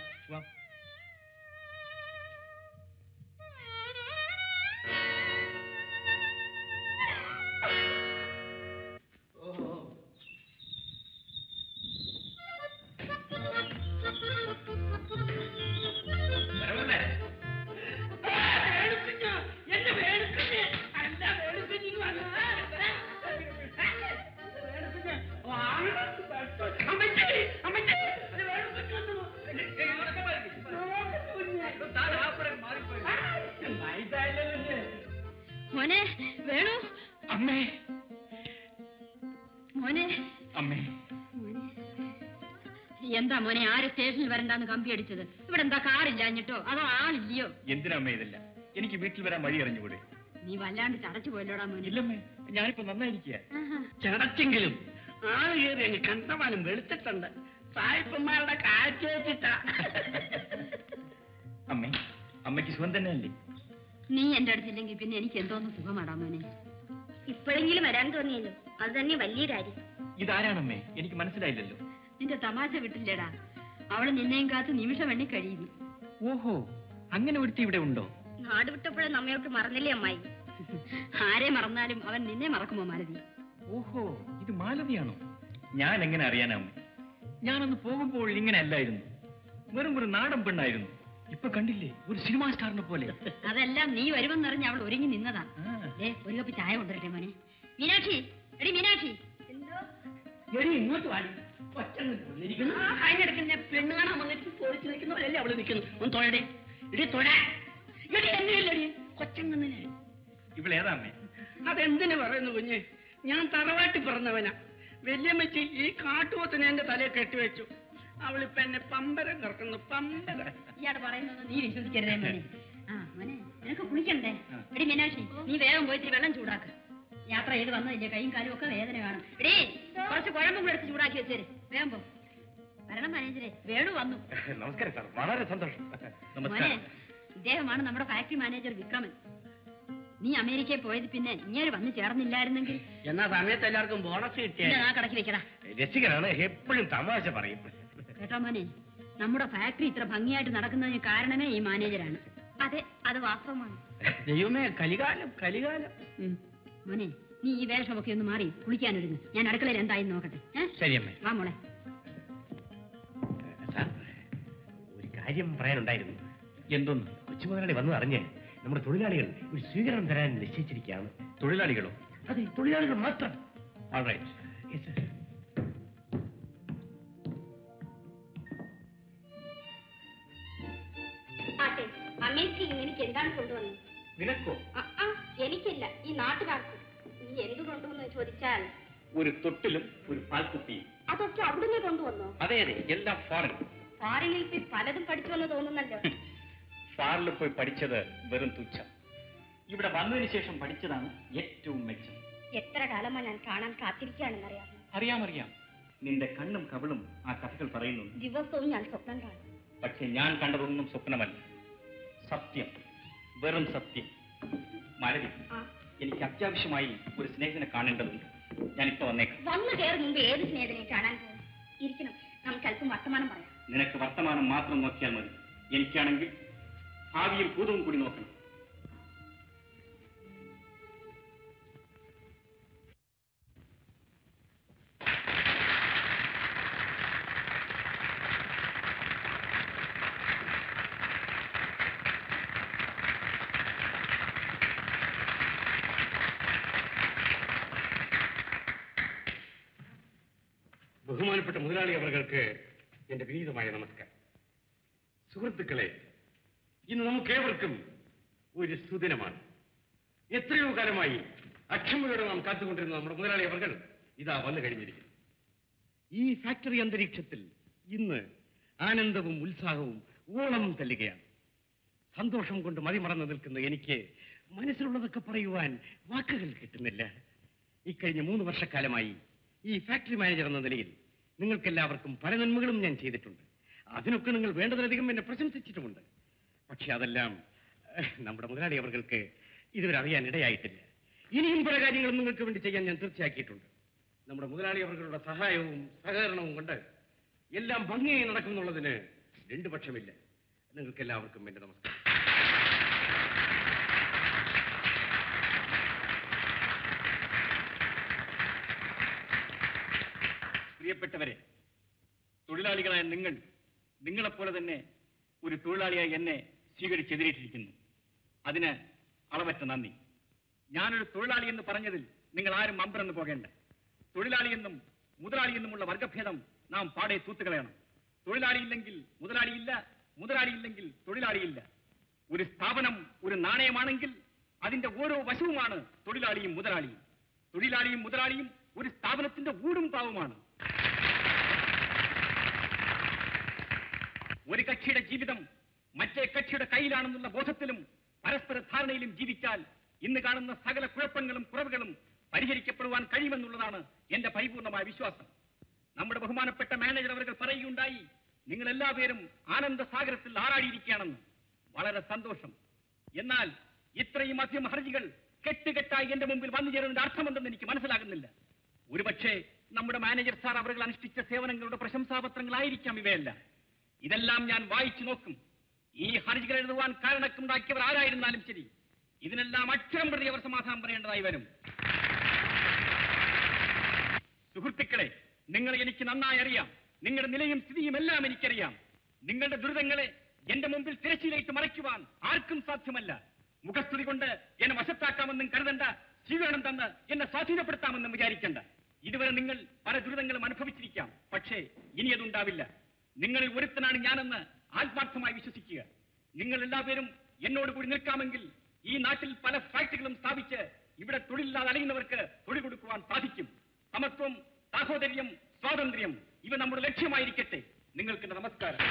എന്താ മോനെ, ആര് സ്റ്റേഷനിൽ വരണ്ടാന്ന് കമ്പി അടിച്ചത്? ഇവിടെ എന്താ കാറില്ലാഞ്ഞിട്ടോ അതോ ആളില്ലയോ? എന്തിനാമ്മേ ഇതല്ല, എനിക്ക് വീട്ടിൽ വരാൻ വഴി അറിഞ്ഞുകൂടെ? നീ വല്ലാണ്ട് ചടച്ചു പോയല്ലോടാ മോനെ. ഇല്ലമ്മേ, ഞാനിപ്പോ നന്നായിരിക്കുക. ചടച്ചെങ്കിലും ആള് കയറി അങ്ങ് കണ്ടമാനം വെളുത്തിട്ടുണ്ട്. സായിപ്പന്മാരുടെ കാഴ്ചയിട്ടാ. അമ്മേ, അമ്മയ്ക്ക് സുഖം തന്നെയല്ലേ? നീ എന്റെ അടുത്തില്ലെങ്കിൽ പിന്നെ എനിക്ക് എന്തോന്ന് സുഖമാടാ മോനെ. ഇപ്പോഴെങ്കിലും വരാൻ തോന്നിയല്ലോ, അത് തന്നെ വലിയ കാര്യം. ഇതാരാണമ്മേ? എനിക്ക് മനസ്സിലായില്ലല്ലോ. നിന്റെ തമാശ വിട്ടില്ലേടാ, അവള് നിന്നെയും കാത്ത് നിമിഷം എണ്ണി കഴിയുന്നു. ഓഹോ, അങ്ങനെ ഒരുത്തി ഇവിടെ ഉണ്ടോ? നാട് വിട്ടപ്പോഴേ നമ്മയൊക്കെ മറന്നില്ലേ അമ്മായി. ആരെ മറന്നാലും അവൻ നിന്നെ മറക്കുമോ മാലതി? ഓഹോ, ഇത് മാലതിയാണോ? ഞാൻ എങ്ങനെ അറിയാനാവും? ഞാനൊന്ന് പോകുമ്പോൾ ഇങ്ങനെ അല്ലായിരുന്നു, വെറും ഒരു നാടൻ പെണ്ണായിരുന്നു. ഇപ്പൊ കണ്ടില്ലേ, ഒരു സിനിമാ സ്റ്റാറിനെ പോലെ. അതെല്ലാം നീ വരുമെന്നറിഞ്ഞ് അവൾ ഒരുങ്ങി നിന്നതാ. ഒരു കപ്പ് ചായ കൊണ്ടുവരട്ടെ മോനെ. മീനാക്ഷി, എടി മീനാക്ഷി, എടി ഇങ്ങോട്ട് വാടി. കഴിഞ്ഞെടുക്കുന്ന പെണ്ണ് കാണാൻ വന്നിട്ട് പൊളിച്ചു നിൽക്കുന്നവരല്ലേ അവള് നിൽക്കുന്നു. ഒന്ന് തൊഴടേ. ഇടി തൊഴ. ഇടി എന്നെയല്ലേ കൊച്ചെങ്ങനെ ഇവളേതാമേ? അതെന്തിനു പറയുന്നു കുഞ്ഞ്? ഞാൻ തറവാട്ടി പറഞ്ഞവനാ. വെല്ലുമ്മച്ചി ഈ കാട്ടുപോത്തിനെ എന്റെ തലയെ കെട്ടിവെച്ചു. അവളിപ്പ എന്നെ പമ്പരം കറക്കുന്നു, പമ്പരം. ഇയാള് പറയുന്നത് നീ വിശ്വസിക്കരുതേ മോനെ. ആ മോനെ, നിനക്ക് കുളിക്കണ്ടേ? എടി മീനാക്ഷി, നീ വേഗം പോയിട്ട് വെള്ളം ചൂടാക്ക. യാത്ര ചെയ്ത് വന്നതിന്റെ കൈയും കാലും ഒക്കെ വേദന കാണും. എടീ, കുറച്ച് കുഴമ്പും കൂടെ എടുത്ത് ചൂടാക്കി വെച്ചേര്. വേഗം പോ. വരണം മാനേജരെ, വേണു വന്നു. നമസ്കാരം സാർ, വളരെ സന്തോഷം. ഇദ്ദേഹമാണ് നമ്മുടെ ഫാക്ടറി മാനേജർ വിക്രമൻ. നീ അമേരിക്കയിൽ പോയത് പിന്നെ ഇങ്ങനെ വന്നു ചേർന്നില്ലായിരുന്നെങ്കിൽ എന്നാ സമയത്ത് എല്ലാവർക്കും ബോണസ് കിട്ടിയാണ്. എപ്പോഴും തമാശ പറയും കേട്ടോ മോനെ. നമ്മുടെ ഫാക്ടറി ഇത്ര ഭംഗിയായിട്ട് നടക്കുന്നതിന് കാരണമേ ഈ മാനേജരാണ്. അതെ, അത് വാസ്തവമാണ്. ദൈവമേ, കലികാലം കലികാലം. മോനെ, നീ ഈ വേഷമൊക്കെ ഒന്ന് മാറി കുളിക്കാനൊരുങ്ങ്. ഞാൻ അടുക്കളയിൽ എന്തായി നോക്കട്ടെ. വാ മോളെ. ഒരു കാര്യം പറയാനുണ്ടായിരുന്നു. എന്തോന്ന്? കൊച്ചു മുതലാളി വന്നു അറിഞ്ഞേ നമ്മുടെ തൊഴിലാളികൾ ഒരു സ്വീകരണം തരാൻ നിശ്ചയിച്ചിരിക്കുകയാണ്. തൊഴിലാളികളോ? അതെ, തൊഴിലാളികൾ മാത്രം. എനിക്ക് എന്താണ് കൊണ്ടുവന്നത്? നിനക്കോ? എനിക്കില്ല, ഈ നാട്ടുകാർക്ക്. നീ എന്ത് കൊണ്ടുവന്നു ചോദിച്ചാൽ ഒരു തൊട്ടിലും ഒരു പാൽക്കുപ്പിയും. അതൊക്കെ അവിടുന്ന് കൊണ്ടുവന്നോ? അതെ അതെ, എല്ലാം ഫോറിൻ. ഫോറിനിൽ പോയി പലതും പഠിച്ചു എന്ന് തോന്നുന്നല്ലോ. ഫാറിൽ പോയി പഠിച്ചത് വെറും തുച്ഛം. ഇവിടെ വന്നതിന് ശേഷം പഠിച്ചതാണ് ഏറ്റവും മെച്ചം. എത്ര കാലമാണ് ഞാൻ കാണാൻ കാത്തിരിക്കുകയാണെന്നറിയാം. അറിയാമറിയാം, നിന്റെ കണ്ണും കവിളും ആ കഥകൾ പറയുന്നു. ദിവസവും ഞാൻ സ്വപ്നം കാണും. പക്ഷെ ഞാൻ കണ്ടതൊന്നും സ്വപ്നമല്ല, സത്യം, വെറും സത്യം. മാലതി, എനിക്ക് അത്യാവശ്യമായി ഒരു സ്നേഹിതനെ കാണേണ്ടതുണ്ട്. ഞാനിപ്പോ വന്നേക്കാം. വന്നു കയറി മുമ്പ് ഏത് സ്നേഹിതനെ കാണാൻ പോകും? ഇരിക്കണം, നമുക്ക് അല്പം വർത്തമാനം പറയാം. നിനക്ക് വർത്തമാനം മാത്രം നോക്കിയാൽ മതി. എനിക്കാണെങ്കിൽ ഭാവിയും ഭൂതവും കൂടി നോക്കണം. ബഹുമാനപ്പെട്ട മുതലാളി അവർക്ക് എന്റെ വിനീതമായ നമസ്കാരം. സുഹൃത്തുക്കളെ, ഇന്ന് നമുക്കേവർക്കും ഒരു സുദിനമാണ്. എത്രയോ കാലമായി അക്ഷമയോടെ നാം കാത്തുകൊണ്ടിരുന്ന നമ്മുടെ മുതലാളി അവർ ഇതാ വന്നു കഴിഞ്ഞിരിക്കുന്നു. ഈ ഫാക്ടറി അന്തരീക്ഷത്തിൽ ഇന്ന് ആനന്ദവും ഉത്സാഹവും ഓളം തല്ലുകയാണ്. സന്തോഷം കൊണ്ട് മതിമറന്നു നിൽക്കുന്ന എനിക്ക് മനസ്സിലുള്ളതൊക്കെ പറയുവാൻ വാക്കുകൾ കിട്ടുന്നില്ല. ഇക്കഴിഞ്ഞ 3 വർഷക്കാലമായി ഈ ഫാക്ടറി മാനേജർ എന്ന നിലയിൽ നിങ്ങൾക്കെല്ലാവർക്കും പല നന്മകളും ഞാൻ ചെയ്തിട്ടുണ്ട്. അതിനൊക്കെ നിങ്ങൾ വേണ്ടതിലധികം എന്നെ പ്രശംസിച്ചിട്ടുമുണ്ട്. പക്ഷെ അതെല്ലാം നമ്മുടെ മുതലാളി അവർക്ക് ഇതുവരെ അറിയാൻ ഇടയായിട്ടില്ല. ഇനിയും പല കാര്യങ്ങളും നിങ്ങൾക്ക് വേണ്ടി ചെയ്യാൻ ഞാൻ തീർച്ചയാക്കിയിട്ടുണ്ട്. നമ്മുടെ മുതലാളി അവരുടെ സഹായവും സഹകരണവും കൊണ്ട് എല്ലാം ഭംഗിയായി നടക്കുന്നുള്ളതിന് 2 പക്ഷമില്ല. നിങ്ങൾക്ക് എല്ലാവർക്കും എന്റെ നമസ്കാരം. പ്രിയപ്പെട്ടവരെ, തൊഴിലാളികളായ നിങ്ങൾ നിങ്ങളെപ്പോലെ തന്നെ ഒരു തൊഴിലാളിയായി എന്നെ സ്വീകരിച്ചെതിരിട്ടിരിക്കുന്നു. അതിന് അളവറ്റ നന്ദി. ഞാനൊരു തൊഴിലാളി എന്ന് പറഞ്ഞതിൽ നിങ്ങൾ ആരും അമ്പരന്ന് പോകേണ്ട. തൊഴിലാളി എന്നും മുതലാളി എന്നുമുള്ള വർഗഭേദം നാം പാടെ തൂത്തുകളയണം. തൊഴിലാളിയില്ലെങ്കിൽ മുതലാളിയില്ല, മുതലാളിയില്ലെങ്കിൽ തൊഴിലാളിയില്ല. ഒരു സ്ഥാപനം ഒരു നാണയമാണെങ്കിൽ അതിന്റെ ഓരോ വശവുമാണ് തൊഴിലാളിയും മുതലാളിയും. തൊഴിലാളിയും മുതലാളിയും ഒരു സ്ഥാപനത്തിന്റെ ഊടും പാവുമാണ്. ഒരു കക്ഷിയുടെ ജീവിതം മറ്റേ കക്ഷിയുടെ കയ്യിലാണെന്നുള്ള ബോധത്തിലും പരസ്പര ധാരണയിലും ജീവിച്ചാൽ ഇന്ന് കാണുന്ന സകല കുഴപ്പങ്ങളും കുറവുകളും പരിഹരിക്കപ്പെടുവാൻ കഴിയുമെന്നുള്ളതാണ് എന്റെ പരിപൂർണമായ വിശ്വാസം. നമ്മുടെ ബഹുമാനപ്പെട്ട മാനേജർ അവർ പറയുകയുണ്ടായി, നിങ്ങൾ എല്ലാവരും ആനന്ദ സാഗരത്തിൽ ആറാടിയിരിക്കുകയാണെന്ന്. വളരെ സന്തോഷം. എന്നാൽ ഇത്രയും അധികം ഹർജികൾ കെട്ടുകെട്ടായി എന്റെ മുമ്പിൽ വന്നു ചേരുന്നതിന്റെ അർത്ഥമെന്തെന്ന് എനിക്ക് മനസ്സിലാകുന്നില്ല. ഒരുപക്ഷെ നമ്മുടെ മാനേജർ സാർ അവർ അനുഷ്ഠിച്ച സേവനങ്ങളുടെ പ്രശംസാപത്രങ്ങളായിരിക്കാം ഇവയെല്ലാം. ഇതെല്ലാം ഞാൻ വായിച്ചു നോക്കും. ഈ ഹർജികൾ എഴുതുവാൻ കാരണക്കുണ്ടാക്കിയവർ ആരായിരുന്നാലും ശരി, ഇതിനെല്ലാം അക്ഷരം പ്രതി അവർ സമാധാനം പറയേണ്ടതായി വരും. സുഹൃത്തുക്കളെ, നിങ്ങളെ എനിക്ക് നന്നായി അറിയാം. നിങ്ങളുടെ നിലയും സ്ഥിതിയും എല്ലാം എനിക്കറിയാം. നിങ്ങളുടെ ദുരിതങ്ങളെ എന്റെ മുമ്പിൽ തിരശ്ശീലയിട്ട് മറയ്ക്കുവാൻ ആർക്കും സാധ്യമല്ല. മുഖസ്തുതി കൊണ്ട് എന്നെ വശത്താക്കാമെന്നും കരുതണ്ട. സ്വീകരണം തന്ന് എന്നെ സ്വാധീനപ്പെടുത്താമെന്നും വിചാരിക്കേണ്ട. ഇതുവരെ നിങ്ങൾ പല ദുരിതങ്ങളും അനുഭവിച്ചിരിക്കാം. പക്ഷേ ഇനി അതുണ്ടാവില്ല. നിങ്ങളിൽ ഒരുത്തനാണ് ഞാനെന്ന് ആത്മാർത്ഥമായി വിശ്വസിക്കുക. നിങ്ങൾ എല്ലാവരും എന്നോട് കൂടി നിൽക്കാമെങ്കിൽ ഈ നാട്ടിൽ പല ഫാക്ടറികളും സ്ഥാപിച്ച് ഇവിടെ തൊഴിലില്ലാതെ അലയുന്നവർക്ക് തൊഴിൽ കൊടുക്കുവാൻ സാധിക്കും. സമത്വം, സാഹോദര്യം, സ്വാതന്ത്ര്യം ഇവ നമ്മുടെ ലക്ഷ്യമായിരിക്കട്ടെ. നിങ്ങൾക്ക് നമസ്കാരം.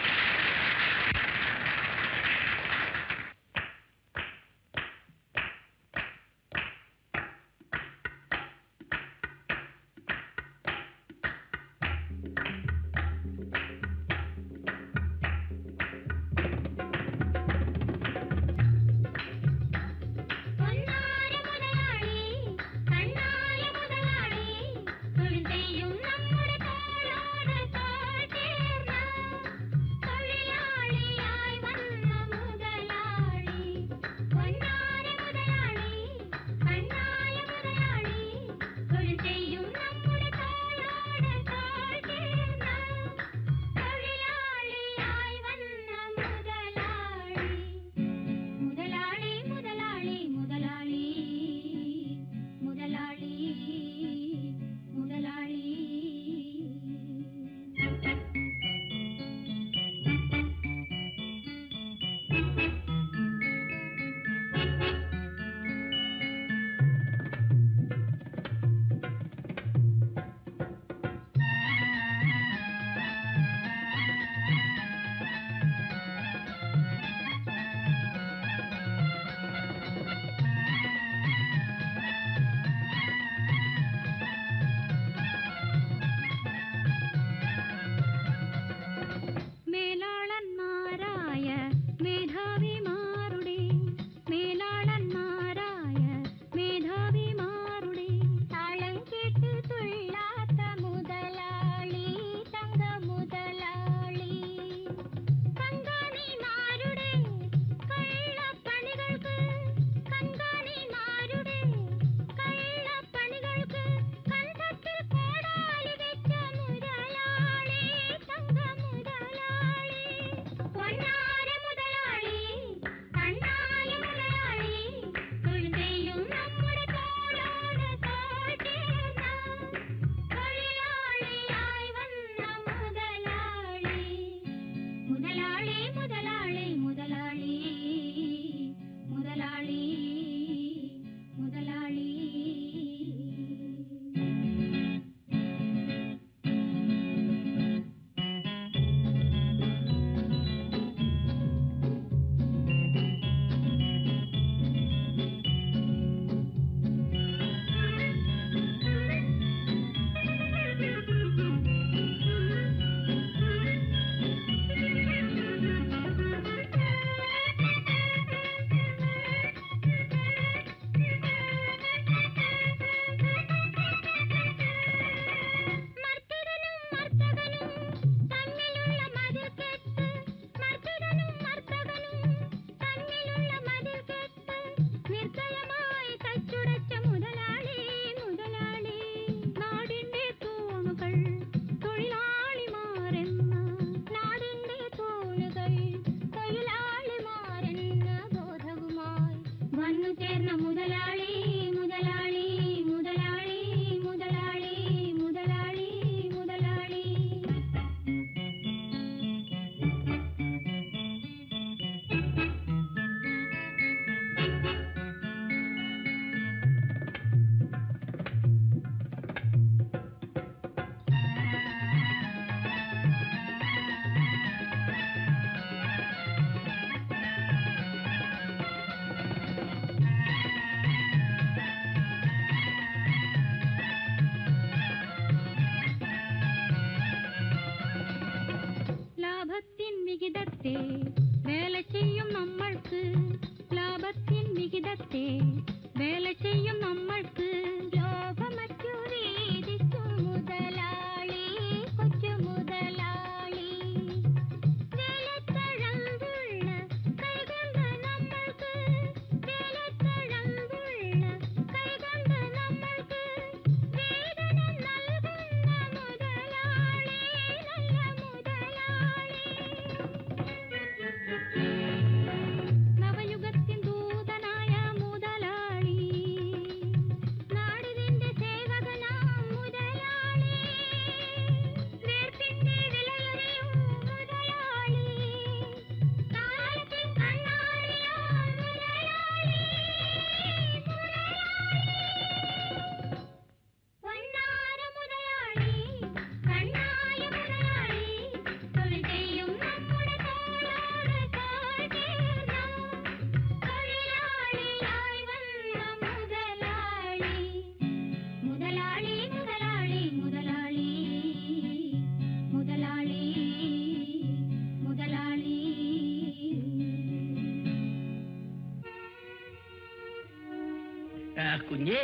കുഞ്ഞേ,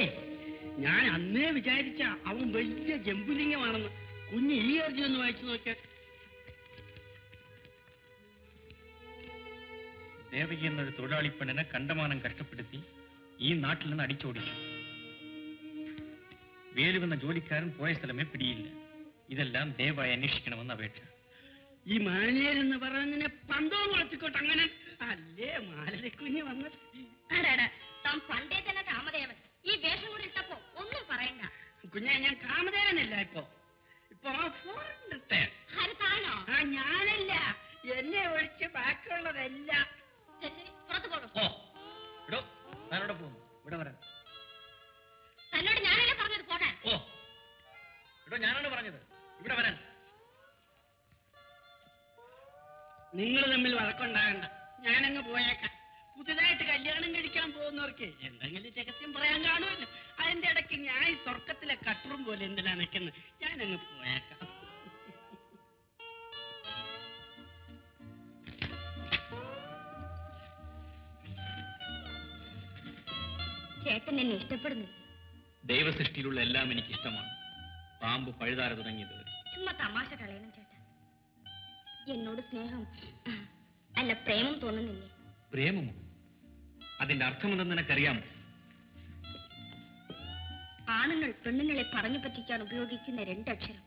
ഞാൻ അന്നേ വിചാരിച്ച അവൻ വലിയ ജംബുലിംഗമാണെന്ന്. കുഞ്ഞ് ഈ അർജി ഒന്ന് വായിച്ചു നോക്കിയാൽ. ദേവകി എന്നൊരു തൊഴിലാളിപ്പണനെ കണ്ടമാനം കഷ്ടപ്പെടുത്തി ഈ നാട്ടിൽ നിന്ന് അടിച്ചോടിച്ചു. വേലുവെന്ന ജോലിക്കാരൻ പോയ സ്ഥലമേ പിടിയില്ല. ഇതെല്ലാം ദയവായി അന്വേഷിക്കണമെന്ന് അപേക്ഷ. ഈ മാനേർ എന്ന് പറഞ്ഞതിനെ പന്തവും വളർത്തിക്കോട്ടെ. അങ്ങനെ അല്ലേ മാലരക്കുഞ്ഞ് വന്നത്? താൻ പണ്ടേ തന്നെ കാമദേവൻ. ഈ വേഷം കൂടി ഇട്ടപ്പോ ഒന്നും പറയണ്ട കുഞ്ഞെ, ഞാൻ കാമദേവനല്ല. ഇപ്പൊ ഇപ്പൊ ഹരിതാനോ? ആ ഞാനല്ല, എന്നെ ഒഴിച്ച് ബാക്കിയുള്ളതല്ല. പുറത്തു പോകണം. ഇവിടെ വരാം. തന്നോട് ഞാനല്ലേ പറഞ്ഞത് പോകാൻ? ഓ ഇവിടെ ഞാനാണ് പറഞ്ഞത് ഇവിടെ വരാൻ. നിങ്ങൾ തമ്മിൽ വഴക്കുണ്ടാകണ്ട, ഞാനങ്ങ് പോയേക്കാം. പുതുതായിട്ട് കല്യാണം കഴിക്കാൻ പോകുന്നവർക്ക് എന്തെങ്കിലും രഹസ്യം പറയാൻ കാണുമല്ലോ. അതിന്റെ ഇടയ്ക്ക് ഞാൻ ഈ സ്വർഗത്തിലെ കട്ടറും പോലെ എന്തെല്ലാം നിൽക്കുന്നത്. ഞാനങ്ങ് പോയേക്കാം. ചേട്ടൻ എന്നെ ഇഷ്ടപ്പെടുന്നു. ദൈവസൃഷ്ടിയിലുള്ള എല്ലാം എനിക്ക് ഇഷ്ടമാണ്, പാമ്പ് പഴുതാര തുടങ്ങിയത്. ചുമ്മാ തമാശ കളയണം ചേട്ടാ. എന്നോട് സ്നേഹം അല്ല പ്രേമം തോന്നുന്നില്ലേ? പ്രേമമോ? അതിന്റെ അർത്ഥമെന്തെന്ന് നിനക്കറിയാമോ? ആണുങ്ങൾ പെണ്ണുങ്ങളെ പറഞ്ഞു പറ്റിക്കാൻ ഉപയോഗിക്കുന്ന രണ്ടക്ഷരം.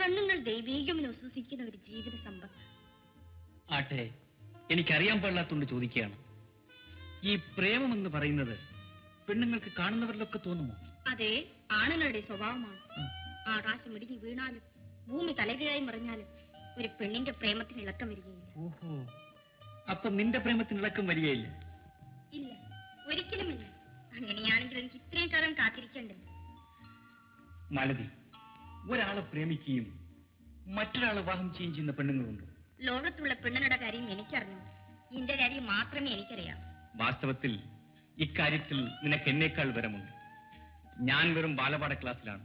പെണ്ണുങ്ങൾ ദൈവീകം വിശ്വസിക്കുന്ന ഒരു ജീവിത സമ്പത്ത്. ആട്ടെ, എനിക്കറിയാൻ പാടില്ലാത്തോണ്ട് ചോദിക്കുകയാണ്. ഈ പ്രേമം എന്ന് പറയുന്നത് പെണ്ണുങ്ങൾക്ക് കാണുന്നവരിലൊക്കെ തോന്നുമോ? അതെ, ആണുങ്ങളുടെ സ്വഭാവമാണ്. ആകാശം ഇടിഞ്ഞു വീണാലും ഭൂമി തലകീഴായി മറിഞ്ഞാലും ഒരു പെണ്ണിന്റെ പ്രേമത്തിന് ഇളക്കം വരികയില്ല. ഓഹോ, അപ്പൊ നിന്റെ പ്രേമത്തിന് ഇളക്കം വരികയില്ല? ഇല്ല, ഒരിക്കലുമില്ല. അങ്ങനെയാണെങ്കിൽ എനിക്ക് ഇത്രയും കാലം കാത്തിരിക്കണ്ടേ? മാലതി, ഒരാളെ പ്രേമിക്കുകയും മറ്റൊരാളെ വിവാഹം ചെയ്യുകയും ചെയ്യുന്ന പെണ്ണുങ്ങളുണ്ട്. ലോകത്തുള്ള പെണ്ണുങ്ങളുടെ കാര്യം എനിക്കറിഞ്ഞു, നിന്റെ കാര്യം മാത്രമേ എനിക്കറിയാം. വാസ്തവത്തിൽ ഇക്കാര്യത്തിൽ നിനക്ക് എന്നേക്കാൾ വിവരമുണ്ട്. ഞാൻ വെറും ബാലപാഠ ക്ലാസ്സിലാണ്,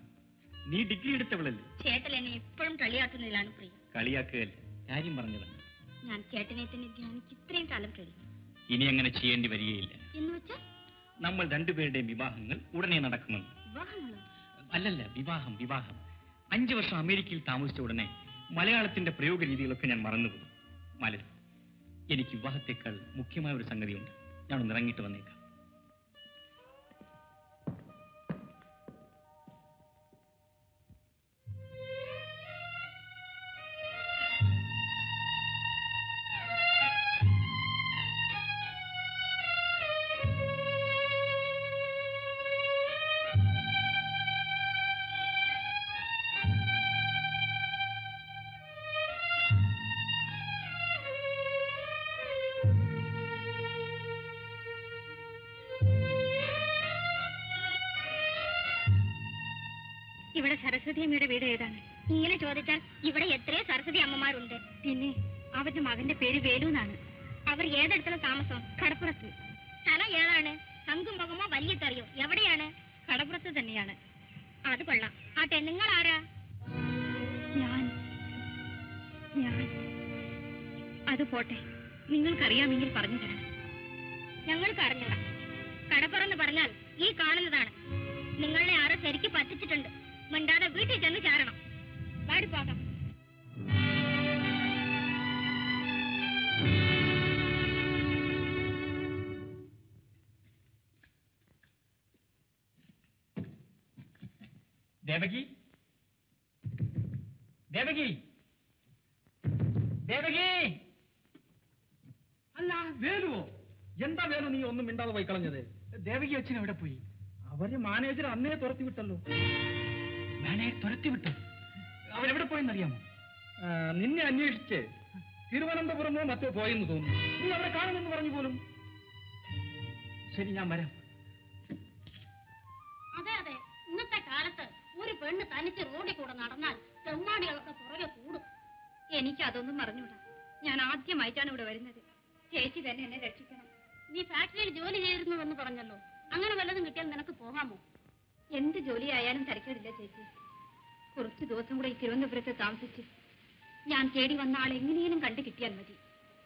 നീ ഡിഗ്രി എടുത്തവളല്ലേ. ചേട്ടൻ എന്നെ എപ്പോഴും കളിയാക്കുന്നതിലാണ് പ്രിയ. കളിയാക്കുകയല്ല, കാര്യം പറഞ്ഞതാണ്. ഞാൻ ചേട്ടനെ തന്നെ ധ്യാനിച്ച് ഇത്രയും കാലം കഴിഞ്ഞു. ഇനി അങ്ങനെ ചെയ്യേണ്ടി വരികയില്ല. എന്ന് വെച്ചാൽ നമ്മൾ രണ്ടുപേരുടെയും വിവാഹങ്ങൾ ഉടനെ നടക്കുമെന്ന്. വിവാഹങ്ങളോ? അല്ലല്ല, വിവാഹം വിവാഹം. 5 വർഷം അമേരിക്കയിൽ താമസിച്ച ഉടനെ മലയാളത്തിന്റെ പ്രയോഗ രീതികളൊക്കെ ഞാൻ മറന്നുപോകും. മാലതി, എനിക്ക് വിവാഹത്തെക്കാൾ മുഖ്യമായ ഒരു സംഗതിയുണ്ട്. ഞാനൊന്ന് ഇറങ്ങിയിട്ട് വന്നേക്കാം. ഇവിടെ സരസ്വതി അമ്മയുടെ വീട് ഏതാണ്? ഇങ്ങനെ ചോദിച്ചാൽ ഇവിടെ എത്രയോ സരസ്വതി അമ്മമാരുണ്ട്. പിന്നെ അവരുടെ മകന്റെ പേര് വേലു എന്നാണ്. അവർ ഏതെടുത്തുള്ള താമസം? കടപ്പുറത്ത്. സ്ഥലം ഏതാണ്? തങ്കും മുഖമോ വലിയ തെറിയോ? എവിടെയാണ്? കടപ്പുറത്ത് തന്നെയാണ്. അത് കൊള്ളാം. ആട്ടെ, നിങ്ങൾ ആരാ? ഞാൻ അത് പോട്ടെ, നിങ്ങൾക്കറിയാമെങ്കിൽ പറഞ്ഞു തരാം. ഞങ്ങൾക്ക് അറിഞ്ഞൂടാ. കടപ്പുറന്ന് പറഞ്ഞാൽ ഈ കാണുന്നതാണ്. നിങ്ങളെ ആരോ ശരിക്ക് പറ്റിച്ചിട്ടുണ്ട്. മിണ്ടാതെ വീട്ടിൽ ചെന്ന് ചാരണം. പാടി പോകാം. ദേവകി, ദേവകി, ദേവകി. അല്ല, വേലുവോ? എന്താ വേലു നീ ഒന്നും മിണ്ടാതെ പോയി കളഞ്ഞത്? ദേവകി അച്ഛൻ എവിടെ പോയി? അവര് മാനേജർ അന്നേ തുറത്തി വിട്ടല്ലോ. തുരത്തി വിട്ടു. അവരെവിടെ പോയെന്നറിയാമോ? നിന്നെ അന്വേഷിച്ച് തിരുവനന്തപുരമോ മറ്റോ പോയെന്ന് തോന്നുന്നു. നീ അവരെ കാണുമെന്ന് പറഞ്ഞു പോലും. ശരി, ഞാൻ വരാം. അതെ അതെ, ഇന്നത്തെ കാലത്ത് ഒരു പെണ്ണ് തനിച്ച് റോഡിൽ കൂടെ നടന്നാൽ തെമ്മാടികളൊക്കെ പുറകെ കൂടും. എനിക്ക് അതൊന്നും പറഞ്ഞൂടാ. ഞാൻ ആദ്യമായിട്ടാണ് ഇവിടെ വരുന്നത്. ചേച്ചി തന്നെ എന്നെ രക്ഷിക്കണം. നീ ഫാക്ടറിയിൽ ജോലി ചെയ്തിരുന്നുവെന്ന് പറഞ്ഞല്ലോ. അങ്ങനെ വല്ലതും കിട്ടിയാൽ നിനക്ക് പോകാമോ? എന്ത് ജോലിയായാലും തിരക്കേടില്ല ചേച്ചി. കുറച്ചു ദിവസം കൂടെ ഈ തിരുവനന്തപുരത്ത് താമസിച്ച് ഞാൻ തേടി വന്ന ആൾ എങ്ങനെയും കണ്ടു കിട്ടിയാൽ മതി.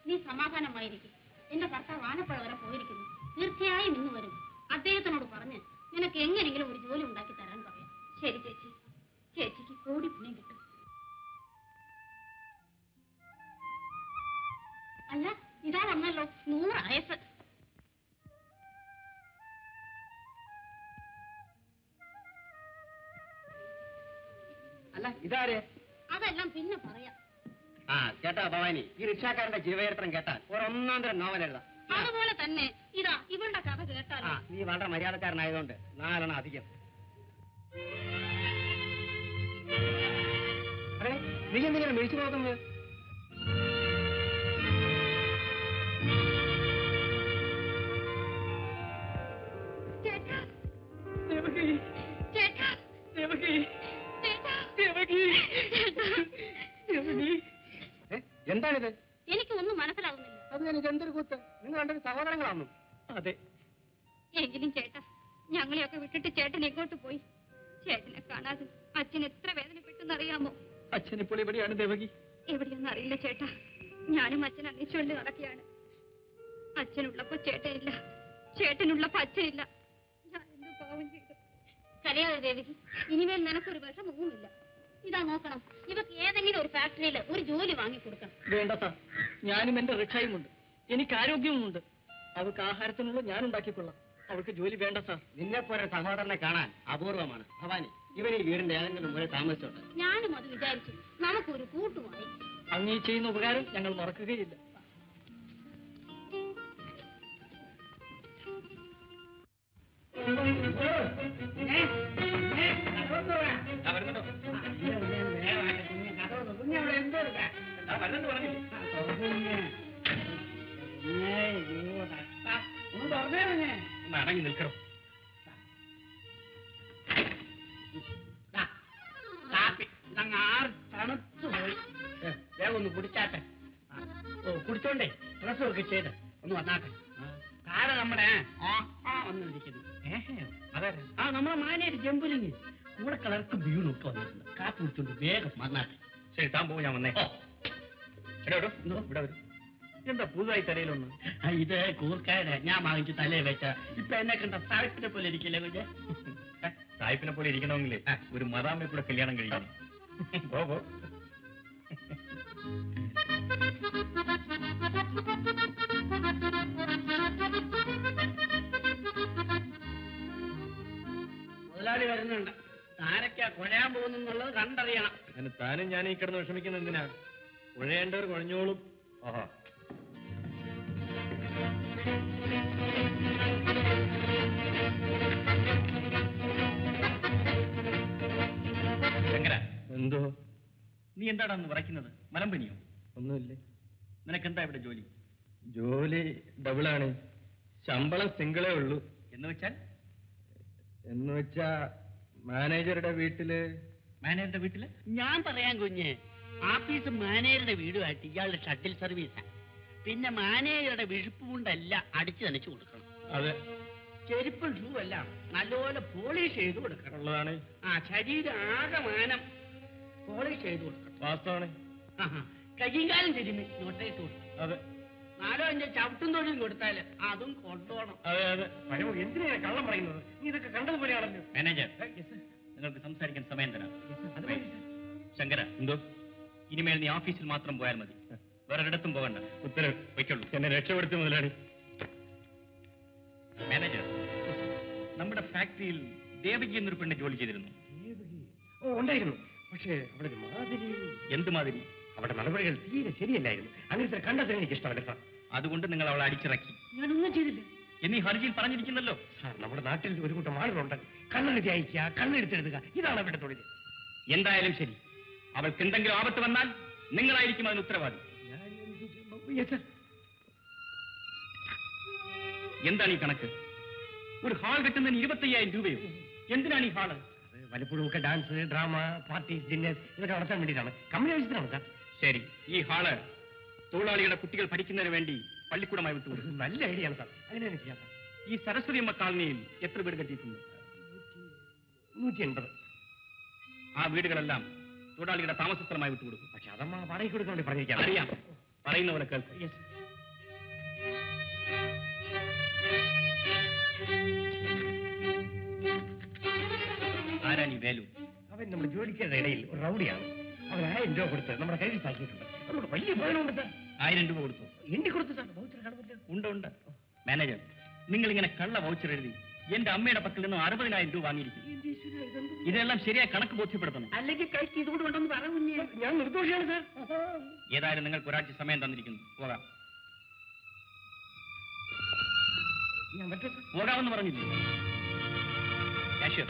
നീ സമാധാനമായിരിക്കും. എന്റെ ഭർത്താവ് ആനപ്പുഴ വരെ പോയിരിക്കുന്നു. തീർച്ചയായും ഇന്ന് വരും. അദ്ദേഹത്തിനോട് പറഞ്ഞ് எனக்கு എങ്ങനെയെങ്കിലും ഒരു ജോലി ഉണ്ടാക്കി തരാൻ പറയാം. ശരി ചേച്ചി, ചേച്ചിക്ക് കൂടി പുണ്യം കിട്ടും. അല്ല ഇതാണല്ലോ 100 വയസ്സ്. അല്ല ഇതാരെ? അതെല്ലാം പിന്നെ പറയാം. ആ കേട്ടാ ഭവാനി, ഈ റിക്ഷാക്കാരന്റെ ജീവചരിത്രം കേട്ടാൽ ഒരൊന്നാന്തരം നോവൽ എഴുതാം. അതുപോലെ തന്നെ ഇതാ ഇവളുടെ കഥ കേട്ടാൽ. നീ വളരെ മര്യാദക്കാരനായതുകൊണ്ട് 4 അധികം. അതെ, നീ എന്തെങ്കിലും വിളിച്ചു നോക്കുന്നത്? എന്താണിത്? എനിക്ക് ഒന്നും മനസ്സിലാവുന്നില്ല. അത് എനിക്ക് എന്തൊരു കൂത്ത്, നിങ്ങൾ രണ്ടൊരു സഹോദരങ്ങളാണോ? അതെ. എങ്കിലും ചേട്ടാ, ഞങ്ങളെയൊക്കെ വിട്ടിട്ട് ചേട്ടൻ എങ്ങോട്ട് പോയി? ചേട്ടനെ കാണാതെ അച്ഛൻ എത്ര വേദനപ്പെട്ടെന്നറിയാമോ? അച്ഛൻ ഇപ്പോൾ എവിടെയാണ് ദേവകി? എവിടെയൊന്നും അറിയില്ല ചേട്ടാ. ഞാനും അച്ഛൻ അന്വേഷിച്ചുകൊണ്ട് നടക്കുകയാണ്. അച്ഛനുള്ളപ്പോ ചേട്ടനില്ല, ചേട്ടനുള്ളപ്പോ അച്ഛനില്ല. ഞാൻ എന്ത് പാവം ചെയ്തു? കരയാതെ ദേവകി, ഇനിമേൽ നിനക്കൊരു വിഷമവുമില്ല. ഇതാ നോക്കണം, ഇവക്ക് ഏതെങ്കിലും ഒരു ഫാക്ടറിയിൽ ഒരു ജോലി വാങ്ങിക്കൊടുക്കണം. വേണ്ട സാർ, ഞാനും എന്റെ റിക്ഷയും ഉണ്ട്, എനിക്ക് ആരോഗ്യവുമുണ്ട്. അവൾക്ക് ആഹാരത്തിനുള്ള ഞാൻ ഉണ്ടാക്കിക്കൊള്ളാം. അവൾക്ക് ജോലി വേണ്ട സാർ. നിന്നെ പോലെ സഹോദരനെ കാണാൻ അപൂർവമാണ് ഭവാനി. ഇവൻ ഈ വീടിന്റെ ഏതെങ്കിലും മുകളിൽ താമസിച്ചോട്ടെ. ഞാനും അത് വിചാരിച്ചു. നമുക്കൊരു കൂട്ടുമായി അങ്ങീ ചെയ്യുന്ന ഉപകാരം ഞങ്ങൾ മറക്കുകയില്ല. അടങ്ങി നിൽക്കണം. തണുത്തു പോയി. വേഗം ഒന്ന് കുടിച്ചാട്ടെ. ഓ കുടിച്ചോണ്ടേ ഡ്രസ് ഒക്കെ ചെയ്ത് ഒന്ന് വന്നാട്ടെ. കാല നമ്മുടെ വന്നിരിക്കുന്നു. അതെ, ആ നമ്മളെ മാനേജ് ജമ്പുലിങ്ങി കൂടെ കളർക്ക് വീണ് ഇട്ട് വന്നിട്ടുണ്ട്. കാപ്പ് കുടിച്ചോണ്ട് വേഗം വന്നാട്ടെ. ശരി താൻ പോകും, ഞാൻ വന്നേ. ഇവിടെ വരും. എന്താ പുതുതായി തലയിലൊന്ന്? ഇത് കൂർക്കായ ഞാൻ വാങ്ങിച്ച് തലയിൽ വെച്ച. ഇപ്പൊ എന്നെ കണ്ട സാഹിപ്പിനെ പോലെ ഇരിക്കില്ലേ കുഞ്ഞെ? സാഹിപ്പിനെ പോലെ ഇരിക്കണമെങ്കിലേ ഒരു മദാമിനെ കൂടെ കല്യാണം കഴിക്കണം. ബോബോ മുതലാളി വരുന്നുണ്ട്. താരക്കാ കുഴയാൻ പോകുന്നുള്ളത് കണ്ടറിയണം. താനും ഞാൻ ഈ കിടന്ന് വിഷമിക്കുന്ന എന്തിനാ? കുഴയേണ്ടവർ കുഴഞ്ഞോളും. ഓഹോ, എന്തോ നീ എന്താടാന്ന് വിറയ്ക്കുന്നത്? മലമ്പനിയോ? ഒന്നുമില്ലേ. നിനക്കെന്താ ഇവിടെ ജോലി? ജോലി ഡബിളാണ്, ശമ്പളം സിംഗിളേ ഉള്ളൂ. എന്ന് വെച്ചാ മാനേജറുടെ വീട്ടില്. മാനേജറുടെ വീട്ടില്? ഞാൻ പറയാൻ കുഞ്ഞ്, ആഫീസ് മാനേജറുടെ വീടുമായിട്ട് ഇയാളുടെ ഷട്ടിൽ സർവീസാ. പിന്നെ മാനേജറുടെ വിഴുപ്പ് കൊണ്ടല്ല അടിച്ചു നനച്ചു കൊടുക്കണം. അതെ, ചെരുപ്പും ഷൂ എല്ലാം നല്ലപോലെ പോളിഷ് ചെയ്ത് കൊടുക്കണം. ആ ശരീരം ആകമാനം പോളിഷ് ചെയ്ത് കൊടുക്കണം. കൈകാലം തിരുമി നോട്ടേക്ക് കൊടുക്കും. അതെ, 4-5 ചവിട്ടും തൊഴിൽ കൊടുത്താല് അതും കൊണ്ടുപോകണം. അതെ അതെ. എന്തിനാണ് കള്ളം പറയുന്നത്? നീ ഇതൊക്കെ കണ്ടതുപോലെയാണല്ലോ. മാനേജർ, നിങ്ങൾക്ക് സംസാരിക്കാൻ സമയം തരാം. ശങ്കര, എന്തോ ഇനിമേൽ നീ ഓഫീസിൽ മാത്രം പോയാൽ മതി, വേറൊരിടത്തും പോകണ്ട. ഉത്തരവ് വയ്ക്കുള്ളൂ. എന്നെ രക്ഷപ്പെടുത്തി മുതലാണ്. മാനേജർ, നമ്മുടെ ഫാക്ടറിയിൽ ദേവകി എന്നൊരു പെണ്ണ് ജോലി ചെയ്തിരുന്നു. ഓ ഉണ്ടായിരുന്നു. പക്ഷേ അവിടെ ഒരു മാതിരി. എന്ത് മാതിരി? അവിടെ നടപടികൾ തീരെ ശരിയല്ലായിരുന്നു. അങ്ങനത്തെ കണ്ടെത്താൻ എനിക്ക് ഇഷ്ടമല്ല സാർ. അതുകൊണ്ട് നിങ്ങൾ അവളെ അടിച്ചിറക്കി. ഞാനൊന്നും ചെയ്തില്ല. എന്നീ ഹർജിയിൽ പറഞ്ഞിരിക്കുന്നല്ലോ സാർ, നമ്മുടെ നാട്ടിൽ ഒരു കൂട്ടം ആളുകളുണ്ട് കണ്ണെഴുതി അയക്കുക, കണ്ണെടുത്തെഴുതുക, ഇതാണ് അവരുടെ തൊഴിൽ. എന്തായാലും ശരി, അവൾക്ക് എന്തെങ്കിലും ആപത്ത് വന്നാൽ നിങ്ങളായിരിക്കും അതിന് ഉത്തരവാദി. എന്താണ് ഈ കണക്ക്? ഒരു ഹാൾ കിട്ടുന്നതിന് 25,000 രൂപയോ? എന്തിനാണ് ഈ ഹാള്? വലപ്പോഴും ഒക്കെ ഡാൻസ്, ഡ്രാമ, പാർട്ടീസ്, ഡിന്നേഴ്സ് ഇതൊക്കെ നടത്താൻ വേണ്ടിയിട്ടാണ്. കമ്പനി ആവശ്യത്തിനാണ് സാർ. ശരി, ഈ ഹാള് തൊഴിലാളികളുടെ കുട്ടികൾ പഠിക്കുന്നതിന് വേണ്ടി പള്ളിക്കൂടമായി വിട്ടുകൊടുക്കും. നല്ല ഐഡിയ ആണ് സാർ, അങ്ങനെയാണ് ചെയ്യാം. ഈ സരസ്വതി അമ്മ കോളനിയിൽ എത്ര വീട് കെട്ടിയിട്ടുണ്ട്? 180. ആ വീടുകളെല്ലാം തൊഴിലാളികളുടെ താമസ സ്ഥലമായി വിട്ടുകൊടുക്കും. പക്ഷെ അതമ്മ വാടകയ്ക്ക് കൊടുക്കാൻ വേണ്ടി പറഞ്ഞിരിക്കാം. അറിയാം, പറയുന്ന പോലെ കേൾക്കും. മുതലാളി വേലു അവൻ നമ്മുടെ ജോലിക്കാരുടെ ഇടയിൽ ഒരു റൗഡിയാണ്. അവൻ 1000 രൂപ കൊടുത്ത് നമ്മുടെ കയ്യിൽ താക്കിയിട്ടുണ്ട്. നമ്മുടെ വലിയ ഉപകാരമുണ്ട് സാർ. 1000 രൂപ കൊടുത്തു എണ്ണി കൊടുത്തു സാർ. വൗച്ചർ കാണുമല്ലോ? ഉണ്ട് ഉണ്ട്. മാനേജർ, നിങ്ങൾ ഇങ്ങനെ കള്ള വൗച്ചർ എഴുതി എന്റെ അമ്മയുടെ പക്കൽ നിന്നും 60000 രൂപ വാങ്ങിയിരിക്കുന്നു. ഇതെല്ലാം ശരിയായി കണക്ക് ബോധ്യപ്പെടുത്തണം, അല്ലെങ്കിൽ കൈക്ക് ഇതുകൂടി ഉണ്ടെന്ന് പറയുന്നില്ല. ഞാൻ നിർദ്ദോഷിയാണ് സാർ. ഏതായാലും നിങ്ങൾക്ക് ഒരാഴ്ച സമയം തന്നിരിക്കുന്നു. പോകാം. പോകാമെന്ന് പറഞ്ഞില്ലേ? കാഷ്യർ,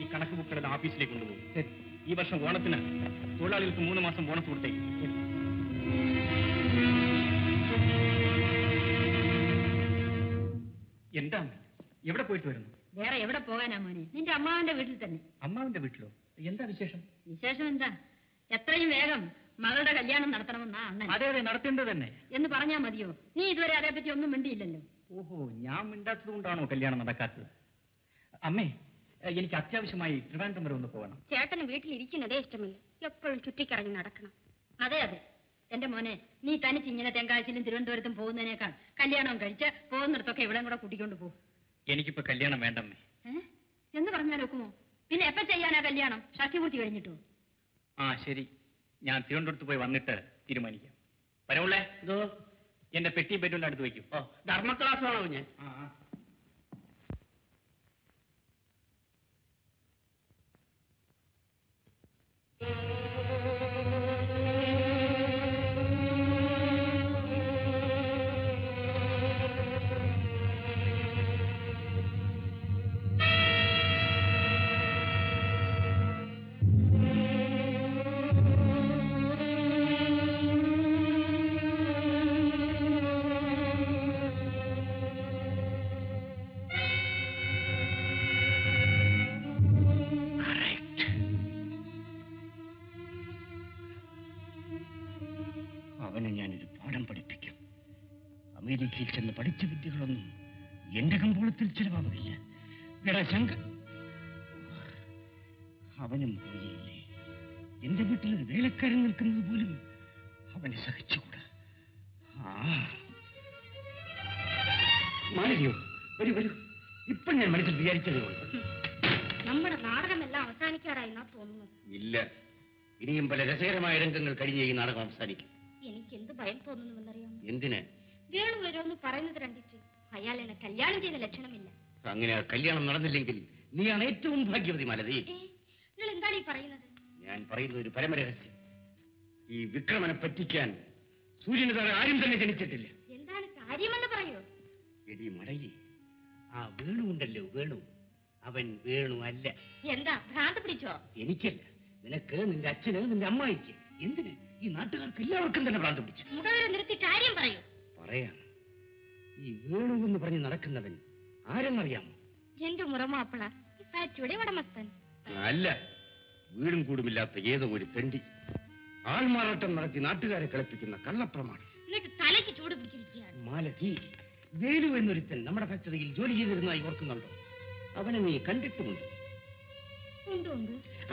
ഈ കണക്ക് ബുക്കുകളുടെ ഓഫീസിലേക്ക് കൊണ്ടുപോകും. ഈ വർഷം ഓണത്തിന് തൊഴിലാളികൾക്ക് 3 മാസം ബോണസ് കൊടുത്തേക്ക്. എന്താ എവിടെ പോയിട്ട് വരുന്നു? വേറെ എവിടെ പോകാനാ മോനെ? നിന്റെ അമ്മാവന്റെ വീട്ടിൽ തന്നെ. അമ്മാവന്റെ വീട്ടിലോ? എന്താ വിശേഷം? വിശേഷം എന്താ, എത്രയും വേഗം മകളുടെ കല്യാണം നടത്തണമെന്നാ അണ്ണൻ. അതെ അതെ, നടത്തേണ്ടത് തന്നെ എന്ന് പറഞ്ഞാ മതിയോ? നീ ഇതുവരെ അതേപ്പറ്റി ഒന്നും മിണ്ടിയില്ലല്ലോ. ഓഹോ, ഞാൻ മിണ്ടാത്തത് കൊണ്ടാണോ കല്യാണം നടക്കാത്തത്? അമ്മേ, എനിക്ക് അത്യാവശ്യമായി തിരുവനന്തപുരം വരെ ഒന്ന് പോകണം. ചേട്ടന് വീട്ടിലിരിക്കുന്നതേ ഇഷ്ടമില്ല, എപ്പോഴും ചുറ്റിക്കറങ്ങി നടക്കണം. അതെ അതെ എന്റെ മോനെ, നീ തനിച്ച് ഇങ്ങനെ തെങ്കാഴ്ചയിലും തിരുവനന്തപുരത്തും പോകുന്നതിനേക്കാൾ കല്യാണം കഴിച്ച് പോകുന്നിടത്തൊക്കെ ഇവിടെ കൂടെ കൂട്ടിക്കൊണ്ട് പോകും. എനിക്കിപ്പോ കല്യാണം വേണ്ടമ്മേ. എന്ന് പറഞ്ഞാൽ ഒക്കുമോ? പിന്നെ എപ്പ ചെയ്യാനാ കല്യാണം? ഷഷ്ടിപൂർത്തി കഴിഞ്ഞിട്ടോ? ആ ശരി, ഞാൻ തിരുവനന്തപുരത്ത് പോയി വന്നിട്ട് തീരുമാനിക്കാം. വരവുള്ളേ, ഇതോ എന്റെ പെട്ടി ബെഡ്റൂമിന്റെ അടുത്ത് വയ്ക്കും. ഓ, ധർമ്മ ക്ലാസ് ആണോ ഞാൻ? അമേരിക്കയിൽ ചെന്ന് പഠിച്ച വിദ്യകളൊന്നും എന്റെ കമ്പോളത്തിൽ ചിലവാകില്ല. അവനും പോയില്ലേ? എന്റെ വീട്ടിൽ ഒരു വേലക്കാരൻ നിൽക്കുന്നത് പോലും അവനെ സഹിച്ചുകൂടാ. മാനവിയോ, വരൂ വരൂ. ഇപ്പൊ ഞാൻ മനസ്സിൽ വിചാരിച്ചതേ ഉള്ളൂ. നമ്മുടെ നാടകമെല്ലാം അവസാനിക്കാറായി തോന്നുന്നു. ഇല്ല, ഇനിയും പല രസകരമായ രംഗങ്ങൾ കഴിഞ്ഞ ഈ നാടകം അവസാനിക്കും. എനിക്ക് എന്ത് ഭയം തോന്നുന്നുവെന്നറിയാം. എന്തിന്? വേണു വരുമെന്ന് പറയുന്നത് കണ്ടിട്ട് അയാൾ എന്നെ കല്യാണം ചെയ്ത ലക്ഷണമില്ല. അങ്ങനെ കല്യാണം നടന്നില്ലെങ്കിൽ നീയാണ് ഏറ്റവും ഭാഗ്യവതി മാലതി. നിങ്ങൾ എന്താണ് ഈ പറയുന്നത്? ഞാൻ പറയുന്നത് ഒരു പരമരഹസ്യം. ഈ വിക്രമനെ പറ്റിക്കാൻ സൂര്യന് താഴെ ആരും തന്നെ ജനിച്ചിട്ടില്ല. എന്താണ് കാര്യമെന്ന് പറയോ? എടി മടലി, ആ വേണു ഉണ്ടല്ലോ, വേണു, അവൻ വേണു അല്ല. എന്താ ഭ്രാന്ത് പിടിച്ചോ? എനിക്കല്ല, നിനക്ക്, നിന്റെ അച്ഛന്, നിന്റെ അമ്മായിക്ക്. എന്തിന്? ഈ നാട്ടുകാർക്ക് എല്ലാവർക്കും തന്നെ ഭ്രാന്ത് പിടിച്ചു. മുടവരെ നിർത്തി കാര്യം പറയൂ. പറയാണ്. ഈ വേണു എന്ന് പറഞ്ഞ് നടക്കുന്നവൻ ആരെന്നറിയാമോ? എന്റെ മുറമാപ്പിള ഉടമസ്ഥൻ അല്ല, വീടും കൂടുമില്ലാത്ത ഏതോ ഒരു തെണ്ടി. ആൾമാറാട്ടം നടത്തി നാട്ടുകാരെ കളിപ്പിക്കുന്ന കള്ളപ്രമാണി. തലയ്ക്ക് ചൂട് പിടിച്ചിരിക്കുകയാണ് മാലതി. വേണു എന്നൊരുത്തൻ നമ്മുടെ ഫാക്ടറിയിൽ ജോലി ചെയ്തിരുന്നതായി ഓർക്കുന്നുണ്ടോ? അവനെ നീ കണ്ടിട്ടുമുണ്ട്.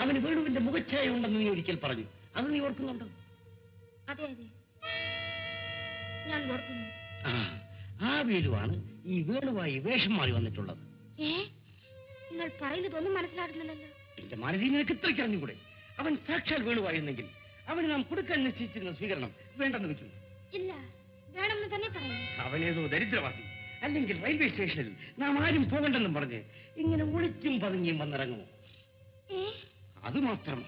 അവന് വേണുവിന്റെ മുഖച്ഛായ ഉണ്ടെന്ന് നീ ഒരിക്കൽ പറഞ്ഞു. അത് നീ ഓർക്കുന്നുണ്ടോ? അതെ അതെ, ഞാൻ ഓർക്കുന്നു. ആ വീടുമാണ് ഈ വേണുവായി വേഷം മാറി വന്നിട്ടുള്ളത്. നിങ്ങൾ പറയുന്നതൊന്നും മനസ്സിലാകുന്നില്ലല്ലോ. എന്റെ മാനവീ, നിനക്ക് ഇത്രയ്ക്ക് അറിഞ്ഞുകൂടെ? അവൻ സാക്ഷാൽ വേണുവായിരുന്നെങ്കിൽ അവന് നാം കൊടുക്കാൻ നിശ്ചയിച്ചിരുന്ന സ്വീകരണം വേണ്ടെന്ന് വെച്ചു. ഇല്ല, വേണമെന്ന് തന്നെ പറയാം. അവനേതോ ദരിദ്രവാസി, അല്ലെങ്കിൽ റെയിൽവേ സ്റ്റേഷനിൽ നാം ആരും പോകണ്ടെന്നും പറഞ്ഞ് ഇങ്ങനെ ഒളിച്ചും പതുങ്ങിയും വന്നിറങ്ങുമോ? അതുമാത്രം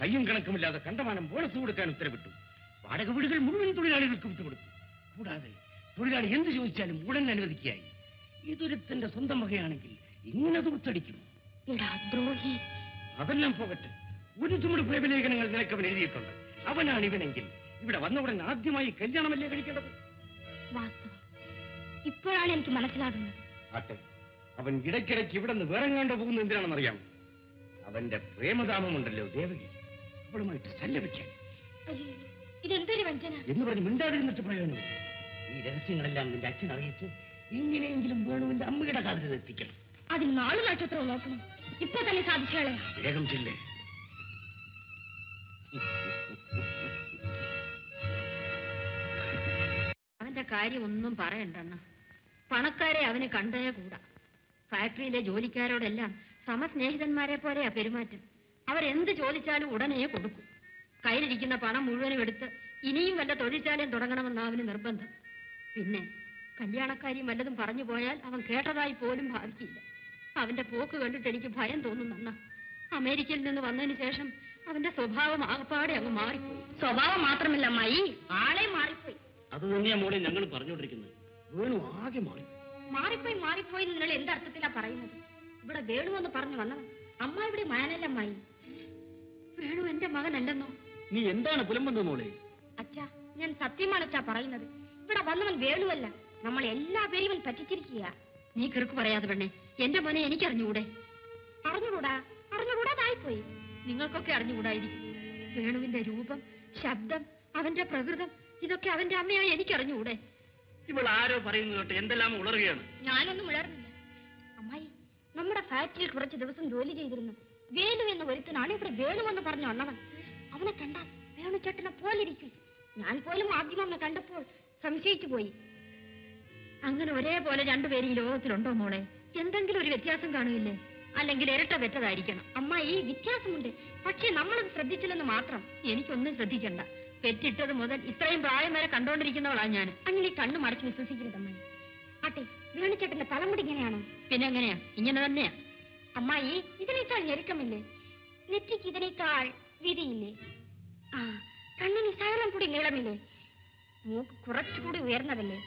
കയ്യും കണക്കുമില്ലാതെ കണ്ടമാനം ബോണസ് കൊടുക്കാൻ ഉത്തരവിട്ടു. വാടക വീടുകൾ മുഴുവൻ തൊഴിലാളികൾക്ക് വിട്ടുകൊടുത്തു. കൂടാതെ തൊഴിലാളി എന്ത് ചോദിച്ചാലും ഉടൻ അനുവദിക്കായി. ഇതൊരുത്തന്റെ സ്വന്തം വകയാണെങ്കിൽ ഇങ്ങനെ ദൂർത്തടിക്കും. അതെല്ലാം പോകട്ടെ, ഒരു ചുമട് പ്രേമലേഖനങ്ങൾ നിനക്കവൻ എഴുതിയിട്ടുണ്ട്. അവനാണ് ഇവനെങ്കിൽ ഇവിടെ വന്ന ഉടൻ ആദ്യമായി കല്യാണമല്ലേ കഴിക്കേണ്ടത്? ഇപ്പോഴാണ് എനിക്ക് മനസ്സിലാകുന്നത്. ആട്ടെ, അവൻ ഇടയ്ക്കിടയ്ക്ക് ഇവിടെ നിന്ന് വേറെങ്ങാണ്ട് പോകുന്നത് എന്തിനാണെന്നറിയാം? അവന്റെ പ്രേമതാപമുണ്ടല്ലോ ദേവകി, അവളുമായിട്ട് സല്ലപിക്കാൻ. ഇതെന്തൊരു വഞ്ചന എന്ന് പറഞ്ഞ് മിണ്ടാതിരുന്നിട്ട് പ്രയോജനം. ഈ രഹസ്യങ്ങളെല്ലാം നിന്റെ അച്ഛൻ അറിയിച്ച് എങ്ങനെയെങ്കിലും വേണുവിന്റെ അമ്മയുടെ കാതിൽ എത്തിക്കണം. അതിന് നാളെ നക്ഷത്രം നോക്കണം. ഇപ്പൊ തന്നെ സാധിച്ചാളെ വേഗം ചെല്ലേ. അവന്റെ കാര്യം ഒന്നും പറയണ്ടെന്ന പണക്കാരെ അവന് കണ്ടേ കൂടാ. ഫാക്ടറിയിലെ ജോലിക്കാരോടെല്ലാം സമസ്നേഹിതന്മാരെ പോലെയാ പെരുമാറ്റം. അവരെന്ത് ചോദിച്ചാലും ഉടനെ കൊടുക്കും. കയ്യിലിരിക്കുന്ന പണം മുഴുവനും എടുത്ത് ഇനിയും വല്ല തൊഴിൽശാലയും തുടങ്ങണമെന്ന് അവന് നിർബന്ധം. പിന്നെ കല്യാണക്കാരിയും വല്ലതും പറഞ്ഞു പോയാൽ അവൻ കേട്ടതായി പോലും ഭാവിക്കില്ല. അവന്റെ പോക്ക് കണ്ടിട്ട് എനിക്ക് ഭയം തോന്നുന്ന അമേരിക്കയിൽ നിന്ന് വന്നതിന് ശേഷം അവന്റെ സ്വഭാവം ആകപ്പാടെ അങ്ങ് മാറിപ്പോയി. സ്വഭാവം മാത്രമല്ല അമ്മായി, ആളെ മാറിപ്പോയി. അത് തന്നെയാ മോളെ ഞങ്ങൾ പറഞ്ഞുകൊണ്ടിരിക്കുന്നത്. വേണു ആകെ മാറിപ്പോയി. മാറിപ്പോയി നിങ്ങൾ എന്തർത്ഥത്തിലാ പറയുന്നത്? ഇവിടെ വേണു എന്ന് പറഞ്ഞു വന്നവൻ അമ്മ ഇവിടെ മകനല്ല അമ്മായി. വേണു എന്റെ മകനല്ലെന്നോ? നീ എന്താണ് പുലമ്പുന്നത് മോളെ? അച്ഛാ, ഞാൻ സത്യമാണച്ചാ പറയുന്നത്. ഇവിടെ വന്നവൻ വേണുവല്ല, നമ്മൾ എല്ലാ പേരും ഇവൻ പറ്റിച്ചിരിക്കുക. നീ കിറുക്ക് പറയാതെ പെണ്ണേ, എന്റെ മോനെ എനിക്കറിഞ്ഞുകൂടെ? അറിഞ്ഞുകൂടാ, അറിഞ്ഞുകൂടാതായിപ്പോയി. നിങ്ങൾക്കൊക്കെ അറിഞ്ഞുകൂടായിരിക്കും. വേണുവിന്റെ രൂപം, ശബ്ദം, അവന്റെ പ്രകൃതം, ഇതൊക്കെ അവന്റെ അമ്മയായി എനിക്കറിഞ്ഞുകൂടെ? ഇവൾ ആരോ പറയുന്നത് എന്തെല്ലാം ഉളറുകയാണ്. ഞാനൊന്നും ഉളർന്നില്ല അമ്മായി. നമ്മുടെ ഫാക്ടറിയിൽ കുറച്ച് ദിവസം ജോലി ചെയ്തിരുന്നു വേണു എന്ന ഒരുത്തനാണ് ഇവിടെ വേണുവെന്ന് പറഞ്ഞു വന്നവൻ. അവനെ കണ്ടാൽ വേണു ചേട്ടനെ പോലിരിക്കും. ഞാൻ പോലും ആദ്യം അവനെ കണ്ടപ്പോൾ സംശയിച്ചു പോയി. അങ്ങനെ ഒരേപോലെ രണ്ടുപേരും ഈ ലോകത്തിലുണ്ടോ മോളെ? എന്തെങ്കിലും ഒരു വ്യത്യാസം കാണുകയില്ലേ? അല്ലെങ്കിൽ ഇരട്ട പെറ്റതായിരിക്കണം അമ്മ. ഈ വ്യത്യാസമുണ്ട്, പക്ഷെ നമ്മളത് ശ്രദ്ധിച്ചില്ലെന്ന് മാത്രം. എനിക്കൊന്നും ശ്രദ്ധിക്കണ്ട. പെറ്റിട്ടത് മുതൽ ഇത്രയും പ്രായം വരെ കണ്ടോണ്ടിരിക്കുന്നവളാ ഞാൻ. അങ്ങനെ കണ്ണു മടച്ച് വിശ്വസിക്കരുതമ്മ. ആട്ടെ, വേണുചേട്ടന്റെ തലമുടി ഇങ്ങനെയാണോ? പിന്നെ എങ്ങനെയാ? ഇങ്ങനെ തന്നെയാ അമ്മായി. ഇതിനേക്കാൾ ഞെരുക്കമില്ലേ? നെറ്റിക്ക് ഇതിനേക്കാൾ വിരിയില്ലേ? ആ കണ്ണിന് ശകലം കൂടി നീളമില്ലേ? മൂക്ക് കുറച്ചുകൂടി ഉയർന്നതല്ലേ?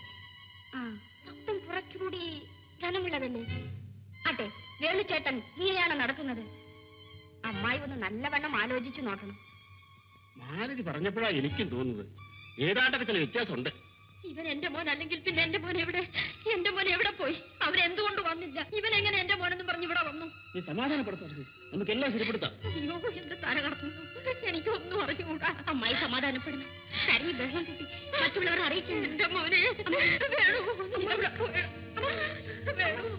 ആ ശബ്ദം കുറച്ചുകൂടി ധനമുള്ളതല്ലേ? ആട്ടെ, വേണുചേട്ടൻ നീയാണ് നടക്കുന്നത്. അമ്മായി ഒന്ന് നല്ലവണ്ണം ആലോചിച്ചു നോക്കണം. മാലതി പറഞ്ഞപ്പോഴാണ് എനിക്കും തോന്നുന്നത് ഏതാണ്ടൊക്കെ ചില വ്യത്യാസമുണ്ട്. ഇവൻ എന്റെ മോൻ അല്ലെങ്കിൽ പിന്നെ എന്റെ മോൻ എവിടെ? എന്റെ മോൻ എവിടെ പോയി? അവരെന്തുകൊണ്ട് വന്നില്ല? ഇവൻ എങ്ങനെ എന്റെ മോനെന്ന് പറഞ്ഞു ഇവിടെ വന്നു? നീ സമാധാനപ്പെടുത്തു, നമുക്ക് എല്ലാം ശരിപ്പെടുത്താം. അയ്യോ, എന്റെ തല കടത്തുന്നു, എനിക്കൊന്നും അറിഞ്ഞുകൂടാ. അമ്മായി സമാധാനപ്പെടുന്നു. ശരി, ബഹളം കിട്ടി മറ്റുള്ളവർ അറിയിക്കുന്നു. എന്റെ മോനെ വേണു, മോനെ വേണു.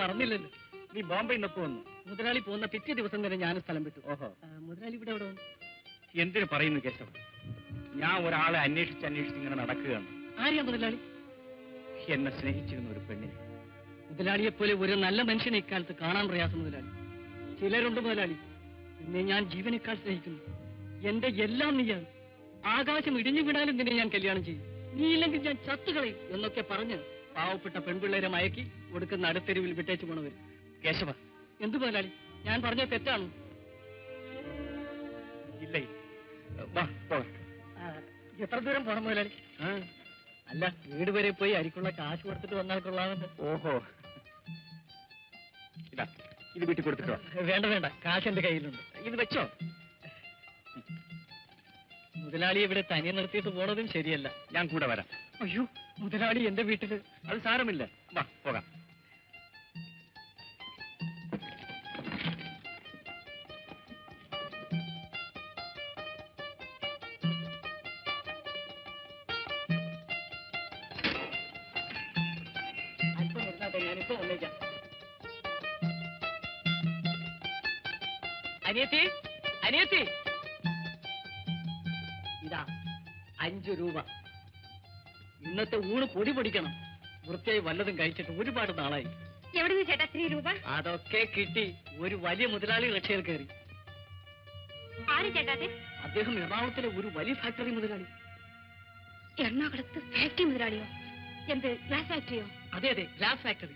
മറന്നില്ലല്ലോ, നീ ബോംബെ നിന്നപ്പോ വന്നു. മുതലാളി പോകുന്ന പിറ്റേ ദിവസം തന്നെ ഞാൻ സ്ഥലം വിട്ടു. ഓഹോ, മുതലാളി ഇവിടെ എവിടെ? എന്തിനു പറയുന്നു കേശവ, ഞാൻ ഒരാളെ അന്വേഷിച്ച് ഇങ്ങനെ നടക്കുകയാണ്. ആരെയാ മുതലാളി? എന്നെ സ്നേഹിച്ചിരുന്ന ഒരു പെണ്ണിനെ. മുതലാളിയെ പോലെ ഒരു നല്ല മനുഷ്യനെ ഇക്കാലത്ത് കാണാൻ പ്രയാസം മുതലാളി. ചിലരുണ്ട് മുതലാളി, നിന്നെ ഞാൻ ജീവനേക്കാൾ സ്നേഹിക്കുന്നു. എന്റെ എല്ലാം നീയാണ്. ആകാശം ഇടിഞ്ഞു വിടാനും നിന്നെ ഞാൻ കല്യാണം ചെയ്യും. നീ ഇല്ലെങ്കിൽ ഞാൻ ചത്തുകളയും എന്നൊക്കെ പറഞ്ഞ് പാവപ്പെട്ട പെൺപിള്ളേരെ മയക്കി കൊടുക്കുന്ന അടുത്തെരുവിൽ വിട്ടേച്ചു പോണവര്. കേശവ, എന്ത് മുതലാളി ഞാൻ പറഞ്ഞത് തെറ്റാണോ? ഇല്ല, എത്ര ദൂരം പോണം മുതലാളി? അല്ല, വീട് വരെ പോയി അരിക്കുള്ള കാശ് കൊടുത്തിട്ട് വന്നാൽ കൊള്ളാമെന്ന്. ഓഹോ, ഇതാ ഇത് വീട്ടിൽ കൊടുത്തിട്ടോ? വേണ്ട വേണ്ട, കാശ് എന്റെ കയ്യിലുണ്ട്, ഇത് വെച്ചോ. മുതലാളി ഇവിടെ തനിയെ നിർത്തിയിട്ട് പോണതും ശരിയല്ല, ഞാൻ കൂടെ വരാം. അയ്യോ മുതലാളി എന്റെ വീട്ടില്. അത് സാരമില്ല, വാ പോകാം. ഞാനിപ്പോ വന്നേക്കാം. അനിയത്തി, അനിയത്തി, ഇതാ 5 രൂപ. ഇന്നത്തെ ഊണ് പൊടി പൊടിക്കണം. വൃത്തിയായി വല്ലതും കഴിച്ചിട്ട് ഒരുപാട് നാളായി. എവിടുന്ന് ചേട്ടാ 3 രൂപ? അതൊക്കെ കിട്ടി ഒരു വലിയ മുതലാളി റഷ്യയിൽ കയറി. അദ്ദേഹം എറണാകുളത്തിലെ ഒരു വലിയ ഫാക്ടറി മുതലാളി. എറണാകുളത്ത് ഫാക്ടറി മുതലാളിയോ? എന്ത് ഗ്ലാസ് ഫാക്ടറിയോ? അതെ അതെ, ഗ്ലാസ് ഫാക്ടറി.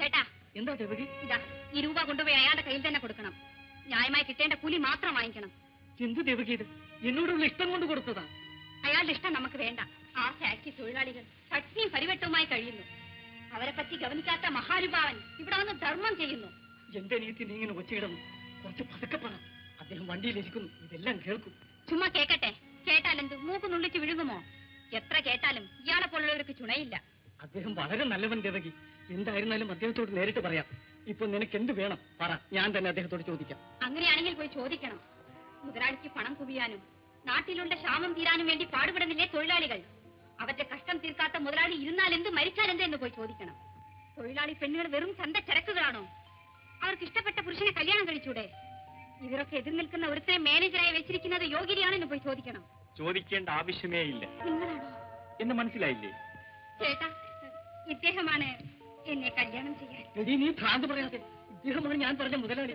ചേട്ടാ എന്താ വഴി? ഇതാ ഈ 2 രൂപ കൊണ്ടുപോയി അയാളുടെ കയ്യിൽ തന്നെ കൊടുക്കണം. ന്യായമായി കിട്ടേണ്ട കൂലി മാത്രം വാങ്ങിക്കണം. എന്ത് ദേവഗീത്, എന്നോടുള്ള ഇഷ്ടം കൊണ്ട് കൊടുത്തതാ. അയാളുടെ ഇഷ്ടം നമുക്ക് വേണ്ട. ആ ഫാക്ടറി തൊഴിലാളികൾ ശക്തിയും പരിവട്ടവുമായി കഴിയുന്നു. അവരെ പറ്റി ഗവനിക്കാത്ത മഹാനുഭാവൻ ഇവിടെ വന്ന് ധർമ്മം ചെയ്യുന്നു. എന്റെ നീതി നീ ഇങ്ങനെ ഒച്ചയിടുന്നു. കുറച്ച് പതുക്കെ പറ, അദ്ദേഹം വണ്ടിയിലിരിക്കുന്നു, ഇതെല്ലാം കേൾക്കും. ചുമ്മാ കേക്കട്ടെ, കേട്ടാലെന്ത് മൂക്ക് നുള്ളിച്ച് വിഴുങ്ങുമോ? എത്ര കേട്ടാലും ഇയാളെ പോലുള്ളവർക്ക് ചുണയില്ല. അദ്ദേഹം വളരെ നല്ലവൻ ദേവകി. എന്തായിരുന്നാലും അദ്ദേഹത്തോട് നേരിട്ട് പറയാം. ഇപ്പൊ നിനക്ക് എന്ത് വേണം പറ, ഞാൻ തന്നെ അദ്ദേഹത്തോട് ചോദിക്കാം. അങ്ങനെയാണെങ്കിൽ പോയി ചോദിക്കണം. മുതലാളിക്ക് പണം കുവിയാനും നാട്ടിലുള്ള ക്ഷാമം തീരാനും വേണ്ടി പാടുപെടുന്നില്ലേ തൊഴിലാളികൾ? അവരുടെ കഷ്ടം തീർക്കാത്ത മുതലാളി ഇരുന്നാൽ എന്ത്, മരിച്ചാൽ എന്ത് എന്ന് പോയി ചോദിക്കണം. തൊഴിലാളി പെണ്ണുകൾ വെറും ചന്ത ചരക്കുകളാണോ? അവർക്ക് ഇഷ്ടപ്പെട്ട പുരുഷനെ കല്യാണം കഴിച്ചൂടെ? ഇവരൊക്കെ എതിർ നിൽക്കുന്ന ഒരുത്തനെ മാനേജറായി വെച്ചിരിക്കുന്നത് യോഗ്യതയാണെന്ന് പോയി ചോദിക്കണം. ചോദിക്കേണ്ട ആവശ്യമേ ഇല്ല. നിങ്ങളാണോ എന്ന് മനസ്സിലായില്ലേ? ചേട്ടാ, ഇദ്ദേഹമാണ് എന്നെ കല്യാണം ചെയ്യാൻ. നീ ഭ്രാന്ത് പറയാതെ, ഇദ്ദേഹമാണ് ഞാൻ പറഞ്ഞ മുതലാളി.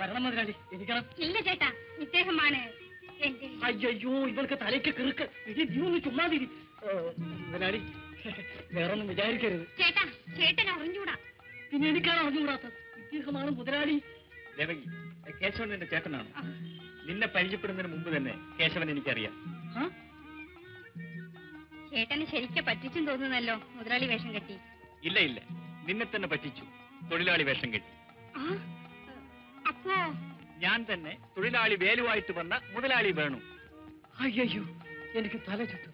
വരണം മുതലാളി, എനിക്കണം. ഇല്ല ചേട്ടാ, ഇദ്ദേഹമാണ് എന്റെ. അയ്യോ, ഇവൾക്ക് തലയ്ക്ക് കിറുക്ക്. നീ ഒന്ന് ചുമ്മാതിരി മുതലാളി, വേറൊന്നും വിചാരിക്കരുത്. ചേട്ടാ, ചേട്ടൻ അറിഞ്ഞൂടാ. പിന്നെ എനിക്കാണ് അറിഞ്ഞുകൂടാത്തത്. ഇദ്ദേഹമാണ് മുതലാളി. ദേവകി, കേശവൻ എന്റെ ചേട്ടനാണ്. നിന്നെ പരിചയപ്പെടുന്നതിന് മുമ്പ് തന്നെ കേശവൻ എനിക്കറിയാം. ചേട്ടന് ശരിക്കും പറ്റിച്ചും തോന്നുന്നല്ലോ മുതലാളി വേഷം കെട്ടി. ഇല്ല ഇല്ല, നിന്നെ തന്നെ പറ്റിച്ചു, തൊഴിലാളി വേഷം കെട്ടി. അപ്പോ ഞാൻ തന്നെ തൊഴിലാളി വേലുവായിട്ട് വന്ന മുതലാളി വേണു. അയ്യോ, എനിക്ക് തല ചുറ്റും.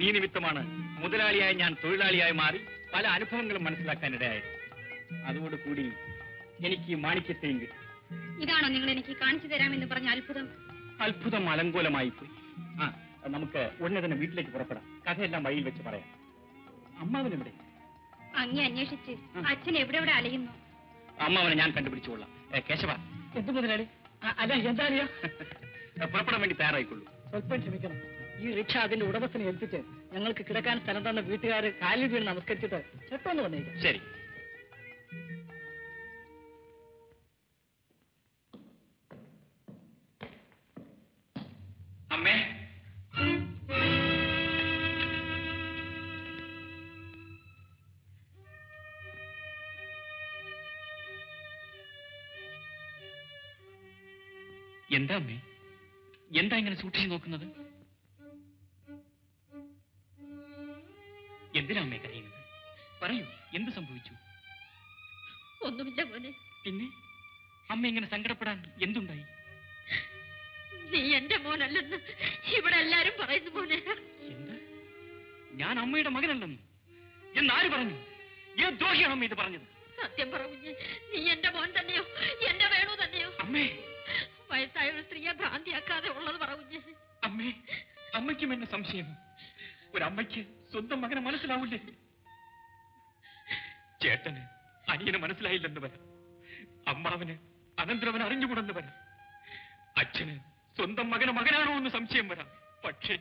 നീ നിമിത്തമാണ് മുതലാളിയായി ഞാൻ തൊഴിലാളിയായി മാറി പല അനുഭവങ്ങളും മനസ്സിലാക്കാനിടയായി. അതോട് കൂടി എനിക്ക് മാണിക്യത്തെയും കിട്ടി. ഇതാണോ നിങ്ങൾ എനിക്ക് കാണിച്ചു തരാമെന്ന് പറഞ്ഞ അത്ഭുതം? അത്ഭുതം അലങ്കോലമായി പോയി. ആ, നമുക്ക് ഉടനെ തന്നെ വീട്ടിലേക്ക് പുറപ്പെടാം. കഥയെല്ലാം വഴിയിൽ വെച്ച് പറയാം. അമ്മാവനെവിടെ? അങ്ങേ അന്വേഷിച്ച് അച്ഛൻ എവിടെ എവിടെ അലയുന്നു. അമ്മാവനെ ഞാൻ കണ്ടുപിടിച്ചുകൊള്ളാം. കേശവ, എന്ത് മുതലാളി? അല്ല, എന്താ അറിയാ? പുറപ്പെടാൻ വേണ്ടി തയ്യാറായിക്കൊള്ളൂ. സ്വല്പം ക്ഷമിക്കണം. ഈ റിക്ഷ അതിന്റെ ഉടമസ്ഥനെ ഏൽപ്പിച്ച് ഞങ്ങൾക്ക് കിടക്കാൻ സ്ഥലം തന്ന വീട്ടുകാർ കാലിൽ വീണ് നമസ്കരിച്ചിട്ട് ചെട്ടൊന്ന് വന്നേക്കാം. ശരി. അമ്മേ, എന്താ അമ്മേ, എന്താ ഇങ്ങനെ സൂക്ഷിച്ചു നോക്കുന്നത്? എന്തിനാ അമ്മേ കരയുന്നത്? പറയൂ, എന്ത് സംഭവിച്ചു? ഒന്നുമില്ല മോനെ. പിന്നെ അമ്മ ഇങ്ങനെ സങ്കടപ്പെടാൻ എന്തുണ്ടായി? നീ എന്റെ മോനല്ലെന്ന് ഇവിടെ എല്ലാരും പറയുന്നു മോനെ. എന്താ, ഞാൻ അമ്മയുടെ മകനല്ലെന്ന് എന്നാര് പറഞ്ഞു? ഏത് ദ്രോഹിയാണ് അമ്മ ഇത് പറഞ്ഞത്? സത്യം പറഞ്ഞു, നീ എന്റെ മോൻ തന്നെയോ എന്റെ വേണു തന്നെയോ? അമ്മേ, വയസ്സായ ഒരു സ്ത്രീയെ ഭ്രാന്തിയാക്കാതെ ഉള്ളത് പറഞ്ഞു. അമ്മേ, അമ്മയ്ക്കും എന്നെ സംശയമോ? ഒരമ്മയ്ക്ക് സ്വന്തം മകനെ മനസ്സിലാവില്ലേ? ചേട്ടന് അനിയനെ മനസ്സിലായില്ലെന്ന് വരാം, അമ്മാവന് അനന്തരവനെ അറിഞ്ഞുകൂടെന്ന് വരാം, അച്ഛന് സ്വന്തം മകന് മകനാണോ എന്ന് സംശയം വരാം. പക്ഷേ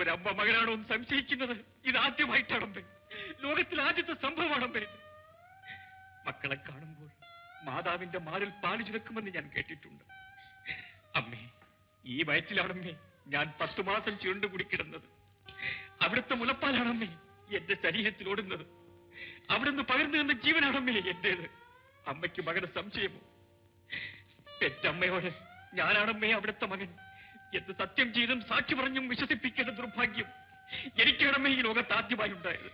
ഒരമ്മ മകനാണോ എന്ന് സംശയിക്കുന്നത് ഇതാദ്യമായിട്ടാണമ്പേ, ലോകത്തിൽ ആദ്യത്തെ സംഭവമാണമ്പേ. മക്കളെ കാണുമ്പോൾ മാതാവിന്റെ മാറിൽ പാല് ചുരക്കുമെന്ന് ഞാൻ കേട്ടിട്ടുണ്ട്. അമ്മേ, ഈ വയറ്റിലാണമ്മേ ഞാൻ 10 മാസം ചുരുണ്ടുകൂടി കിടന്നത്. അവിടുത്തെ മുലപ്പാലാണമ്മേ എന്റെ ശരീരത്തിൽ ഓടുന്നത്. അവിടുന്ന് പകർന്നു തന്ന ജീവനാണമ്മേ എന്റേത്. അമ്മയ്ക്ക് മകനെ സംശയമോ? പെറ്റമ്മയോട് ഞാനാണമ്മേ അവിടുത്തെ മകൻ എന്ന് സത്യം ചെയ്തും സാക്ഷി പറഞ്ഞും വിശ്വസിപ്പിക്കേണ്ട ദുർഭാഗ്യം എനിക്കാണമ്മേ ഈ ലോകത്ത് ആദ്യമായി ഉണ്ടായത്.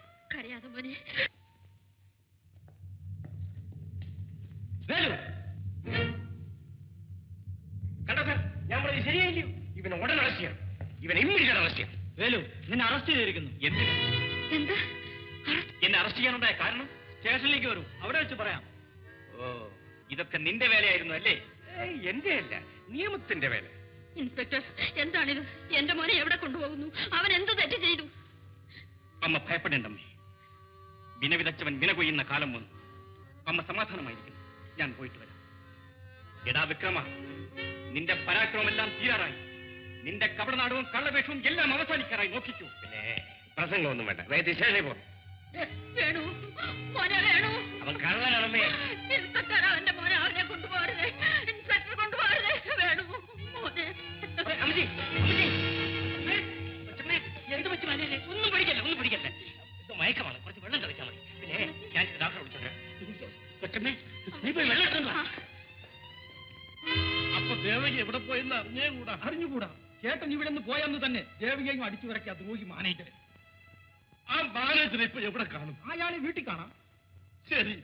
കണ്ടോ സാർ, ഞാൻ പറഞ്ഞത് ശരിയായില്ലോ. ഇവനെ ഉടൻ അറസ്റ്റ് ചെയ്യാം. ഇവനെ ഇമ്മീഡിയറ്റ് അറസ്റ്റ് ചെയ്യാം. വേലു, നിന്നെ അറസ്റ്റ് ചെയ്തിരിക്കുന്നു. എന്നെ അറസ്റ്റ് ചെയ്യാനുണ്ടായ കാരണം സ്റ്റേഷനിലേക്ക് വരൂ, അവിടെ വെച്ച് പറയാം. ഓ, ഇതൊക്കെ നിന്റെ വേലയായിരുന്നു അല്ലേ? എന്റെ അല്ല, നിയമത്തിന്റെ വേല. ഇൻസ്പെക്ടർ, എന്താണിത്? എന്റെ മോനെ എവിടെ കൊണ്ടുപോകുന്നു? അവൻ എന്ത് തെറ്റ് ചെയ്തു? അമ്മ ഭയപ്പെടേണ്ടമ്മേ, വിന വിതച്ചവൻ വിന കൊയ്യുന്ന കാലം വന്നു. അമ്മ സമാധാനമായിരിക്കുന്നു. ഞാൻ പോയിട്ട് വരാം. എടാ വിക്രമ, നിന്റെ പരാക്രമമെല്ലാം തീരാറായി. നിന്റെ കപടനാടവും കള്ളവേഷവും എല്ലാം അവസാനിക്കാറായി. നോക്കിക്കൂ. പിന്നെ പ്രസംഗമൊന്നും വേണ്ട, വേറെ ശേഷം പോകും. അവൻ കള്ളനാണല്ലേ? ഒന്നും പഠിക്കല്ല, ഒന്നും പഠിക്കല്ല. ഇത് മയക്കമാണ്. കുറച്ച് വെള്ളം കഴിച്ചാൽ മതി. പിന്നെ ഞാൻ ഡോക്ടറെ വിളിച്ചോട്ടെ. അപ്പൊ ദേവകി എവിടെ പോയെന്ന് അറിഞ്ഞേകൂടാ? അറിഞ്ഞുകൂടാ. ചേട്ടൻ ഇവിടെ നിന്ന് പോയെന്ന് തന്നെ ദേവകിയും അടിച്ചു വരയ്ക്കാ ദ്രോഹി മാനേജർ. ആ മാനേജർ ഇപ്പൊ എവിടെ കാണും? അയാളെ വീട്ടിൽ കാണാം. ശരി.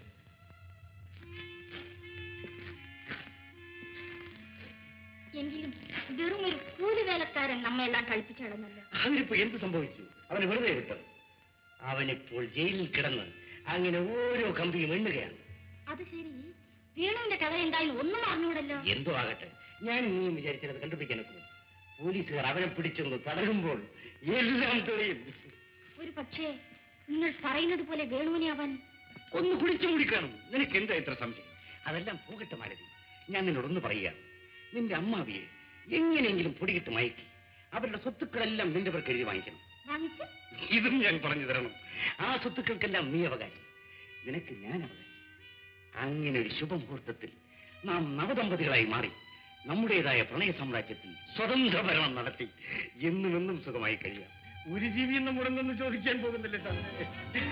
எங்கிலும் வெறும் ஒரு கூலி வேலைக்காரன் நம்ம எல்லாம் கழிப்பிச்சடமல்ல. அவன் இப்போ എന്ത് സംഭവിച്ചു? അവൻ വെറുതെ ഇട്ടു. അവൻ ഇപ്പോൾ ജയിലിൽ കിടന്നു. അങ്ങനെ ഓരോ കമ്പിയും എണ്ണുകയാണ്. അത് ശരി. വീണുവിന്റെ കഥ എന്തായാലും ഒന്നും അറിഞ്ഞൂടല്ലോ. എന്തോ ആകട്ടെ, ഞാൻ ഇനിയും വിചാരിച്ചത് കണ്ടുപിടിക്കാനൊക്കെ പോലീസുകാർ അവനെ പിടിച്ചൊന്ന് തടകുമ്പോൾ എല്ലാം തെളിയും. ഒരു പക്ഷേ നിങ്ങൾ പറയുന്നത് പോലെ വേണുവിനെ അവൻ ഒന്ന് കുടിച്ചു മുടിക്കണം. നിനക്ക് എന്താ ഇത്ര സംശയം? അതെല്ലാം പോകട്ടെ മാലതി, ഞാൻ നിന്നോടൊന്ന് പറയുക. നിന്റെ അമ്മാവിയെ എങ്ങനെയെങ്കിലും പൊടിയിട്ട് മയക്കി അവരുടെ സ്വത്തുക്കളെല്ലാം നിന്റെ പേർക്ക് എഴുതി വാങ്ങിക്കണം. ഇതും ഞാൻ പറഞ്ഞു തരണം. ആ സ്വത്തുക്കൾക്കെല്ലാം നീ അവകാശി, നിനക്ക് ഞാൻ അവകാശി. അങ്ങനെ ഒരു ശുഭമുഹൂർത്തത്തിൽ നാം നവദമ്പതികളായി മാറി നമ്മുടേതായ പ്രണയ സാമ്രാജ്യത്തിൽ സ്വതന്ത്ര ഭരണം നടത്തി എന്നുമെന്നും സുഖമായി കഴിയാം. ഒരു ജീവി എന്ന മുടങ്ങൊന്നും ചോദിക്കാൻ പോകുന്നില്ല. നിന്നെ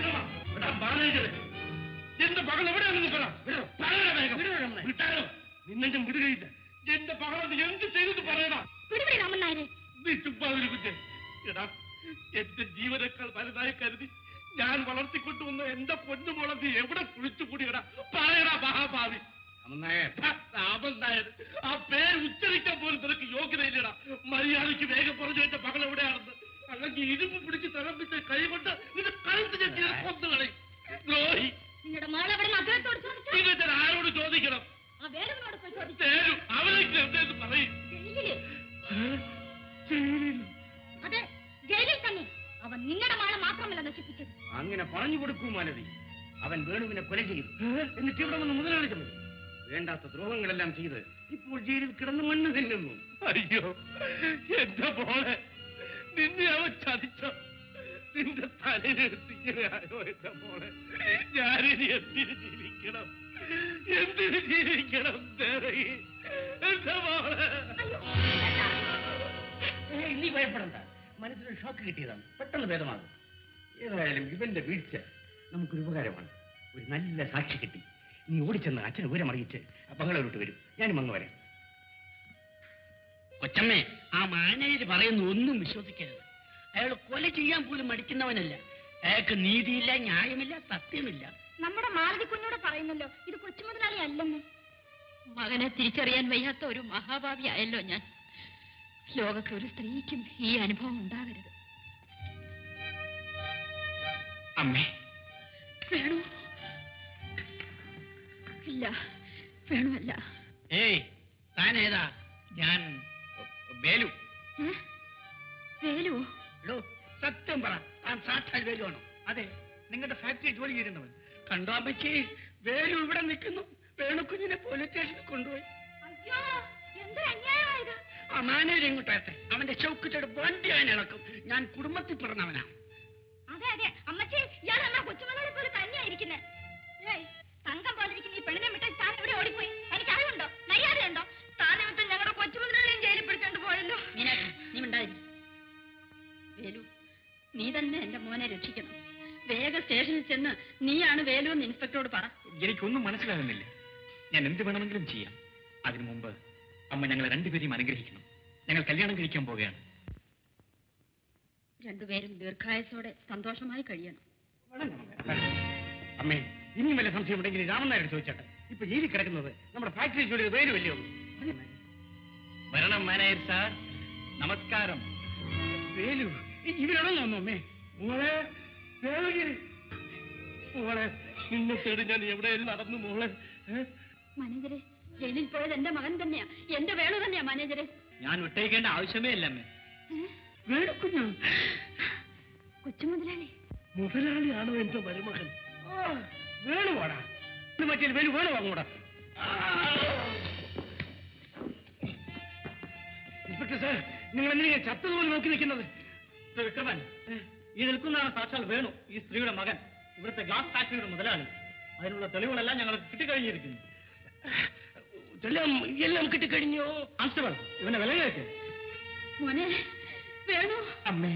വിടുകയില്ല. എന്റെ പകരം എന്ത് ചെയ്തത് പറയണ എന്റെ ജീവനേക്കാൾ വലുതായി കരുതി ഞാൻ വളർത്തിക്കൊണ്ടുവന്ന എന്റെ പൊന്നുമുളത് എവിടെ കുഴിച്ചു കൂടിയടാ? പറയടാ മഹാഭാവി. രാമനായർ ആ പേര് ഉച്ചരിക്കാൻ പോലും നിനക്ക് യോഗ്യതയില്ലടാ. മര്യാദയ്ക്ക് വേഗം പറഞ്ഞു എന്റെ പകൽ എവിടെയാണെന്ന്. അല്ലെങ്കിൽ ഇരുമ്പ് പിടിച്ച് തലമ്പിച്ച കൈ കൊണ്ട് നിന്റെ കഴുത്ത് ചെട്ടിയ കൊന്നു കളയും. ദ്രോഹി നിങ്ങൾ ആരോട് ചോദിക്കണം? അവരൊക്കെ എവിടെയെന്ന് പറയും. അങ്ങനെ പറഞ്ഞു കൊടുക്കൂ മാലതി. അവൻ വേണുവിനെ കൊല ചെയ്യും. എന്നിട്ട് ഇവിടെ വന്ന് മുതലാളിത്തം വേണ്ടാത്ത ദ്രോഹങ്ങളെല്ലാം ചെയ്ത് ഇപ്പോൾ ജയിലിൽ കിടന്ന് മണ്ണ് തിന്നുന്നു. അയ്യോ എന്റെ മോളെ, നിന്നെ അവൻ ചതിച്ച നിന്റെ തലയിലെത്തിയോ? എന്റെ മോളെ ഞാനിനി എന്തിന് ജീവിക്കണം? എന്തിന് ജീവിക്കണം? എന്റെ മോളെ നീ ഭയപ്പെടണ്ട. മനസ്സിന് ഷോക്ക് കിട്ടിയതാണ്, പെട്ടെന്ന് ഭേദമാകും. ഏതായാലും ഇവന്റെ വീഴ്ച നമുക്കൊരു ഉപകാരമാണ്. ഒരു നല്ല സാക്ഷി കിട്ടി. നീ ഓടിച്ചെന്ന് അച്ഛനെ വിവരം അറിയിച്ച് ബംഗളൂരിട്ട് വരും. ഞാനും അങ്ങ് വരാം. കൊച്ചമ്മേ, ആ മാനേജർ പറയുന്ന ഒന്നും വിശ്വസിക്കരുത്. അയാൾ കൊല ചെയ്യാൻ പോലും മടിക്കുന്നവനല്ല. അയാൾക്ക് നീതിയില്ല, ന്യായമില്ല, സത്യമില്ല. നമ്മുടെ മാലതി കുഞ്ഞോട് പറയുന്നല്ലോ ഇത് കൊച്ചു മുതലാളി അല്ലെന്ന്. മകനെ തിരിച്ചറിയാൻ വയ്യാത്ത ഒരു മഹാഭാവി ആയല്ലോ ഞാൻ. ലോകത്ത് ഒരു സ്ത്രീക്കും ഈ അനുഭവം ഉണ്ടാകരുത്. അമ്മേ വേണു ഇല്ല, വേണുവല്ല. ഏയ് താൻ ഏതാ? ഞാൻ വേലു. വേലു? സത്യം പറ, താൻ സാക്ഷാൽ വേലു ആണോ? അതെ, നിങ്ങളുടെ ഫാക്ടറി ജോലി ചെയ്യുന്നവൻ. കണ്ടോമ്പയ്ക്ക് വേലു ഇവിടെ നിൽക്കുന്നു. വേണുക്കുഞ്ഞിനെ പോലീസ് സ്റ്റേഷനിൽ കൊണ്ടുപോയി. ആ മാനേജർ എങ്ങോട്ടെ? അവന്റെ ചൗക്കിട്ടോട് വണ്ടി അവൻ ഇളക്കും. ഞാൻ കുടുംബത്തിൽ പിറന്നവനാ. അതെ അതെ അമ്മച്ചി, ഇയാൾ അമ്മ കൊച്ചുമകളെ പോലെ തന്നെയായിരിക്കുന്നേ. തങ്കം പോലിരിക്കുന്ന ഈ പെണ്ണിനെ വിട്ടാൽ താൻ ഇവിടെ ഓടിപ്പോയി. എനിക്ക് അറിവുണ്ടോ? മര്യാദയുണ്ടോ? താൻ നിമിത്തം ഞങ്ങളുടെ കൊച്ചുമുതലാളിയും ജയിലിൽ പിടിച്ചോണ്ട് പോയല്ലോ. നീ ഉണ്ടായിരുന്നു വേലു, നീ തന്നെ എന്റെ മോനെ രക്ഷിക്കണം. വേഗം സ്റ്റേഷനിൽ ചെന്ന് നീയാണ് വേലു എന്ന് ഇൻസ്പെക്ടറോട് പറ. എനിക്കൊന്നും മനസ്സിലാകുന്നില്ല. ഞാൻ എന്ത് വേണമെങ്കിലും ചെയ്യാം. അതിനു മുമ്പ് അമ്മ ഞങ്ങളെ രണ്ടുപേരെയും അനുഗ്രഹിക്കണം. ഞങ്ങൾ കല്യാണം കഴിക്കാൻ പോവുകയാണ്. രണ്ടുപേരും ദീർഘായുസോടെ സന്തോഷമായി കഴിയണം. അമ്മേ, ഇനിയും വല്ല സംശയം ഉണ്ടെങ്കിൽ രാമനായർ ചോദിച്ചോട്ടെ. ഇപ്പൊ ജയിലിൽ കിടക്കുന്നത് നമ്മുടെ ഫാക്ടറി ജോലി വേലു വല്ലയോ? വരണം മാനേജർ സാർ, നമസ്കാരം. വേലു ഇവരാണല്ലോ അമ്മേ. മോളെ ദേവഗിരി, മോളെ നിന്നെ തേടി ഞാൻ എവിടെയും നടന്നു മോളെ. മാനേജരെ, ജയിലിൽ പോയത് എന്റെ മകൻ തന്നെയാ, എന്റെ വേണു തന്നെയാ മാനേജരെ. ഞാൻ വിട്ടേക്കേണ്ട ആവശ്യമേ ഇല്ല അമ്മേ. വേണുക്കുഞ്ഞു കൊച്ചു മുതലാളി മുതലാളിയാണോ എന്റെ മരുമകൻ? വേണുവാടാ മറ്റേ വേലു, വേണു വാങ്ങൂടാ. ഇൻസ്പെക്ടർ സാർ, നിങ്ങൾ എന്തിനാണ് ചത്തതുപോലെ നോക്കി നിൽക്കുന്നത്? വിക്രമൻ, ഈ നിൽക്കുന്നതാണ് സാക്ഷാൽ വേണു, ഈ സ്ത്രീയുടെ മകൻ, ഇവിടുത്തെ ഗ്ലാസ് ഫാക്ടറിയുടെ മുതലാണ്. അതിനുള്ള തെളിവുകളെല്ലാം ഞങ്ങൾ കിട്ടിക്കഴിഞ്ഞിരിക്കുന്നു. എല്ലാം കിട്ടിക്കഴിഞ്ഞോ? കോൺസ്റ്റബിൾ, ഇവന്റെ വില കേൾക്ക്. അമ്മേ,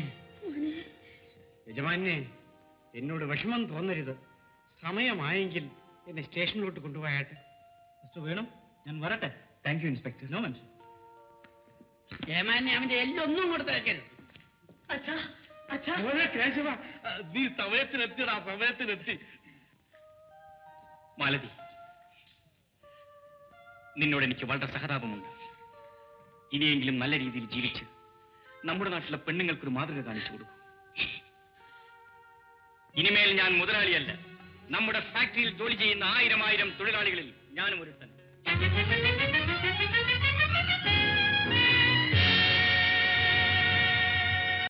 യജമാനെ എന്നോട് വിഷമം തോന്നരുത്. സമയമായെങ്കിൽ എന്നെ സ്റ്റേഷനിലോട്ട് കൊണ്ടുപോയാട്ടെ. മിസ്റ്റർ വേണു, ഞാൻ വരട്ടെ. Thank you inspector. നോ മനുഷ്യൻ, യജമാനെ അവന്റെ എല്ലാം ഒന്നും കൊടുത്തേക്കരുത്. അച്ഛാ കേശവ, നീ സമയത്തിനെത്തിയടാ, സമയത്തിനെത്തി. മാലതി, നിന്നോട് എനിക്ക് വളരെ സഹതാപമുണ്ട്. ഇനിയെങ്കിലും നല്ല രീതിയിൽ ജീവിച്ച് നമ്മുടെ നാട്ടിലെ പെണ്ണുങ്ങൾക്ക് ഒരു മാതൃക കാണിച്ചു കൊടുക്കും. ഇനിമേൽ ഞാൻ മുതലാളിയല്ല, നമ്മുടെ ഫാക്ടറിയിൽ ജോലി ചെയ്യുന്ന ആയിരം ആയിരം തൊഴിലാളികളിൽ ഞാനും ഒരുത്തൻ.